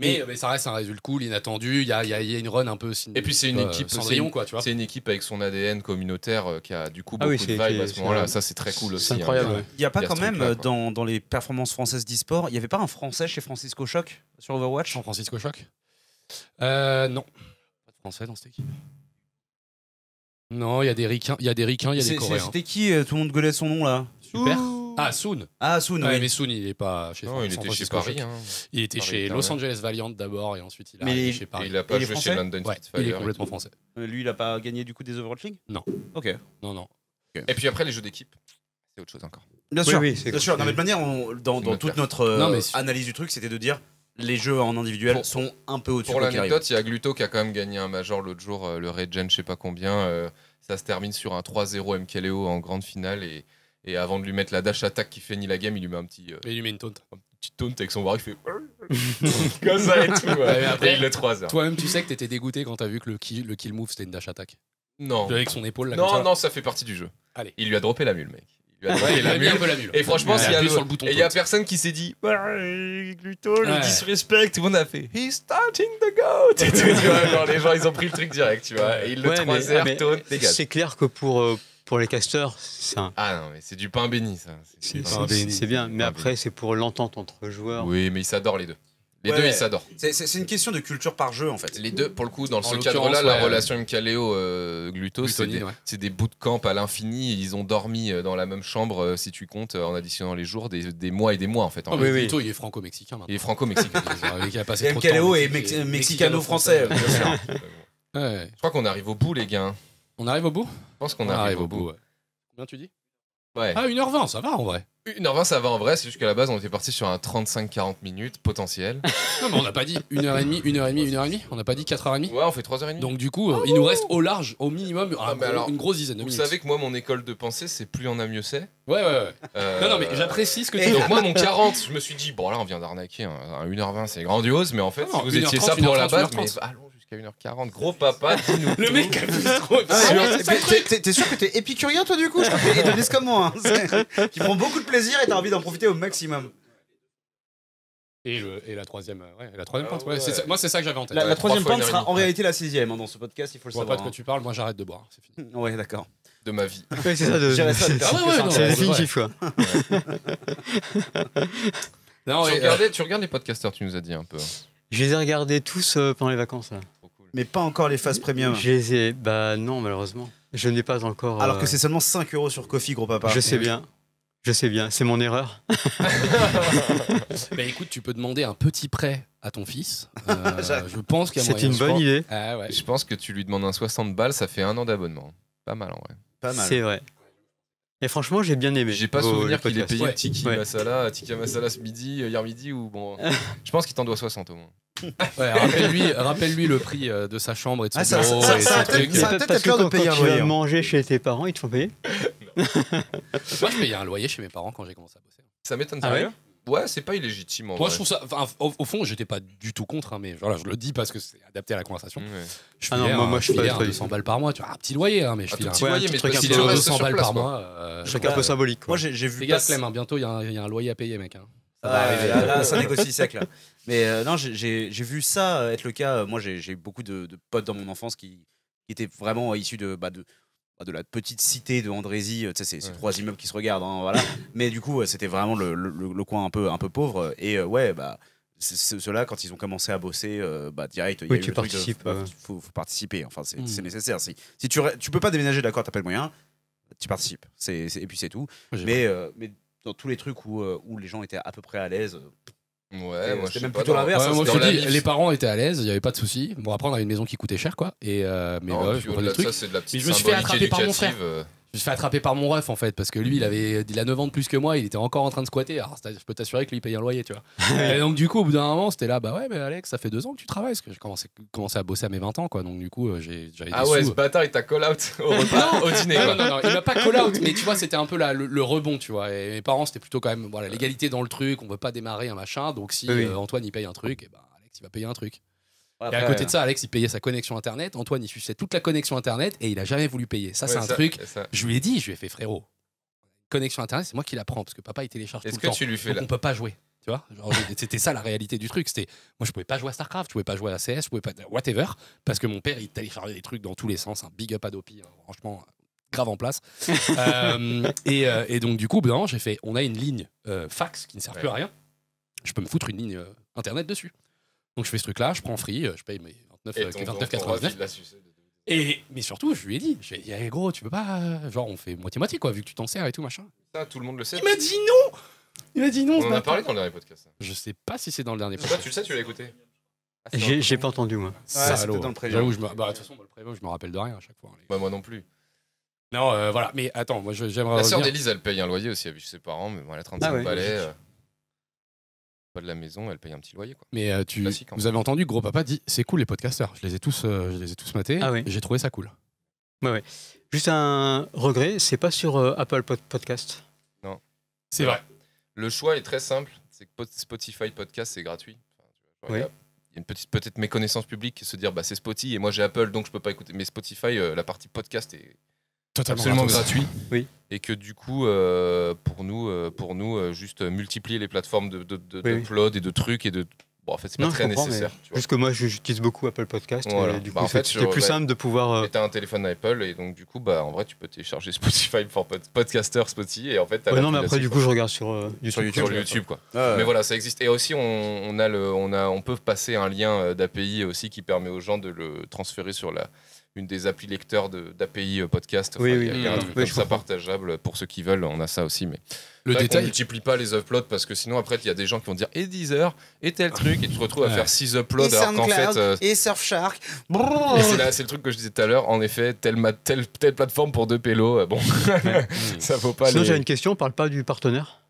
Mais, mais ça reste un résultat cool, inattendu. Il y a, y, a, y a une run un peu. Et puis c'est une équipe, euh, c'est une équipe avec son A D N communautaire euh, qui a du coup beaucoup ah oui, de vibe à ce moment-là. Ça c'est très cool aussi. Incroyable. Hein. Ouais. Il y a pas y a quand même là, dans, dans les performances françaises d'e-sport, il y avait pas un Français chez Francisco Choc sur Overwatch? Jean Francisco Choc euh, non, pas de Français dans cette équipe. Non, il y a des Ricains, il y a des Ricains, il y a des Coréens. C'était qui? Tout le monde gueulait son nom là. Super. Ouh. Ah, Soon. Ah, Soon, ouais, oui. Mais Soon, il n'est pas chez non, il était chez Paris. Hein. Il était Paris, chez Los Angeles Valiant d'abord et ensuite il a été chez Paris. Il n'a pas joué chez London ouais, Street Fighter. Il est complètement français. Lui, il n'a pas gagné du coup des Overwatch League? Non. Ok. Non, non. Okay. Et puis après, les jeux d'équipe, c'est autre chose encore. Bien oui, sûr. Oui, bien sûr. Non, mais de manière, on, dans, dans toute notre euh, non, analyse du truc, c'était de dire les jeux en individuel pour, sont un peu au-dessus. Pour l'anecdote, il y a Gluto qui a quand même gagné un major l'autre jour, le Red Gen, je ne sais pas combien. Ça se termine sur un trois zéro M K L E O en grande finale et. Et avant de lui mettre la dash attaque qui finit la game, il lui met un petit. Euh, il lui met une taunt. Une petite taunt avec son barre, il fait. Comme ça et tout. Ouais. Ouais, après, il le trois heures. Toi-même, tu sais que t'étais dégoûté quand t'as vu que le kill, le kill move c'était une dash attack. Non. Avec son épaule là. Non, ça. non, ça fait partie du jeu. Allez. Il lui a droppé la mule, mec. Il lui a droppé la, mule. la mule. Et franchement, il y a, le... y a personne qui s'est dit bah, Gluto, le ouais. disrespect, tout le monde a fait He's starting the goat. Et tout, tu vois, genre, les gens, ils ont pris le truc direct, tu vois. Et ils le ouais, trois heures, dégage. C'est clair que pour. Euh... Pour les casteurs, c'est un... Ah non, mais c'est du pain béni, ça. C'est bien, mais après, c'est pour l'entente entre joueurs. Oui, mais ils s'adorent les deux. Les ouais, deux, ils s'adorent. C'est une question de culture par jeu, en fait. Les deux, pour le coup, dans ce cadre-là, ouais, la ouais. relation MKLEO euh, Gluto, c'est des, ouais. des bootcamps à l'infini. Ils ont dormi dans la même chambre, si tu comptes, en additionnant les jours, des, des mois et des mois, en fait. En oh, oui, oui. Gluto, il est franco-mexicain, maintenant. Il est franco-mexicain. MKLEO est mexicano-français. Je crois qu'on arrive au bout, les gars. On arrive au bout? Je pense qu'on arrive, arrive au bout. bout. Ouais. Combien tu dis? Ouais. Ah, une heure vingt, ça va en vrai. une heure vingt, ça va en vrai, c'est juste qu'à la base, on était parti sur un trente-cinq à quarante minutes potentiel. Non, mais on n'a pas dit une heure trente, une heure trente, une heure trente. On n'a pas dit quatre heures trente. Ouais, on fait trois heures trente. Donc, du coup, oh, il nous reste au large, au minimum, ah, un, mais alors, une grosse dizaine de minutes. Vous savez que moi, mon école de pensée, c'est plus on a mieux c'est. Ouais, ouais, ouais. Euh, non, non, mais j'apprécie ce que tu dis. Donc, moi, mon quarante, je me suis dit, bon, là, on vient d'arnaquer. Hein, une heure vingt, c'est grandiose, mais en fait, non, si vous étiez ça pour la base, à une heure quarante, gros papa, dis-nous. Le mec a plus trop. T'es sûr que t'es épicurien, toi, du coup? Je crois que t'es étonné comme moi. Hein. Qui prend beaucoup de plaisir et t'as envie d'en profiter au maximum. Et, le, et la troisième, ouais, la troisième pinte. Ouais, ouais. Ça, moi, c'est ça que j'avais en tête. La, la troisième pinte sera en réalité la sixième hein, dans ce podcast, il faut le savoir. Je vois pas de quoi tu parles, moi j'arrête de boire, c'est fini. Ouais, d'accord. De ma vie. Ouais, c'est ça, de c'est fini qui fois. Tu regardes les podcasters, tu nous as dit un peu. Je les ai regardés tous euh, pendant les vacances. Là. Mais pas encore les phases premium. Je les ai... Bah non, malheureusement. Je n'ai pas encore... Euh... Alors que c'est seulement cinq euros sur Ko-fi, gros papa. Je sais ouais. bien. Je sais bien. C'est mon erreur. Bah écoute, tu peux demander un petit prêt à ton fils. Euh, je pense qu'il y a moyen. C'est une bonne pense... idée. Ah, ouais. Je pense que tu lui demandes un soixante balles, ça fait un an d'abonnement. Pas mal en vrai. Pas mal. C'est vrai. Et franchement, j'ai bien aimé. J'ai pas oh, souvenir qu'il ait payé ouais. Tiki ouais. Masala, Tiki Masala ce midi, hier midi ou bon. Je pense qu'il t'en doit soixante au moins. Ouais, rappelle-lui, rappelle-lui le prix de sa chambre et de son ah, bureau. Ça, ça, ça, ça, ça, ça, ça a peut-être peur de payer un loyer. Tu vas manger chez tes parents, ils te font payer. Moi, je payais un loyer chez mes parents quand j'ai commencé à bosser. Ça m'étonne pas. Ah ouais, ouais c'est pas illégitime. En Moi, vrai. je trouve ça. Enfin, au, au fond, j'étais pas du tout contre, hein, mais voilà, je le dis parce que c'est adapté à la conversation. Ouais. Je ah non, moi, un, moi je fais deux cents balles par mois. Tu vois, un petit loyer, hein, mais je fais un petit loyer, mais si tu as deux cents balles par mois, c'est un peu symbolique. Moi, j'ai vu. Les gars, Clem, bientôt, il y a un loyer à payer, mec. Ah, là, là, ça négocie sec là. Mais euh, non, j'ai vu ça être le cas. Moi, j'ai beaucoup de, de potes dans mon enfance qui, qui étaient vraiment issus de, bah, de, bah, de la petite cité de Andrézy. Tu sais, c'est ouais. trois immeubles qui se regardent. Hein, voilà. Mais du coup, c'était vraiment le, le, le coin un peu, un peu pauvre. Et euh, ouais, bah, ceux-là, quand ils ont commencé à bosser, euh, bah, direct, il oui, y a tu eu participes. Il euh... faut, faut participer. Enfin, c'est mmh. nécessaire. Si, si tu, tu peux pas déménager, d'accord, t'as pas de moyens, tu participes. C'est, et puis c'est tout. Mais. Euh, mais dans tous les trucs où, où les gens étaient à peu près à l'aise. Ouais, moi je même plutôt l'inverse. Ouais, moi je te dis, les parents étaient à l'aise, il n'y avait pas de souci. Bon, après, on avait une maison qui coûtait cher, quoi. Et euh, mais non, bah, je, là, trucs. Ça, de la mais je me suis fait attraper par mon frère. Je me suis fait attraper par mon ref, en fait, parce que lui, il avait il a neuf ans de plus que moi, il était encore en train de squatter. Alors, je peux t'assurer que lui, il payait un loyer, tu vois. Et donc, du coup, au bout d'un moment, c'était là, bah ouais, mais Alex, ça fait deux ans que tu travailles, parce que j'ai commencé, commencé à bosser à mes vingt ans, quoi. Donc, du coup, j'avais des Ah ouais, sous. Ce bâtard, il t'a call-out au repas, au dîner. Non, non, non, non, il m'a pas call-out, mais tu vois, c'était un peu la, le, le rebond, tu vois. Et mes parents, c'était plutôt quand même, voilà, l'égalité dans le truc, on veut pas démarrer un machin, donc si oui. euh, Antoine, il paye un truc, et bah, Alex, il va payer un truc. Et à côté de ça, Alex, il payait sa connexion internet. Antoine, il suçait toute la connexion internet et il a jamais voulu payer. Ça, ouais, c'est un ça, truc. Ça. Je lui ai dit, je lui ai fait frérot. Connexion internet, c'est moi qui la prends parce que papa il télécharge tout le temps. Est-ce que tu lui fais là ? On peut pas jouer. Tu vois ? C'était ça la réalité du truc. C'était moi, je pouvais pas jouer à Starcraft, je pouvais pas jouer à la C S, je pouvais pas whatever parce que mon père il téléchargeait des trucs dans tous les sens. Un big up à Dopi, hein, franchement. Grave en place. euh, et, et donc du coup, ben j'ai fait. On a une ligne euh, fax qui ne sert ouais. plus à rien. Je peux me foutre une ligne euh, internet dessus. Donc je fais ce truc-là, je prends free, je paye mes vingt-neuf quatre-vingt-dix-neuf. Et mais surtout, je lui ai dit, je lui ai dit hey, gros, tu peux pas, genre on fait moitié-moitié quoi, vu que tu t'en sers et tout machin. Ça, tout le monde le sait. Il m'a dit non. Il m'a dit non. On en a parlé dans le dernier podcast. Ça. Je sais pas si c'est dans le dernier podcast. Pas, tu le sais, tu l'as écouté. Ah, j'ai pas entendu moi. Ah, c'est dans le prévu. J'avoue, je me, bah de toute façon, dans le prévu, je me rappelle de rien à chaque fois. Bah moi non plus. Non, euh, voilà. Mais attends, moi j'aimerais. La sœur d'Élise, elle paye un loyer aussi avec ses parents, mais bon, elle a trente-cinq balais. De la maison, elle paye un petit loyer quoi. Mais euh, tu, vous avez entendu, gros papa dit c'est cool les podcasters. Je les ai tous, euh, je les ai tous matés. Ah oui. J'ai trouvé ça cool. Ouais, ouais. Juste un regret, c'est pas sur euh, Apple Podcast. Non. C'est vrai. Le choix est très simple, c'est que Spotify Podcast c'est gratuit. Enfin, Il oui. y, y a une petite peut-être méconnaissance publique qui se dire bah c'est Spotify et moi j'ai Apple donc je peux pas écouter. Mais Spotify, euh, la partie podcast est totalement absolument gratuit. Oui. Et que du coup, euh, pour nous, euh, pour nous euh, juste multiplier les plateformes de, de, de, oui, d'upload oui. et de trucs et de... Bon, en fait, c'est pas non, très nécessaire. Tu vois. Juste que moi, j'utilise beaucoup Apple Podcast. Voilà. Et du bah coup, en fait, c'était plus ouais, simple de pouvoir. Euh... T'as un téléphone Apple et donc du coup, bah en vrai, tu peux télécharger Spotify pour pod podcaster, Spotify et en fait. As ouais, non, mais après, du coup, je regarde sur euh, YouTube. Sur YouTube, quoi. YouTube, quoi. Ah, ouais. Mais voilà, ça existe. Et aussi, on, on a le, on a, on peut passer un lien d'A P I aussi qui permet aux gens de le transférer sur la une des applis lecteurs d'A P I podcast. Enfin, oui, oui, y a oui, oui, ça partageable pour ceux qui veulent, on a ça aussi. Mais le là, détail, on multiplie pas les uploads parce que sinon après il y a des gens qui vont dire et Deezer et tel truc et tu te retrouves ouais. à faire six uploads et alors qu'en fait euh... et Surfshark. C'est le truc que je disais tout à l'heure. En effet, telle telle telle plateforme pour deux pélos. Euh, bon, ça vaut pas. Sinon les... j'ai une question. On parle pas du partenaire.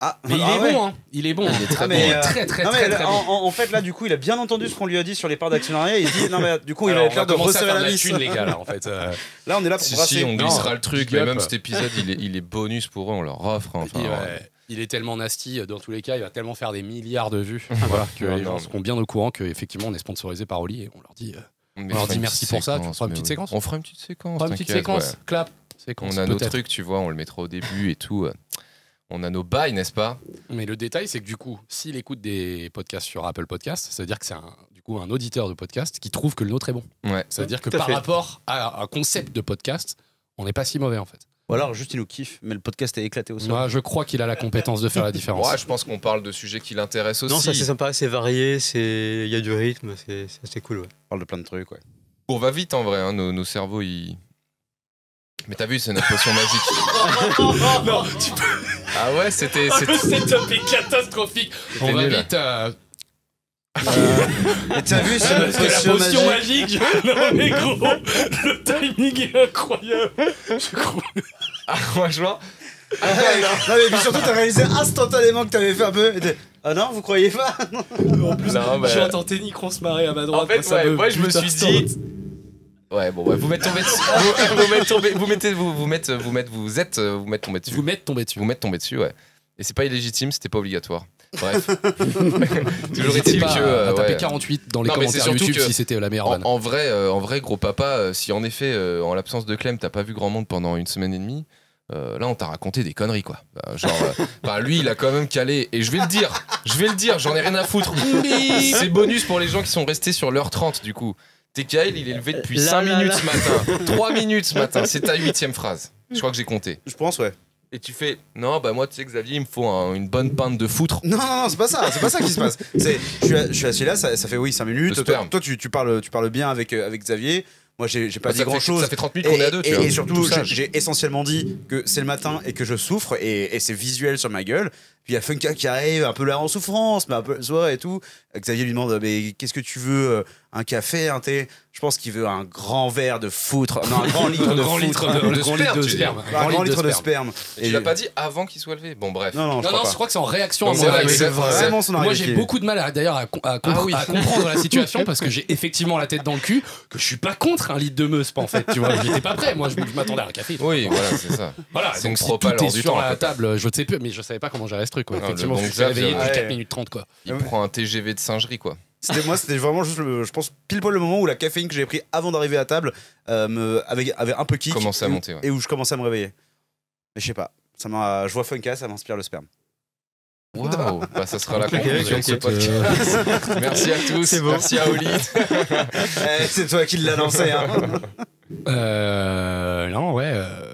Ah, mais ah, il, est ouais. bon, hein. il est bon, il est très ah, bon. Euh... très très, non, très, très, très en, en, en fait, là, du coup, il a bien entendu ce qu'on lui a dit sur les parts d'actionnariat. Il dit, non, mais du coup, alors, il a l'air de resserrer la liste. Les gars, là, en fait, euh... là, on est là pour si, brasser. Si, on glissera non, le truc, mais même cet épisode, il est, il est bonus pour eux, on leur offre. Enfin, il, ouais. Ouais. il est tellement nasty, dans tous les cas, il va tellement faire des milliards de vues. Voilà, que les gens seront bien au courant qu'effectivement, on est sponsorisé par Oli et on leur dit, on leur dit merci pour ça. On fera une petite séquence. On fera une petite séquence. On fera une petite séquence. Clap. On a nos trucs, tu vois, on le mettra au début et tout. On a nos bails, n'est-ce pas? Mais le détail, c'est que du coup, s'il écoute des podcasts sur Apple Podcasts, ça veut dire que c'est un, du coup, un auditeur de podcast qui trouve que le nôtre est bon. Ouais. Ça veut dire que par fait. rapport à un concept de podcast, on n'est pas si mauvais en fait. Ou alors juste il nous kiffe, mais le podcast est éclaté aussi. Moi, je crois qu'il a la compétence de faire la différence. Ouais, je pense qu'on parle de sujets qui l'intéressent aussi. Non, ça c'est sympa, c'est varié, il y a du rythme, c'est cool. Ouais. On parle de plein de trucs. Ouais. On va vite en vrai, hein, nos, nos cerveaux ils... Mais t'as vu, c'est notre potion magique. Non, tu peux... Ah ouais, c'était... Oh, le setup est catastrophique. On va nul, vite... Euh... Euh... Mais t'as vu, c'est notre potion, potion magique. Non mais gros, le timing est incroyable. Je crois... Ah, franchement... Ah, ouais, non. Non mais puis surtout t'as réalisé instantanément que t'avais fait un peu... Ah non, vous croyez pas? En plus, bah... j'entends Ténicron se marrer à ma droite. En fait, moi, ça ouais, me... moi je me suis dit... Ouais, bon, ouais, vous mettez tombé dessus. Vous, vous mettez tombé, vous mettez vous vous mettez vous mettez vous êtes vous mettez tombé dessus. Vous mettez tombé dessus. Vous mettez tombé dessus, ouais. Et c'est pas illégitime, c'était pas obligatoire. Bref. Toujours est-il que euh, ouais. taper quarante-huit dans les non, commentaires YouTube que, si c'était la meilleure. En, en vrai euh, en vrai gros papa, euh, si en effet euh, en l'absence de Clem, t'as pas vu grand monde pendant une semaine et demie. Euh, là on t'a raconté des conneries quoi. Bah, genre, euh, bah, lui il a quand même calé et je vais le dire, je vais le dire, j'en ai rien à foutre. C'est bonus pour les gens qui sont restés sur l'heure trente du coup. T K L, il est levé depuis là, cinq là, minutes là. ce matin, trois minutes ce matin, c'est ta huitième phrase. Je crois que j'ai compté. Je pense, ouais. Et tu fais, non, bah moi, tu sais, Xavier, il me faut un, une bonne pinte de foutre. Non, non, non, c'est pas ça, c'est pas ça qui se passe. Je suis, je suis assis là, ça, ça fait, oui, cinq minutes. Toi, toi, toi tu, tu, parles, tu parles bien avec, euh, avec Xavier. Moi, j'ai pas bah, dit grand-chose. Ça fait trente minutes qu'on est à deux, tu et, vois. Et surtout, j'ai essentiellement dit que c'est le matin et que je souffre, et, et c'est visuel sur ma gueule. Puis il y a Funka qui arrive, un peu l'air en souffrance, mais un peu soit et tout. Xavier lui demande, mais qu'est-ce que tu veux? Un café, un thé? Je pense qu'il veut un grand verre de foutre. Non, un grand litre de foutre. Litre de, de, de grand litre de sperme. Un grand, grand litre de sperme. Et tu l'as pas dit avant qu'il soit levé? Bon, bref. Non, non, je, non, crois, non, je crois que c'est en réaction non, à mon C'est vraiment son Moi, j'ai beaucoup de mal d'ailleurs à, à, à, ah, oui. à comprendre la situation parce que j'ai effectivement la tête dans le cul que je suis pas contre un litre de meuse, pas en fait. Tu vois, j'étais pas prêt. Moi, je m'attendais à un café. Oui, voilà, c'est ça. Voilà, donc si tout est sur la table, je ne sais plus, mais je savais pas comment j'allais. Truc, quoi. Ah, effectivement, bon je suis réveillé depuis quatre minutes trente. Quoi. Il ah ouais. prend un T G V de singerie. Quoi. Moi, c'était vraiment juste, le, je pense, pile poil le moment où la caféine que j'ai pris avant d'arriver à table euh, me, avait, avait un peu kick. Commençait à monter. Ouais. Et où je commençais à me réveiller. Mais je sais pas, ça je vois Funka, ça m'inspire le sperme. Waouh, bah, ça sera la conclusion de ce podcast. Merci à tous, bon. Merci à Oli. eh, C'est toi qui l'as lancé. Hein. euh, non, ouais. Euh...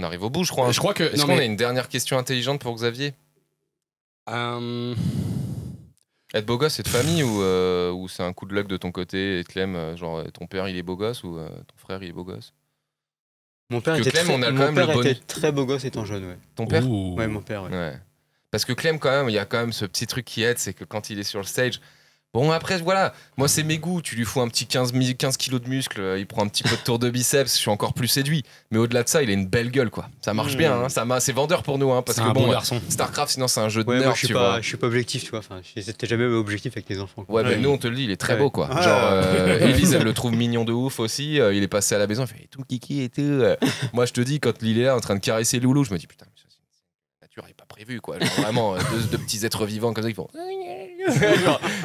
On arrive au bout, je crois. Je crois que. Est-ce qu'on mais... a une dernière question intelligente pour Xavier? euh... Être beau gosse, c'est de famille ou, euh, ou c'est un coup de luck de ton côté? Et Clem, genre ton père il est beau gosse ou euh, ton frère il est beau gosse? Mon père, était, Clem, très... On a mon quand père même le était très beau gosse étant jeune, ouais. Ton père? Ouh. Ouais, mon père, ouais. Ouais. Parce que Clem, quand même, il y a quand même ce petit truc qui aide, c'est que quand il est sur le stage. Bon, après, voilà, moi c'est mes goûts. Tu lui fous un petit quinze kilos de muscles, il prend un petit peu de tour de biceps, je suis encore plus séduit. Mais au-delà de ça, il a une belle gueule, quoi. Ça marche mmh. bien, hein, ça c'est vendeur pour nous, hein, parce que un bon, bon garçon. Starcraft, sinon c'est un jeu de ouais, nerd, tu pas, vois. Je suis pas objectif, tu vois. Enfin, j'étais jamais objectif avec les enfants. Quoi. Ouais, mais bah, nous on te le dit, il est très ouais. beau, quoi. Ah. Genre, euh, Elise, elle le trouve mignon de ouf aussi. Euh, il est passé à la maison, il fait tout kiki et tout. Moi, je te dis, quand il est là en train de caresser Loulou, je me dis putain, mais ça, c'est une nature, elle est pas prévue, quoi. Genre, vraiment, deux, deux petits êtres vivants comme ça, ils font.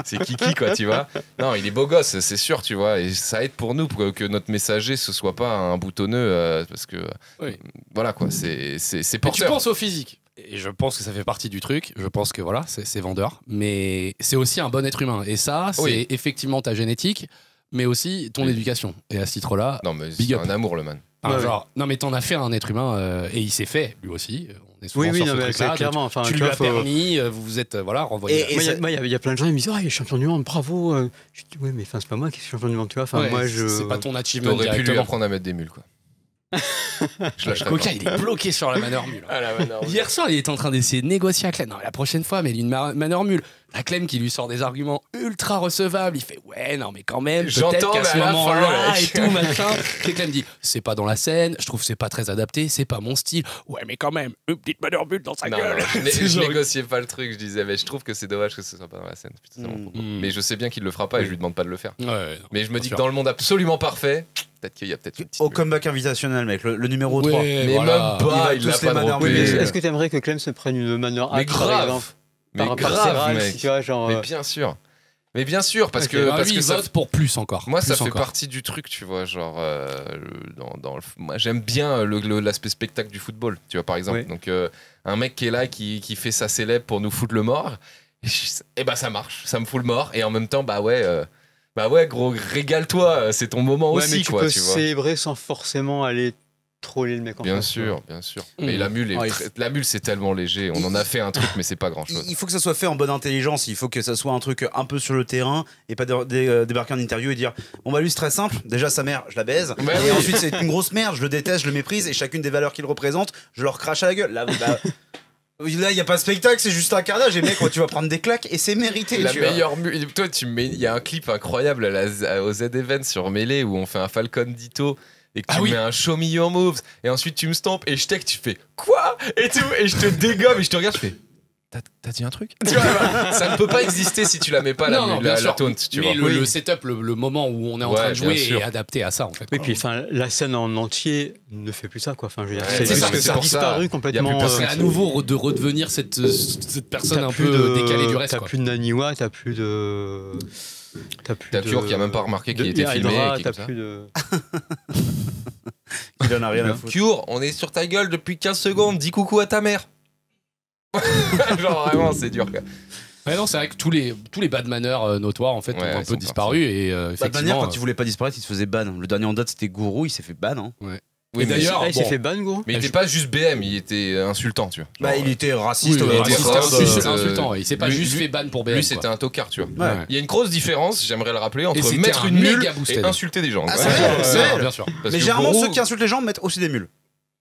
C'est Kiki, quoi, tu vois. Non, il est beau gosse, c'est sûr, tu vois. Et ça aide pour nous, pour que notre messager, ce soit pas un boutonneux, euh, parce que... Oui. Voilà, quoi, c'est porteur. Mais tu penses au physique. Et je pense que ça fait partie du truc. Je pense que, voilà, c'est vendeur. Mais c'est aussi un bon être humain. Et ça, c'est oui. effectivement ta génétique, mais aussi ton oui. éducation. Et à ce titre-là, big up. Un amour, le man. Ah, ouais, genre, ouais. Non, mais t'en as fait un être humain, euh, et il s'est fait, lui aussi. On est souvent oui, sur oui, ce non, mais là, clairement. Enfin, tu, tu lui as faut... permis, vous vous êtes, euh, voilà, renvoyé. Moi, il y, y, y a plein de gens, ils me disent, ah, oh, il est champion du monde, bravo. Je dis, oui, mais c'est pas moi qui suis champion du monde, tu vois. Enfin, ouais, moi, je. C'est pas ton achievement. T'aurais pu lui apprendre à mettre des mules, quoi. Le Coca, il est bloqué sur la manœuvre mule. Ah, la manœuvre. Hier soir, il était en train d'essayer de négocier à Clem. Non, la prochaine fois, mais une manœuvre mule. La Clem qui lui sort des arguments ultra recevables. Il fait ouais, non, mais quand même. J'entends qu'à ce moment-là et tout machin. Et Clem dit c'est pas dans la scène. Je trouve c'est pas très adapté. C'est pas mon style. Ouais, mais quand même une petite manœuvre mule dans sa non, gueule. Non, je je négociais pas le truc. Je disais mais je trouve que c'est dommage que ce soit pas dans la scène. Putain, mmh. Mais je sais bien qu'il le fera pas et je lui demande pas de le faire. Ouais, ouais, non, mais je me dis sûr. Que dans le monde absolument parfait. Peut-être qu'il y a peut-être une petite. Au comeback invitationnel, mec, le, le numéro ouais, trois. Mais voilà. Même pas, il, il a pas dropé. Oui, est-ce que tu aimerais que Clem se prenne une manœuvre à grave, mais grave, Serral, mec. Si tu vois, genre, mais bien sûr. Mais bien sûr, parce okay. que. Ah, parce lui, que il ça vote pour plus encore. Moi, plus ça fait encore. Partie du truc, tu vois. Genre, euh, dans, dans le... moi, j'aime bien l'aspect spectacle du football, tu vois, par exemple. Oui. Donc, euh, un mec qui est là, qui, qui fait sa célèbre pour nous foutre le mort, et, je... et bah, ça marche, ça me fout le mort. Et en même temps, bah ouais. Euh... Bah ouais, gros, régale-toi, c'est ton moment ouais, aussi, mais tu quoi. Peux tu peux célébrer sans forcément aller troller le mec en bien face. Bien sûr, bien sûr. Mmh. Mais la mule, est oh, très... la mule, c'est tellement léger. On il... en a fait un truc, mais c'est pas grand-chose. Il faut que ça soit fait en bonne intelligence. Il faut que ça soit un truc un peu sur le terrain et pas dé dé dé débarquer en interview et dire bon bah lui c'est très simple. Déjà sa mère, je la baise. Bah, et oui. ensuite c'est une grosse merde. Je le déteste, je le méprise et chacune des valeurs qu'il représente, je leur crache à la gueule. Là, bah... Là, il n'y a pas de spectacle, c'est juste un carnage. Et mec, tu vas prendre des claques et c'est mérité. La meilleure mule. Toi, tu mets. Il y a un clip incroyable à la... aux Z-Event sur Melee où on fait un Falcon Ditto et que tu ah mets oui. un show me your moves. Et ensuite, tu me stampes et je tech, tu fais quoi et tout. Et je te dégomme et je te regarde, je fais. T'as dit un truc tu vois, ça ne peut pas exister si tu la mets pas non, la, non, la, la taunt. Tu mais vois. Le, oui. le setup, le, le moment où on est en ouais, train de jouer est adapté à ça en fait. Et puis enfin, la scène en entier ne fait plus ça quoi. Enfin, ouais, c'est juste ça, que ça a disparu ça. Complètement. C'est euh, à nouveau de redevenir cette, cette personne un peu de, décalée du reste. T'as plus de Naniwa, t'as plus de. T'as plus de. T'as Cure qui a même pas remarqué qu'il était filmé. T'as plus de. Il en a rien à foutre. Cure, on est sur ta gueule depuis quinze secondes, dis coucou à ta mère. Genre vraiment c'est dur quoi. Ouais non c'est vrai que tous les, tous les bad manners euh, notoires en fait ouais, ont un peu disparu partis. Et euh, effectivement bad manners quand euh... ils voulaient pas disparaître ils se faisaient ban. Le dernier en date c'était Gourou, il s'est fait ban hein. Ouais. Oui, d'ailleurs, bon. Il s'est fait ban, gros. Mais il était pas juste B M, il était insultant, tu vois. Genre, bah, il était raciste, oui, il était raciste, insultant. Il s'est pas lui, juste lui, fait ban pour B M. Lui, c'était un tocard, tu vois. Ouais. Ouais. Il y a une grosse différence, j'aimerais le rappeler, entre mettre une mule et insulter des gens. Ah, c'est vrai, bien sûr. Mais généralement, ceux qui insultent les gens mettent aussi des mules.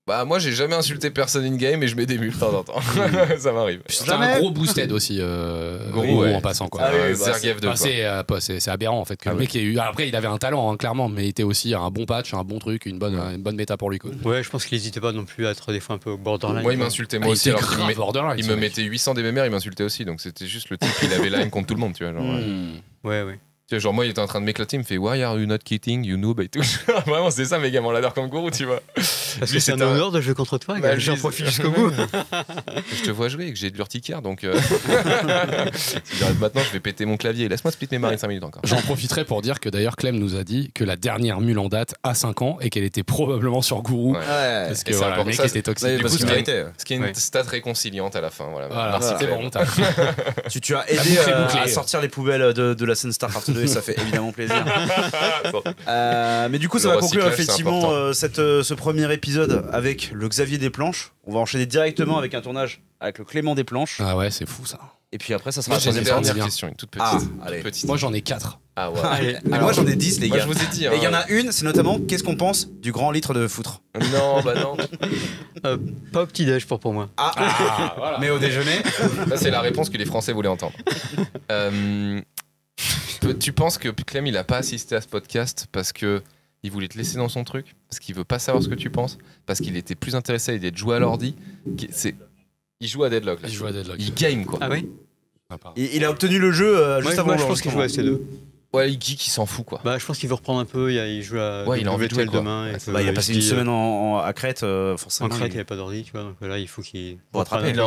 Bah moi j'ai jamais insulté personne in game et je mets des mules de temps en temps. Ça m'arrive. C'était un gros boosted aussi euh, gros, gros, ouais. en passant quoi. Ah, oui, bah, c'est bah, euh, aberrant en fait que ah, le mec ouais. ait eu... Après il avait un talent hein, clairement mais il était aussi un bon patch, un bon truc, une bonne, ouais. une bonne méta pour lui quoi. Ouais je pense qu'il hésitait pas non plus à être des fois un peu borderline. Moi il m'insultait moi ah, aussi il alors qu'il me, il me mettait huit cents D M R, il m'insultait aussi donc c'était juste le type il avait la haine contre tout le monde tu vois genre. Mm. Ouais ouais. Genre moi il était en train de m'éclater, il me fait why are you not kidding you noob et tout. Vraiment c'est ça mes gamins, on l'adore comme gourou tu vois. Parce que c'est un honneur de jouer contre toi, bah, j'en profite jusqu'au bout. Je te vois jouer et que j'ai de l'urticaire donc euh... maintenant je vais péter mon clavier, laisse-moi split mes marines cinq minutes encore. J'en profiterai pour dire que d'ailleurs Clem nous a dit que la dernière mule en date a cinq ans et qu'elle était probablement sur gourou ouais. parce que voilà, le mec ça, était toxique. Ouais, du coup, une... Ce qui est une ouais. stat réconciliante à la fin. Voilà, voilà, voilà. C'était volontaire. Tu, tu as aidé à sortir les poubelles de la scène Starcraft deux. Ça fait évidemment plaisir. Bon. euh, mais du coup, ça le va conclure effectivement euh, cette, euh, ce premier épisode avec le Xavier Desplanches. On va enchaîner directement avec un tournage avec le Clément Desplanches. Ah ouais, c'est fou ça. Et puis après, ça sera moi, une dernière question, une toute petite. Ah, allez. Toute petite. Moi, j'en ai quatre. Ah ouais. Allez, alors, moi, j'en ai dix, les gars. Moi, je vous ai dit. Hein, et il y en a une, c'est notamment qu'est-ce qu'on pense du grand litre de foutre. Non, bah non. euh, pas au petit-déj pour, pour moi. Ah, ah voilà. Mais au déjeuner. Ça, c'est la réponse que les Français voulaient entendre. euh. Tu penses que Clem il a pas assisté à ce podcast parce que il voulait te laisser dans son truc, parce qu'il veut pas savoir ce que tu penses, parce qu'il était plus intéressé à l'idée de jouer à l'ordi. Il joue à Deadlock là. Il joue à Deadlock. Il game quoi. Ah oui. Il, il a obtenu le jeu euh, juste ouais, avant. Moi je pense qu'il joue à C deux. Ouais, il geek, il s'en fout quoi. Bah, je pense qu'il veut reprendre un peu. Il joue à ouais, il a envie de jouer demain. Et bah, il a passé il une semaine en, en, à Crète, euh, forcément. En Crète, il n'y avait pas d'ordi, tu vois. Donc là, il faut qu'il. Il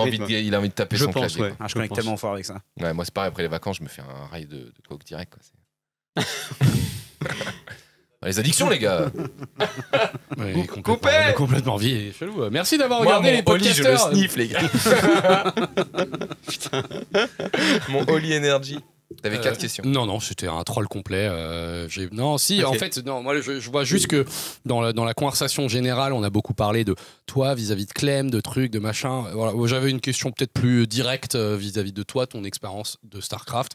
a envie de taper je son pense, clavier. Ouais, ah, je, je connecte tellement fort avec ça. Ouais, moi, c'est pareil. Après les vacances, je me fais un rail de, de coke direct. Quoi. Les addictions, les gars. Ouais, il est complètement, il est complètement vie et chelou. Merci d'avoir regardé les podcasters. Mon Oli, je le sniff, les gars. Putain. Mon Oli Energy. T'avais quatre euh, questions. Non, non, c'était un troll complet. Euh, non, si, okay. En fait, non, moi, je, je vois juste que dans la, dans la conversation générale, on a beaucoup parlé de toi vis-à-vis -vis de Clem, de trucs, de machin. Voilà, j'avais une question peut-être plus directe vis-à-vis -vis de toi, ton expérience de StarCraft.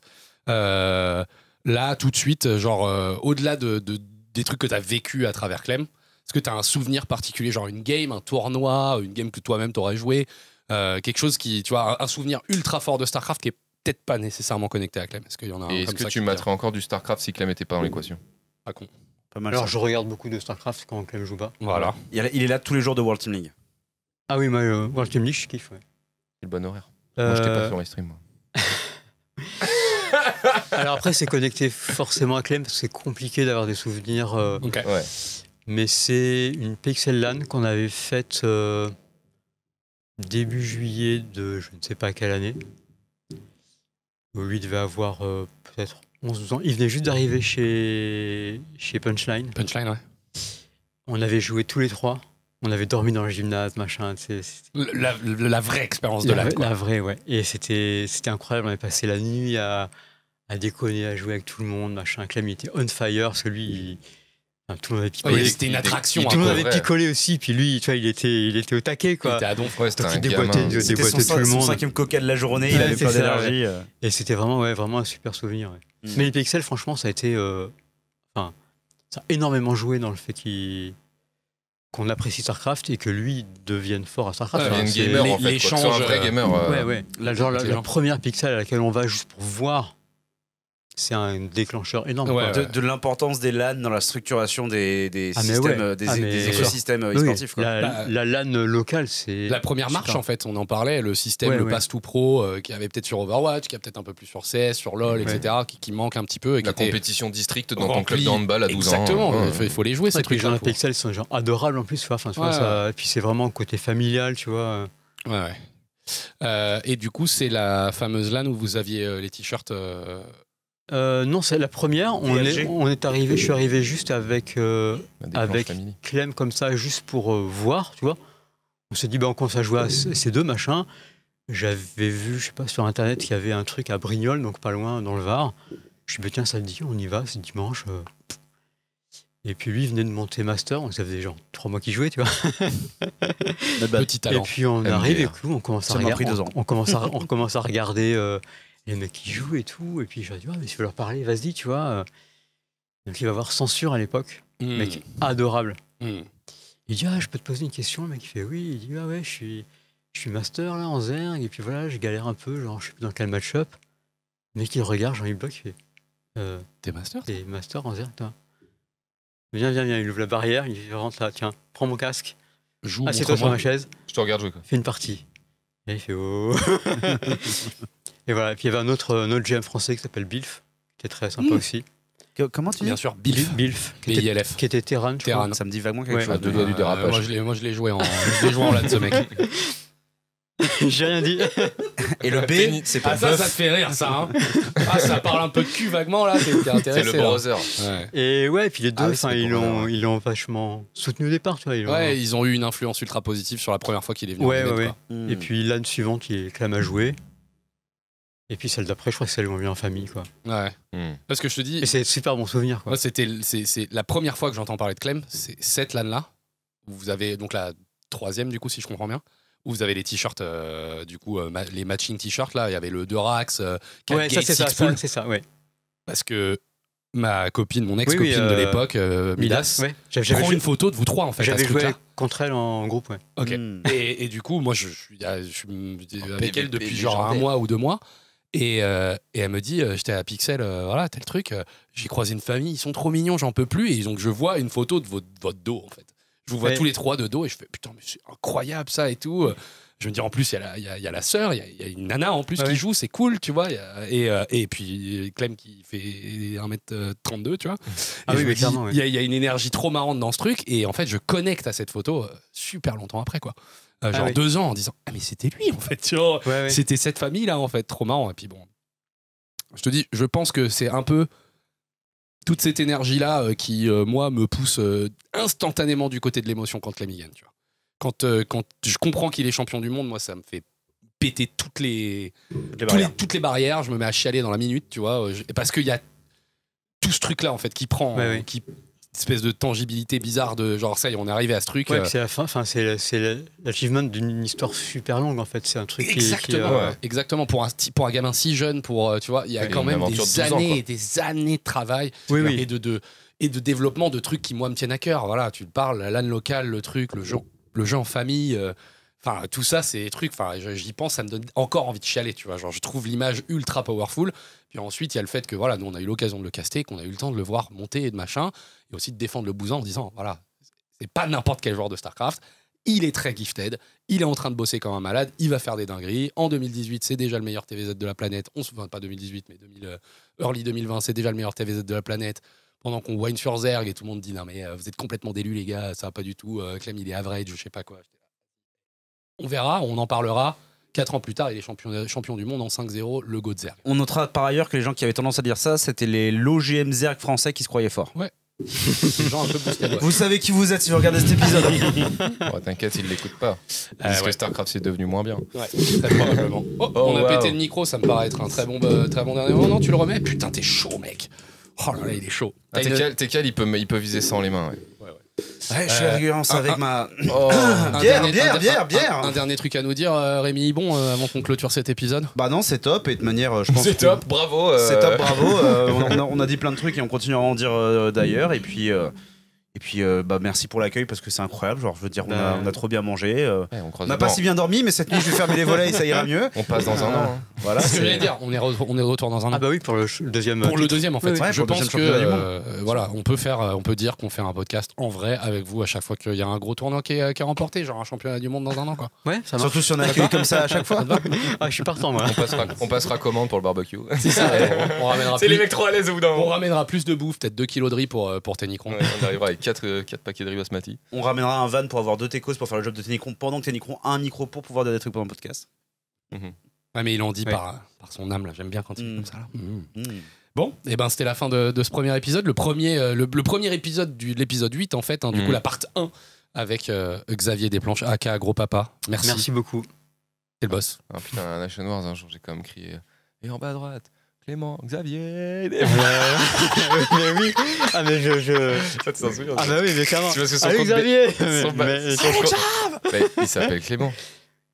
Euh, là, tout de suite, genre, euh, au-delà de, de, des trucs que t'as vécu à travers Clem, est-ce que t'as un souvenir particulier, genre une game, un tournoi, une game que toi-même t'aurais joué, euh, quelque chose qui, tu vois, un souvenir ultra fort de StarCraft qui est peut-être pas nécessairement connecté à Clem. Est-ce qu'il y en a un? Et est-ce que tu mettrais encore du StarCraft si Clem n'était pas dans l'équation? Pas con. Pas mal. Alors ça. Je regarde beaucoup de StarCraft quand Clem joue pas. Voilà. Il est là tous les jours de World Team League. Ah oui, mais euh, World Team League, je kiffe. Ouais. C'est le bon horaire. Euh... Moi, je n'étais pas sur les streams. Moi. Alors après, c'est connecté forcément à Clem parce que c'est compliqué d'avoir des souvenirs. Euh... Okay. Ouais. Mais c'est une Pixel LAN qu'on avait faite euh... début juillet de je ne sais pas quelle année. Lui il devait avoir euh, peut-être onze douze ans. Il venait juste d'arriver chez... chez Punchline. Punchline, ouais. On avait joué tous les trois. On avait dormi dans le gymnase, machin. La, la, la vraie expérience de la vraie. La vraie, ouais. Et c'était incroyable. On avait passé la nuit à, à déconner, à jouer avec tout le monde, machin. Clem, il était on fire. Celui, il... enfin, tout le monde avait picolé. Ouais, c'était une attraction. Et tout le monde avait vrai. picolé aussi. Puis lui, tu vois, il était, il était au taquet, quoi. Il était à donf. Ouais, c'était un gamin. Il déboîtait tout le monde. Son cinquième coca de la journée. Ouais, il avait pas d'énergie. Ouais. Et c'était vraiment, ouais, vraiment un super souvenir. Ouais. Mm. Mais les Pixels, franchement, ça a été... Euh... Enfin, ça a énormément joué dans le fait qu'il... qu'on apprécie StarCraft et que lui devienne fort à StarCraft. Ouais, enfin, gamer, en fait, l'échange, un vrai gamer. Euh... Ouais, ouais. La, genre, la, la première Pixel à laquelle on va juste pour voir, c'est un déclencheur énorme. Ouais, de, ouais. de l'importance des LAN dans la structuration des, des, ah, systèmes, ouais. des, ah, des écosystèmes oui. sportifs. Quoi. La, bah, la LAN locale, c'est... La première marche, en fait, on en parlait, le système, ouais, le ouais. pass tout pro, euh, qui avait peut-être sur Overwatch, qui a peut-être un peu plus sur C S, sur LoL, ouais. et cetera, qui, qui manque un petit peu. Et la qui compétition district dans ton club de handball à douze ans. Exactement, ouais. il, faut, il faut les jouer, ouais, ces trucs-là. Les gens Pixel sont genre adorables en plus. Enfin, tu ouais. vois, ça... Et puis c'est vraiment côté familial, tu vois. Ouais, ouais. Euh, et du coup, c'est la fameuse LAN où vous aviez euh, les t-shirts... Euh... Euh, non, c'est la première. On est, on est arrivé, je suis arrivé juste avec, euh, avec Clem comme ça, juste pour euh, voir, tu vois. On s'est dit, ben, on commence à jouer à ces deux machins. J'avais vu, je sais pas, sur Internet qu'il y avait un truc à Brignoles, donc pas loin, dans le Var. Je me suis dit, tiens, samedi, on y va, c'est dimanche. Euh. Et puis lui, il venait de monter Master, donc ça faisait genre trois mois qu'il jouait, tu vois. Petit talent. Et puis on arrive, et puis on commence à regarder. On commence à regarder... les mecs qui jouent et tout, et puis je leur dis, ah, mais si tu veux leur parler, vas-y, tu vois. Donc il va avoir Censure à l'époque, mmh. mec adorable. Mmh. Il dit, ah, je peux te poser une question, le mec il fait oui, il dit, ah ouais, je suis, je suis master là en zerg, et puis voilà, je galère un peu, genre je suis dans quel match-up. Le mec il regarde, genre il bloque, il fait, euh, t'es master T'es master en zerg, toi. Viens, viens, viens, il ouvre la barrière, il rentre là, tiens, prends mon casque, assieds-toi sur ma chaise, je te regarde jouer, quoi. Fais une partie. Et il fait, oh. Et voilà, et puis il y avait un autre, un autre G M français qui s'appelle Bilf, qui était très sympa mmh. aussi. Que, comment tu dis? Bien sûr, Bilf. Bilf, qui était, qui était Terran, je crois. Ça me dit vaguement quelque ouais. chose. À deux doigts du dérapage. Euh, moi, je l'ai joué en, en LAN, ce mec. J'ai rien dit. Et le B, c'est pas... Ah, ça, ça te fait rire, ça. Hein. Ah, ça parle un peu de cul vaguement, là. C'est le browser. Ouais. Et ouais, et puis les deux, ah, ils l'ont ouais. ils vachement soutenu au départ. Tu vois, ils ouais, ont... ils ont eu une influence ultra positive sur la première fois qu'il est venu. Ouais, ouais, ouais. Et puis l'année suivante, il clame à jouer. Et puis celle d'après, je crois que celle où on vient en famille, quoi. Ouais. Mmh. Parce que je te dis... Et c'est super bon souvenir, quoi. Moi, c'était la première fois que j'entends parler de Clem, c'est cette LAN-là. Vous avez donc la troisième, du coup, si je comprends bien. Où vous avez les t-shirts, euh, du coup, euh, les matching t-shirts, là. Il y avait le deux Rax, euh, ouais, Gate, ça, c'est ça, ouais. Parce que ma copine, mon ex-copine oui, oui, euh, de l'époque, euh, Midas, ouais. prend joué... une photo de vous trois, en fait. J'avais joué contre elle en groupe, ouais. Ok. Mmh. Et, et du coup, moi, je, je, je, je, je suis avec elle depuis genre un mois ou deux mois. Et, euh, et elle me dit, euh, j'étais à Pixel, euh, voilà, tel truc, euh, j'ai croisé une famille, ils sont trop mignons, j'en peux plus. Et donc je vois une photo de votre, votre dos, en fait. Je vous vois ouais. tous les trois de dos et je fais, putain, mais c'est incroyable ça et tout. Je veux dire, en plus, il y, y, y a la sœur, il y, y a une nana en plus ouais. qui joue, c'est cool, tu vois. A, et, euh, et puis, Clem qui fait un mètre trente-deux, tu vois. Ah oui, clairement. Il ouais. y, y a une énergie trop marrante dans ce truc. Et en fait, je connecte à cette photo euh, super longtemps après, quoi. Euh, genre ah, oui. deux ans en disant, ah, mais c'était lui, en fait, tu vois. Ouais, ouais. C'était cette famille-là, en fait, trop marrant. Et puis, bon, je te dis, je pense que c'est un peu toute cette énergie-là euh, qui, euh, moi, me pousse euh, instantanément du côté de l'émotion quand Clem y gagne, tu vois. Quand, euh, quand je comprends qu'il est champion du monde, moi, ça me fait péter toutes les, les toutes, les, toutes les barrières. Je me mets à chialer dans la minute, tu vois. Je, parce qu'il y a tout ce truc-là, en fait, qui prend... Ouais, hein, oui. qui, espèce de tangibilité bizarre de genre ça y est, on est arrivé à ce truc. Ouais, euh... c'est la fin, enfin c'est l'achievement d'une histoire super longue en fait, c'est un truc. Exactement. Qui, qui, euh... exactement pour un pour un gamin si jeune, pour tu vois, il y a ouais, quand même des années, et des années de travail oui, oui. et de, de et de développement de trucs qui moi me tiennent à cœur. Voilà, tu parles la LAN locale, le truc, le jeu, le jeu en famille. Euh... Enfin, tout ça, c'est des trucs, enfin, j'y pense, ça me donne encore envie de chialer, tu vois. Genre, je trouve l'image ultra powerful. Puis ensuite, il y a le fait que, voilà, nous, on a eu l'occasion de le caster, qu'on a eu le temps de le voir monter et de machin, et aussi de défendre le bousin en disant, voilà, c'est pas n'importe quel joueur de StarCraft, il est très gifted, il est en train de bosser comme un malade, il va faire des dingueries. En deux mille dix-huit, c'est déjà le meilleur T V Z de la planète. On se souvient pas deux mille dix-huit, mais deux mille, early deux mille vingt, c'est déjà le meilleur T V Z de la planète. Pendant qu'on whine sur Zerg et tout le monde dit, non, mais euh, vous êtes complètement délus, les gars, ça va pas du tout. Euh, Clem, il est average, je sais pas quoi. On verra, on en parlera. Quatre ans plus tard, il est champion, champion du monde en cinq zéro, le Go de Zerg. On notera par ailleurs que les gens qui avaient tendance à dire ça, c'était les l'O G M Zerg français qui se croyaient forts. Ouais. les gens un peu boostés, ouais. Vous savez qui vous êtes si vous regardez cet épisode. oh, t'inquiète, ils ne l'écoutent pas. Euh, Parce ouais. que StarCraft, c'est devenu moins bien. Ouais, très probablement. Oh, oh, on a wow. pété le micro, ça me paraît être un très bon, euh, très bon dernier moment. Non, tu le remets. Putain, t'es chaud, mec. Oh là là, il est chaud. Ah, t'es cal, t'es cal, il peut, il peut viser sans les mains, ouais. Ouais, je suis euh, régulièrement avec un, ma oh. un bière, dernier, bière, un, bière, un, bière. Un, un dernier truc à nous dire, euh, Rémi Bon, euh, avant qu'on clôture cet épisode. Bah non, c'est top et de manière, euh, je pense. C'est top, bravo. Euh... C'est top, bravo. euh, on, a, on a dit plein de trucs et on continuera à en dire euh, d'ailleurs. Et puis, euh, et puis, euh, bah merci pour l'accueil parce que c'est incroyable. Genre, je veux dire, on a, on a trop bien mangé. Euh, ouais, on n'a pas si bien dormi, mais cette nuit, je vais fermer les volets et ça ira mieux. On passe dans un an. Hein. Voilà. C'est ce que j'allais dire. On est on est de retour dans un an. Ah bah oui, pour le deuxième. Pour le deuxième, en fait. Oui, ouais, je pense que euh, voilà, on peut faire, on peut dire qu'on fait un podcast en vrai avec vous à chaque fois qu'il y a un gros tournant qui est, qui est remporté, genre un championnat du monde dans un an, quoi. Ouais. Ça surtout si on a accueilli comme ça à chaque fois. ah, je suis partant moi. On passera, on passera commande pour le barbecue. C'est ça. on, on ramènera. C'est les mecs trop à l'aise au bout d'un moment. On ramènera plus de bouffe, peut-être deux kilos de riz pour pour Ténicron. On arrivera avec quatre paquets de riz basmati. On ramènera un van pour avoir deux técos pour faire le job de Ténicron pendant que Ténicron a un micro pour pouvoir dire des trucs pendant le podcast. Ouais, mais il en dit ouais. par, par son âme, là. J'aime bien quand il mmh. est comme ça. Là. Mmh. Mmh. Bon, et ben c'était la fin de, de ce premier épisode. Le premier, euh, le, le premier épisode du, de l'épisode huit, en fait. Hein, mmh. Du coup, la part un avec euh, Xavier Desplanches, aka Gros Papa. Merci. Merci beaucoup. C'est le boss. Ah, ah, putain, un Nation Wars, un jour, j'ai quand même crié. Et en bas à droite. Clément, Xavier. mais oui. Ah mais je, je... Ça, tu t'en souviens. Ah bah oui, mais clairement. Tu vois ce que son Allez, Xavier. Mais, son mais, son compte... mais, il s'appelle Clément.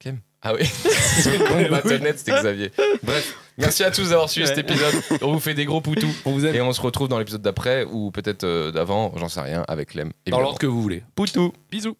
Clem. Ah oui, c'était Xavier. Bref, merci à tous d'avoir suivi ouais. cet épisode. On vous fait des gros poutous. On vous aime. Et on se retrouve dans l'épisode d'après ou peut-être euh, d'avant, j'en sais rien, avec Clem. Dans l'ordre que vous voulez. Poutou. Bisous.